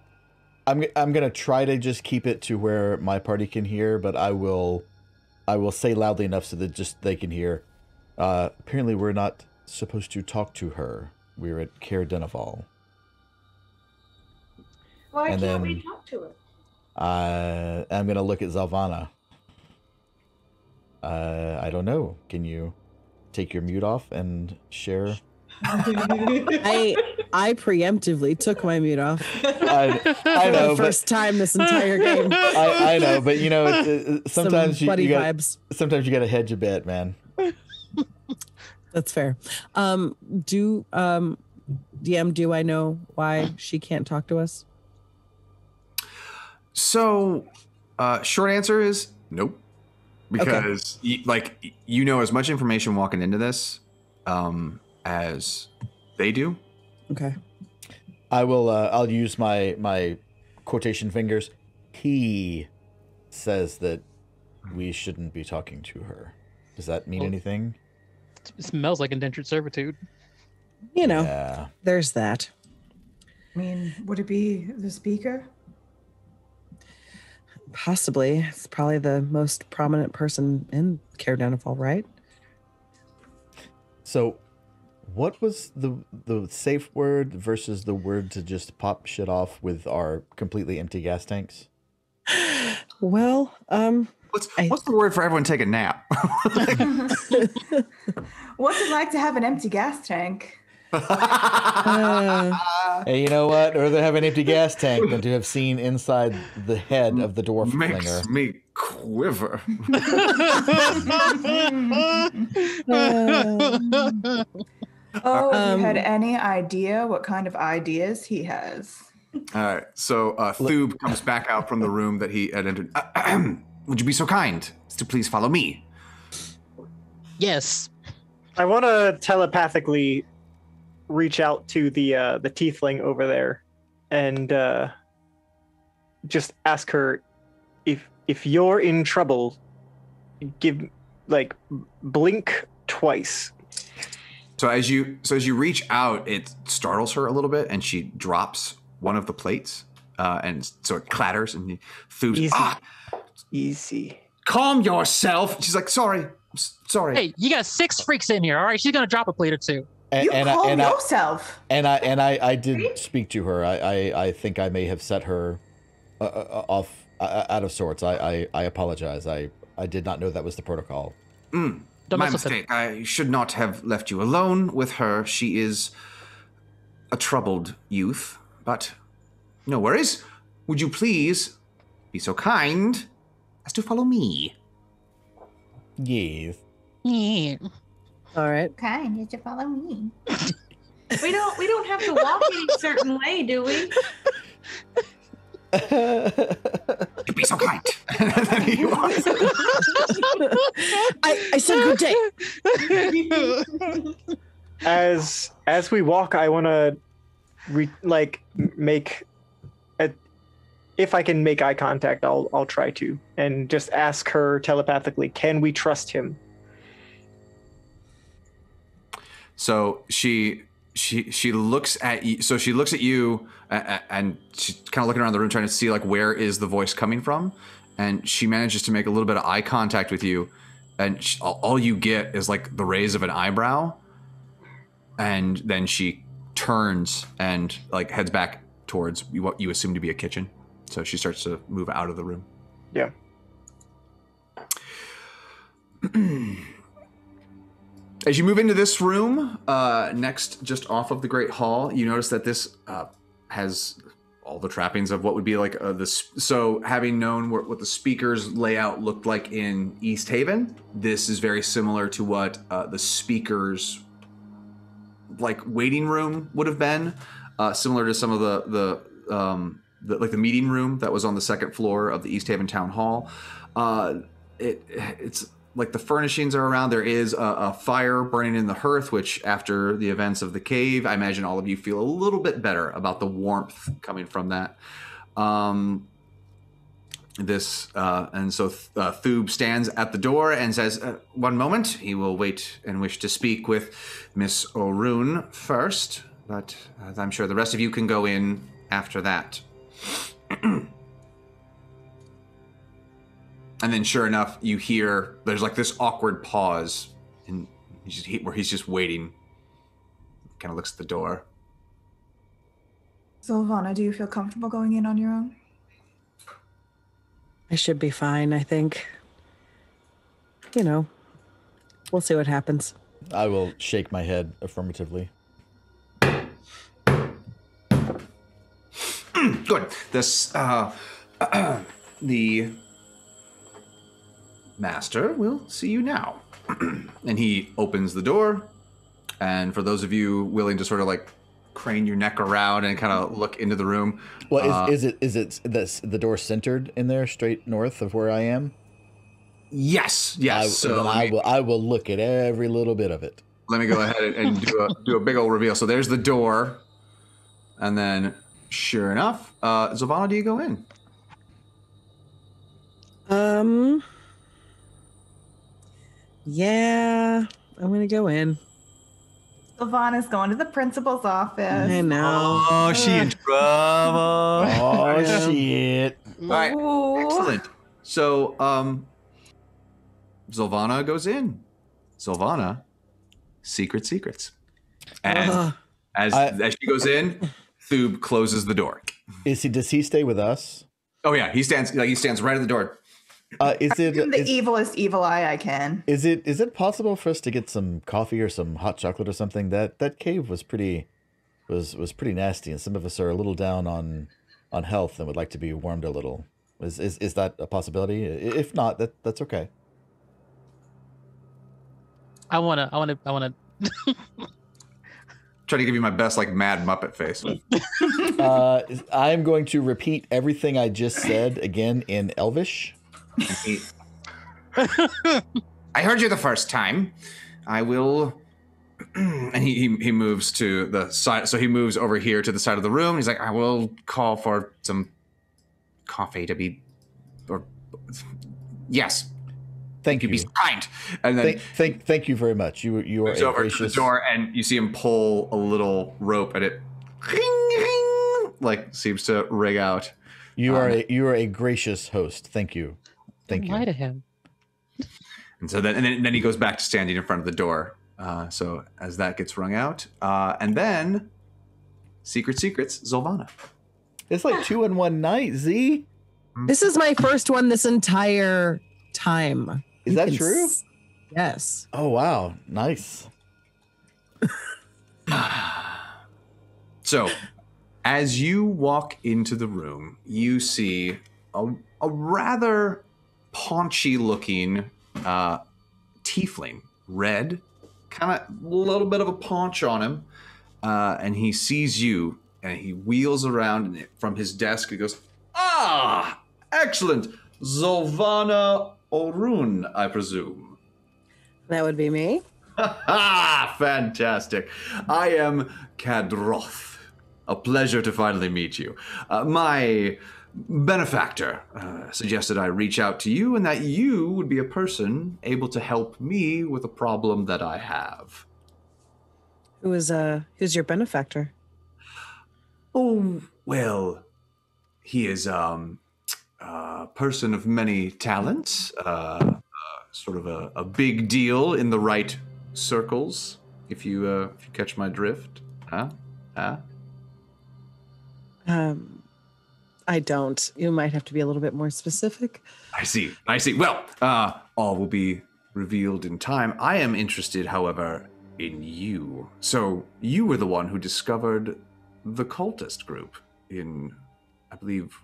I'm gonna try to just keep it to where my party can hear, but I will I will say loudly enough so that just they can hear. Uh, apparently, we're not supposed to talk to her. We're at Kaer Deneval. Why and can't then, we talk to her? Uh, I'm going to look at Zelvana. Uh, I don't know. Can you take your mute off and share? I I preemptively took my mute off. I, I know. For the first but, time this entire game. I, I know, but you know, it, it, sometimes Some you, you gotta, vibes. Sometimes you got to hedge a bit, man. That's fair. Um, do um, D M, do I know why she can't talk to us? So, uh, short answer is nope, because okay. you, like you know as much information walking into this um, as they do. Okay. I will. Uh, I'll use my my quotation fingers. He says that we shouldn't be talking to her. Does that mean well, anything? It smells like indentured servitude. You know. Yeah. There's that. I mean, would it be the speaker? Possibly. It's probably the most prominent person in Kaer Deneval, right? So what was the the safe word versus the word to just pop shit off with our completely empty gas tanks? Well, um... What's, what's the word for everyone take a nap? What's it like to have an empty gas tank? Uh, hey, you know what? Or they have an empty gas tank than to have seen inside the head of the dwarf makes flinger. Me quiver. um, oh, have um, you had any idea what kind of ideas he has? All right, so uh, Thub comes back out from the room that he had entered. Uh, would you be so kind as to please follow me? Yes. I want to telepathically reach out to the uh, the tiefling over there and uh, just ask her if if you're in trouble, give like blink twice. So as you so as you reach out, it startles her a little bit and she drops one of the plates uh, and so it clatters and Thub's easy. Ah, easy. Calm yourself. She's like, sorry, sorry. Hey, you got six freaks in here. All right, she's gonna drop a plate or two. And, you and call I, and yourself. I, and I and I, I did speak to her. I, I, I think I may have set her uh, uh, off uh, out of sorts. I, I, I apologize. I, I did not know that was the protocol. Mm, my mistake. It. I should not have left you alone with her. She is a troubled youth, but no worries. Would you please be so kind as to follow me? Yes. Yeah. All right. Kind, you should follow me. we don't. We don't have to walk in a certain way, do we? You'd be so kind. I, I said good day. As as we walk, I want to re like make a, if I can make eye contact, I'll I'll try to and just ask her telepathically. Can we trust him? So she she she looks at you. So she looks at you, and, and she's kind of looking around the room, trying to see like where is the voice coming from. And she manages to make a little bit of eye contact with you, and she, all, all you get is like the raise of an eyebrow. And then she turns and like heads back towards what you assume to be a kitchen. So she starts to move out of the room. Yeah. As you move into this room, uh, next just off of the Great Hall, you notice that this uh, has all the trappings of what would be like uh, this. So having known what, what the speaker's layout looked like in East Haven, this is very similar to what uh, the speaker's like waiting room would have been, uh, similar to some of the, the, um, the, like the meeting room that was on the second floor of the East Haven Town Hall. Uh, it, it's like the furnishings are around. There is a, a fire burning in the hearth, which after the events of the cave, I imagine all of you feel a little bit better about the warmth coming from that. Um, this, uh, and so Th- uh, Thub stands at the door and says, uh, one moment, he will wait and wish to speak with Miss O'Roon first, but uh, I'm sure the rest of you can go in after that. And then sure enough, you hear, there's like this awkward pause and he's just, he, where he's just waiting. Kind of looks at the door. Zelvana, do you feel comfortable going in on your own? I should be fine, I think. You know, we'll see what happens. I will shake my head affirmatively. Mm, good. This, uh, the... Master, we'll see you now. And he opens the door. And for those of you willing to sort of like crane your neck around and kind of look into the room. Well, uh, is, is it is it this, the door centered in there straight north of where I am? Yes, yes. I, so I, me, will, I will look at every little bit of it. Let me go ahead and do a, do a big old reveal. So there's the door. And then sure enough, uh, Zelvana, do you go in? Um... Yeah, I'm going to go in. Sylvana's going to the principal's office. I know. Oh, she in trouble. Oh, shit. All right, ooh. Excellent. So, um, Zelvana goes in. Zelvana, secret secrets. And uh, as, I, as she goes in, Thub closes the door. Is he? Does he stay with us? Oh, yeah. He stands, like, he stands right at the door. Uh, is it I'm the is, evilest evil eye I can? Is it is it possible for us to get some coffee or some hot chocolate or something? That that cave was pretty was was pretty nasty, and some of us are a little down on on health and would like to be warmed a little. Is is, is that a possibility? If not, that that's okay. I wanna I wanna I wanna try to give you my best like mad Muppet face. uh, I'm going to repeat everything I just said again in Elvish. I heard you the first time. I will. And he, he he moves to the side. So he moves over here to the side of the room. He's like, I will call for some coffee to be, or yes, thank you. Be kind. And then thank thank, thank you very much. You you are over gracious. To the door, and you see him pull a little rope, and it ring ring like seems to ring out. You um, are a, you are a gracious host. Thank you. Thank you. Lie to him. And so then, and then, and then he goes back to standing in front of the door. Uh, so as that gets rung out, uh, and then secret secrets, Zelvana. It's like two in one night, Z. This is my first one this entire time. Is you that true? S- yes. Oh wow, nice. So, as you walk into the room, you see a, a rather paunchy-looking uh, tiefling, red, kind of a little bit of a paunch on him, uh, and he sees you, and he wheels around and from his desk. He goes, "Ah, excellent, Zelvana O'Roon, I presume." That would be me. Ha ha! Fantastic. I am Kadroth. A pleasure to finally meet you. Uh, my. Benefactor uh, suggested I reach out to you and that you would be a person able to help me with a problem that I have. Who is uh who's your benefactor? Oh, well, he is um a person of many talents, uh, uh sort of a, a big deal in the right circles, if you uh if you catch my drift. Huh? Huh? Um I don't. You might have to be a little bit more specific. I see. I see. Well, uh, all will be revealed in time. I am interested, however, in you. So you were the one who discovered the cultist group in I believe,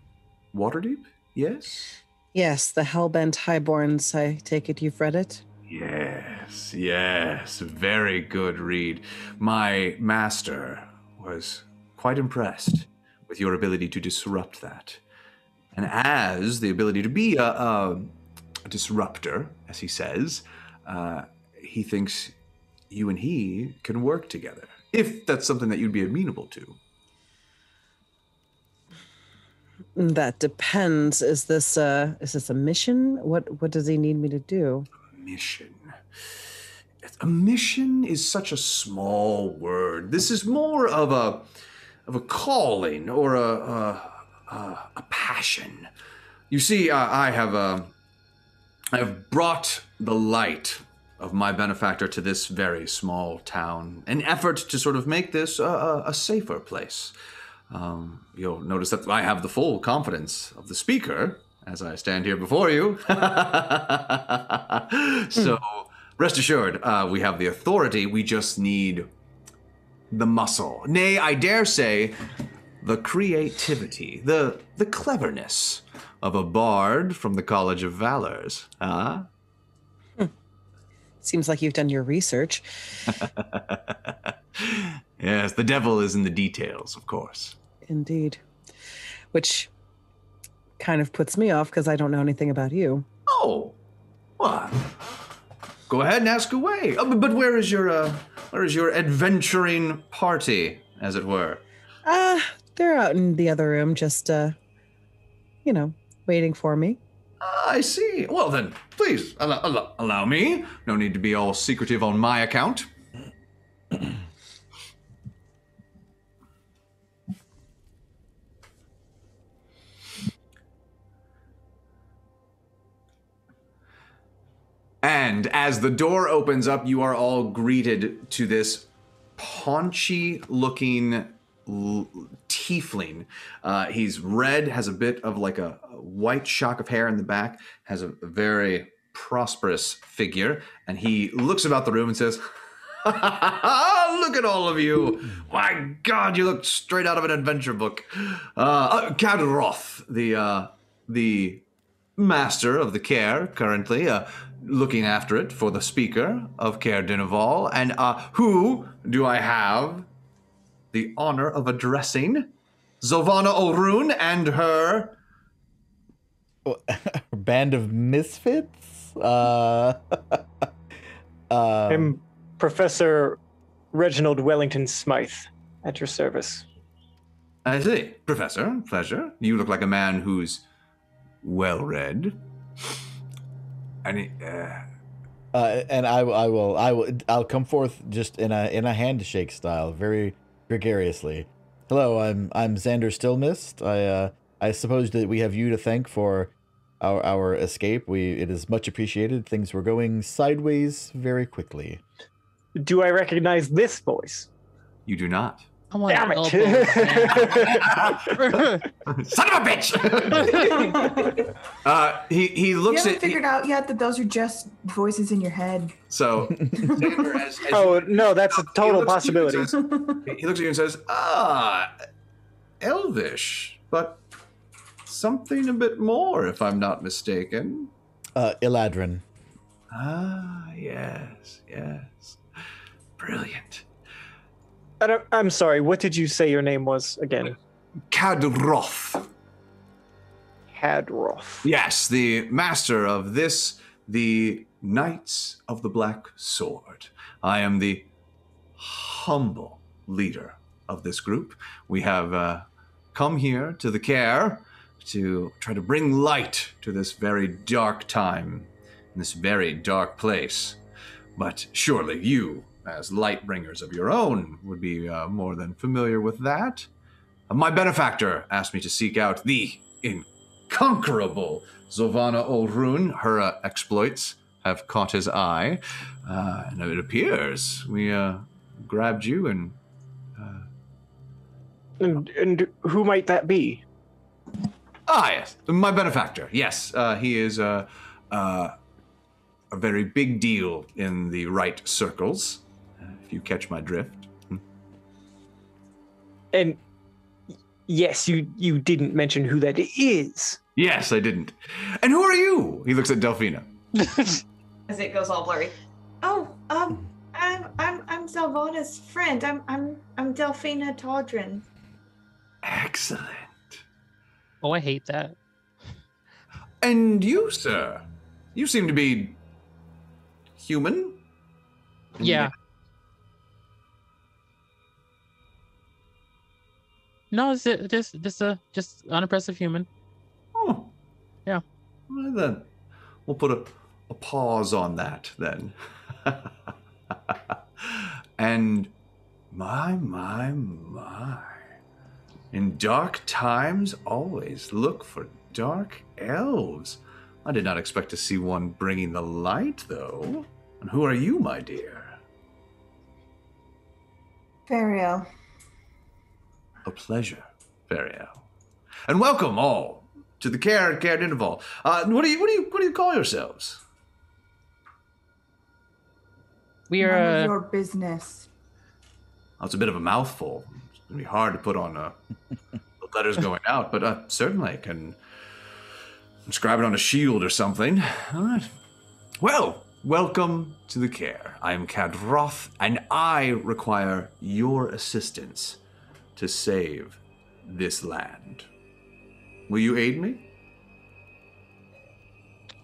Waterdeep? Yes? Yes, the Hellbent Highborns. I take it you've read it? Yes, yes. Very good read. My master was quite impressed with your ability to disrupt that. And as the ability to be a, a, a disruptor, as he says, uh, he thinks you and he can work together, if that's something that you'd be amenable to. That depends. Is this a, is this a mission? What, what does he need me to do? A mission. A mission is such a small word. This is more of a, of a calling or a, a, a, a passion. You see, uh, I have uh, I have brought the light of my benefactor to this very small town, an effort to sort of make this a, a, a safer place. Um, you'll notice that I have the full confidence of the speaker as I stand here before you. So rest assured, uh, we have the authority. We just need the muscle. Nay, I dare say, the creativity, the the cleverness of a bard from the College of Valors. Huh? Seems like you've done your research. Yes, the devil is in the details, of course. Indeed. Which kind of puts me off because I don't know anything about you. Oh, well, go ahead and ask away. Oh, but where is your uh, where is your adventuring party, as it were? Uh, they're out in the other room, just, uh, you know, waiting for me. Uh, I see. Well, then, please, allow, allow, allow me. No need to be all secretive on my account. And as the door opens up, you are all greeted to this paunchy-looking tiefling. Uh, he's red, has a bit of like a white shock of hair in the back, has a very prosperous figure, and he looks about the room and says, look at all of you. My God, you look straight out of an adventure book. Uh, Kadroth, the, uh, the master of the Kaer currently, uh, looking after it for the speaker of Kaer Deneval, and uh, who do I have the honor of addressing? Zelvana O'Roon and her... Band of misfits? Uh, uh, I'm Professor Reginald Wellington Smythe, at your service. I see. Professor, pleasure. You look like a man who's well-read. And, uh, uh, and I, I will, I will, I'll come forth just in a in a handshake style, very gregariously. Hello, I'm I'm Xander Stillmist. I uh, I suppose that we have you to thank for our our escape. We it is much appreciated. Things were going sideways very quickly. Do I recognize this voice? You do not. I want Damn it! Son of a bitch! uh, he he looks you haven't at. Figured he, out yet that those are just voices in your head. So, Xander, as, as oh you, no, that's a total he possibility. Says, he looks at you and says, "Ah, Elvish, but something a bit more, if I'm not mistaken." Uh, Eladrin. Ah, yes, yes, brilliant. I I'm sorry, what did you say your name was again? Kadroth. Kadroth. Yes, the master of this, the Knights of the Black Sword. I am the humble leader of this group. We have uh, come here to the Kaer to try to bring light to this very dark time, in this very dark place. But surely you, as light bringers of your own, would be uh, more than familiar with that. My benefactor asked me to seek out the inconquerable Zelvana O'Roon. Her uh, exploits have caught his eye, uh, and it appears we uh, grabbed you and, uh... and... And who might that be? Ah, yes, my benefactor, yes. Uh, he is uh, uh, a very big deal in the right circles. If you catch my drift. And Yes, you, you didn't mention who that is. Yes, I didn't. And who are you? He looks at Delphina. As it goes all blurry. Oh, um, I'm I'm I'm Zelvana's friend. I'm I'm I'm Delphina Taudrin. Excellent. Oh, I hate that. And you, sir, you seem to be human. Yeah. No, it's just just a just unimpressive human. Oh, yeah. Well, then we'll put a, a pause on that then. And my, my, my. In dark times, always look for dark elves. I did not expect to see one bringing the light, though. And who are you, my dear? Fariel. A pleasure, Fariel. And welcome all to the Kaer Deneval. Uh, what do you, what do you, what do you call yourselves? We are None of your business. Oh, it's a bit of a mouthful. It's gonna be hard to put on uh, the letters going out, but uh, certainly can inscribe it on a shield or something. All right. Well, welcome to the Kaer. I am Kadroth, and I require your assistance to save this land. Will you aid me?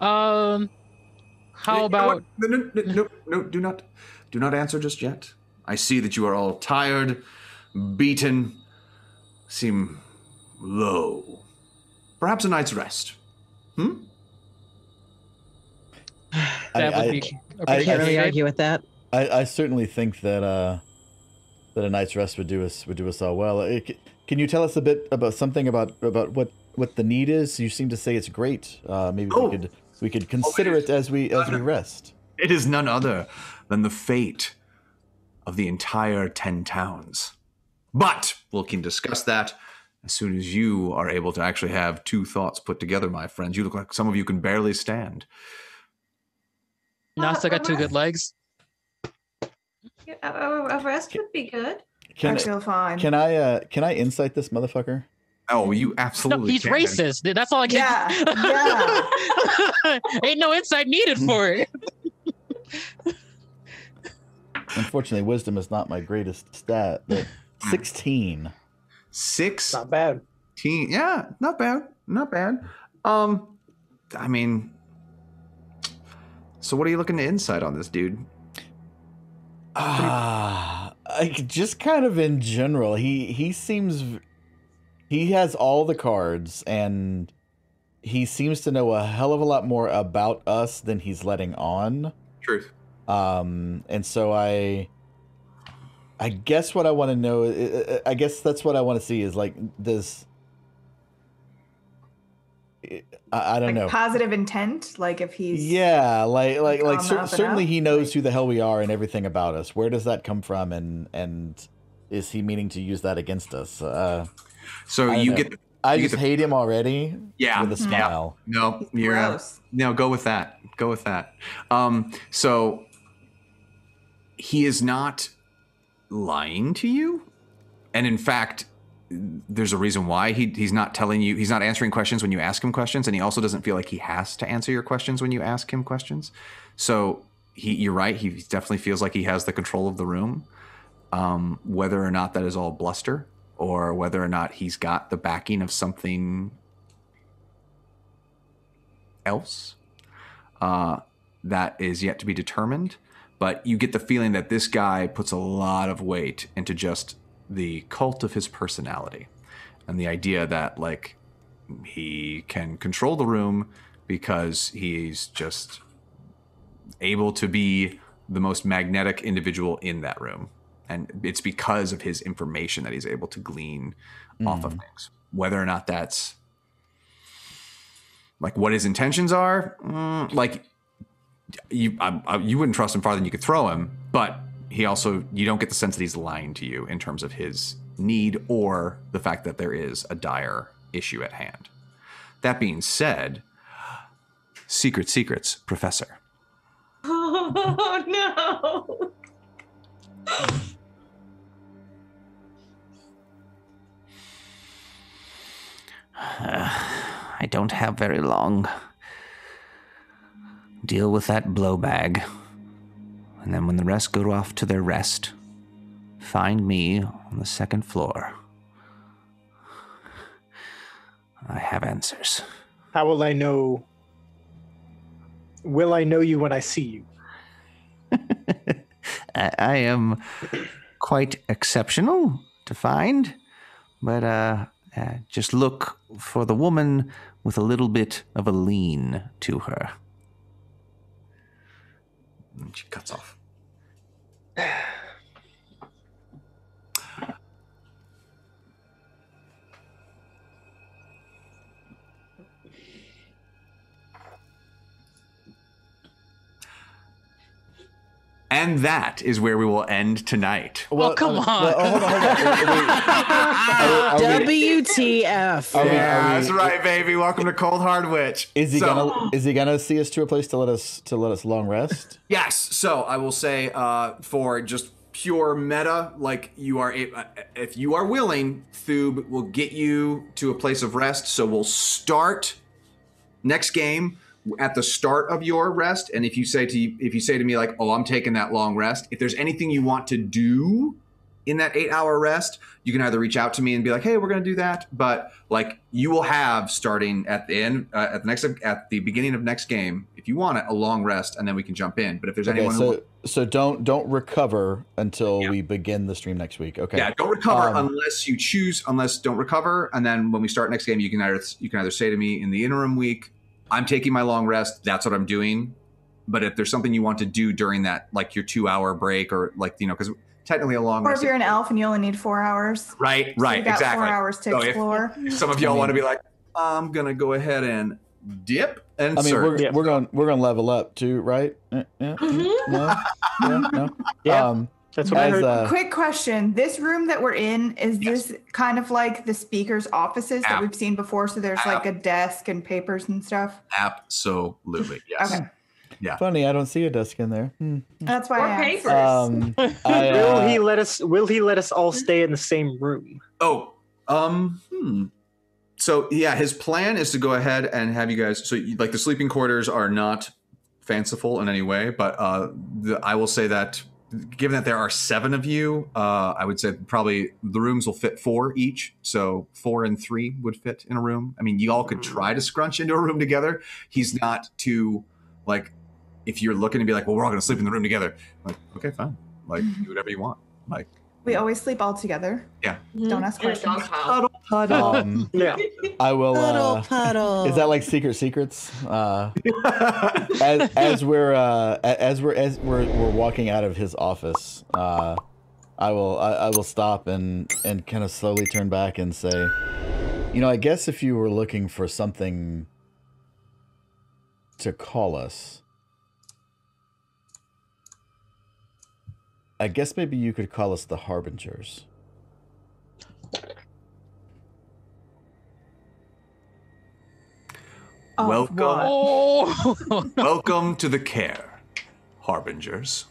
Um. How about... No, no, no, no, no, do not, do not answer just yet. I see that you are all tired, beaten, seem low. Perhaps a night's rest. Hmm? That I, would be I, I can't really argue with that. I, I certainly think that uh, that a night's rest would do us would do us all well. It, can you tell us a bit about something about about what what the need is? You seem to say it's great. Uh, maybe oh. we could. We could consider it as we as we rest. It is none other than the fate of the entire ten towns. But we can discuss that as soon as you are able to actually have two thoughts put together, my friends. You look like some of you can barely stand. Nasa got two good legs. Yeah, a, a rest would be good. Can I feel fine. Can I uh, can I insight this motherfucker? Oh, you absolutely no, he's can. Racist. That's all I can. Yeah, yeah. Ain't no insight needed for it. Unfortunately, wisdom is not my greatest stat. But sixteen. Six. Not bad. Teen. Yeah, not bad. Not bad. Um, I mean, so what are you looking to insight on this dude? Ah, uh, I just kind of in general. He he seems. He has all the cards, and he seems to know a hell of a lot more about us than he's letting on. Truth. Um, and so I, I guess what I want to know, I guess that's what I want to see is like this. I, I don't like know. Positive intent, like if he's. Yeah, like like like cer certainly he knows like, who the hell we are and everything about us. Where does that come from, and and is he meaning to use that against us? Uh, So you know. get. The, you I just get the, hate him already. Yeah. With a smile. Yeah. No, you're out. No, go with that. Go with that. Um, so he is not lying to you, and in fact, there's a reason why he he's not telling you. He's not answering questions when you ask him questions, and he also doesn't feel like he has to answer your questions when you ask him questions. So he, you're right. He definitely feels like he has the control of the room, um, whether or not that is all bluster. Or whether or not he's got the backing of something else uh, that is yet to be determined. But you get the feeling that this guy puts a lot of weight into just the cult of his personality and the idea that like he can control the room because he's just able to be the most magnetic individual in that room. And it's because of his information that he's able to glean mm. off of things. Whether or not that's like what his intentions are, mm, like you, I, I, you wouldn't trust him farther than you could throw him. But he also, you don't get the sense that he's lying to you in terms of his need or the fact that there is a dire issue at hand. That being said, secret secrets, Professor. Oh, no. Uh, I don't have very long. Deal with that blow bag. And then when the rest go off to their rest, find me on the second floor. I have answers. How will I know? Will I know you when I see you? I, I am quite exceptional to find, but uh, uh, just look for the woman with a little bit of a lean to her. And she cuts off. And that is where we will end tonight. Well, oh, come uh, on. Well, oh, hold on, hold on. Are, are we, W T F. Are we, are we, yeah, that's right, baby. Welcome to Cold Hard Witch. Is he so, gonna is he gonna see us to a place to let us to let us long rest? Yes. So I will say, uh, for just pure meta, like you are if you are willing, Thub will get you to a place of rest. So we'll start next game at the start of your rest, and if you say to you, if you say to me like, "Oh, I'm taking that long rest," if there's anything you want to do in that eight-hour rest, you can either reach out to me and be like, "Hey, we're going to do that," but like you will have starting at the end, uh, at the next, at the beginning of next game, if you want it, a long rest, and then we can jump in. But if there's okay, anyone, so who so don't don't recover until yeah. we begin the stream next week. Okay, yeah, don't recover um, unless you choose, unless don't recover, and then when we start next game, you can either you can either say to me in the interim week, "I'm taking my long rest. That's what I'm doing." But if there's something you want to do during that, like your two hour break or like, you know, because technically a long or rest. Or if you're an elf and you only need four hours. Right, right, so you got exactly. four hours to so explore. If, if some of y'all I mean, want to be like, I'm going to go ahead and dip and I mean, search. We're, we're going we're gonna level up too, right? Yeah, yeah, mm-hmm. no, yeah, no. yeah. Um, That's what as, I heard. Uh, Quick question. This room that we're in, is yes. this kind of like the speaker's offices that Ab we've seen before? So there's Ab like a desk and papers and stuff? Absolutely, yes. Okay. Yeah. Funny, I don't see a desk in there. That's why or I papers. Um, I, uh, will he let us will he let us all stay in the same room? Oh, um, hmm. So yeah, his plan is to go ahead and have you guys, so like the sleeping quarters are not fanciful in any way, but uh, the, I will say that given that there are seven of you, uh, I would say probably the rooms will fit four each. So four and three would fit in a room. I mean, you all could try to scrunch into a room together. He's not too, like, if you're looking to be like, well, we're all going to sleep in the room together. Like, okay, fine. Like, do whatever you want. Like, we always sleep all together. Yeah. Mm-hmm. Don't ask questions. Puddle, puddle. Um, yeah. I will. Puddle, uh, puddle. Is that like Secret Secrets? Uh, as, as we're uh, as we're as we're we're walking out of his office, uh, I will I, I will stop and and kind of slowly turn back and say, you know, I guess if you were looking for something to call us, I guess maybe you could call us the Harbingers. Oh, welcome. Oh. Welcome to the Kaer Harbingers.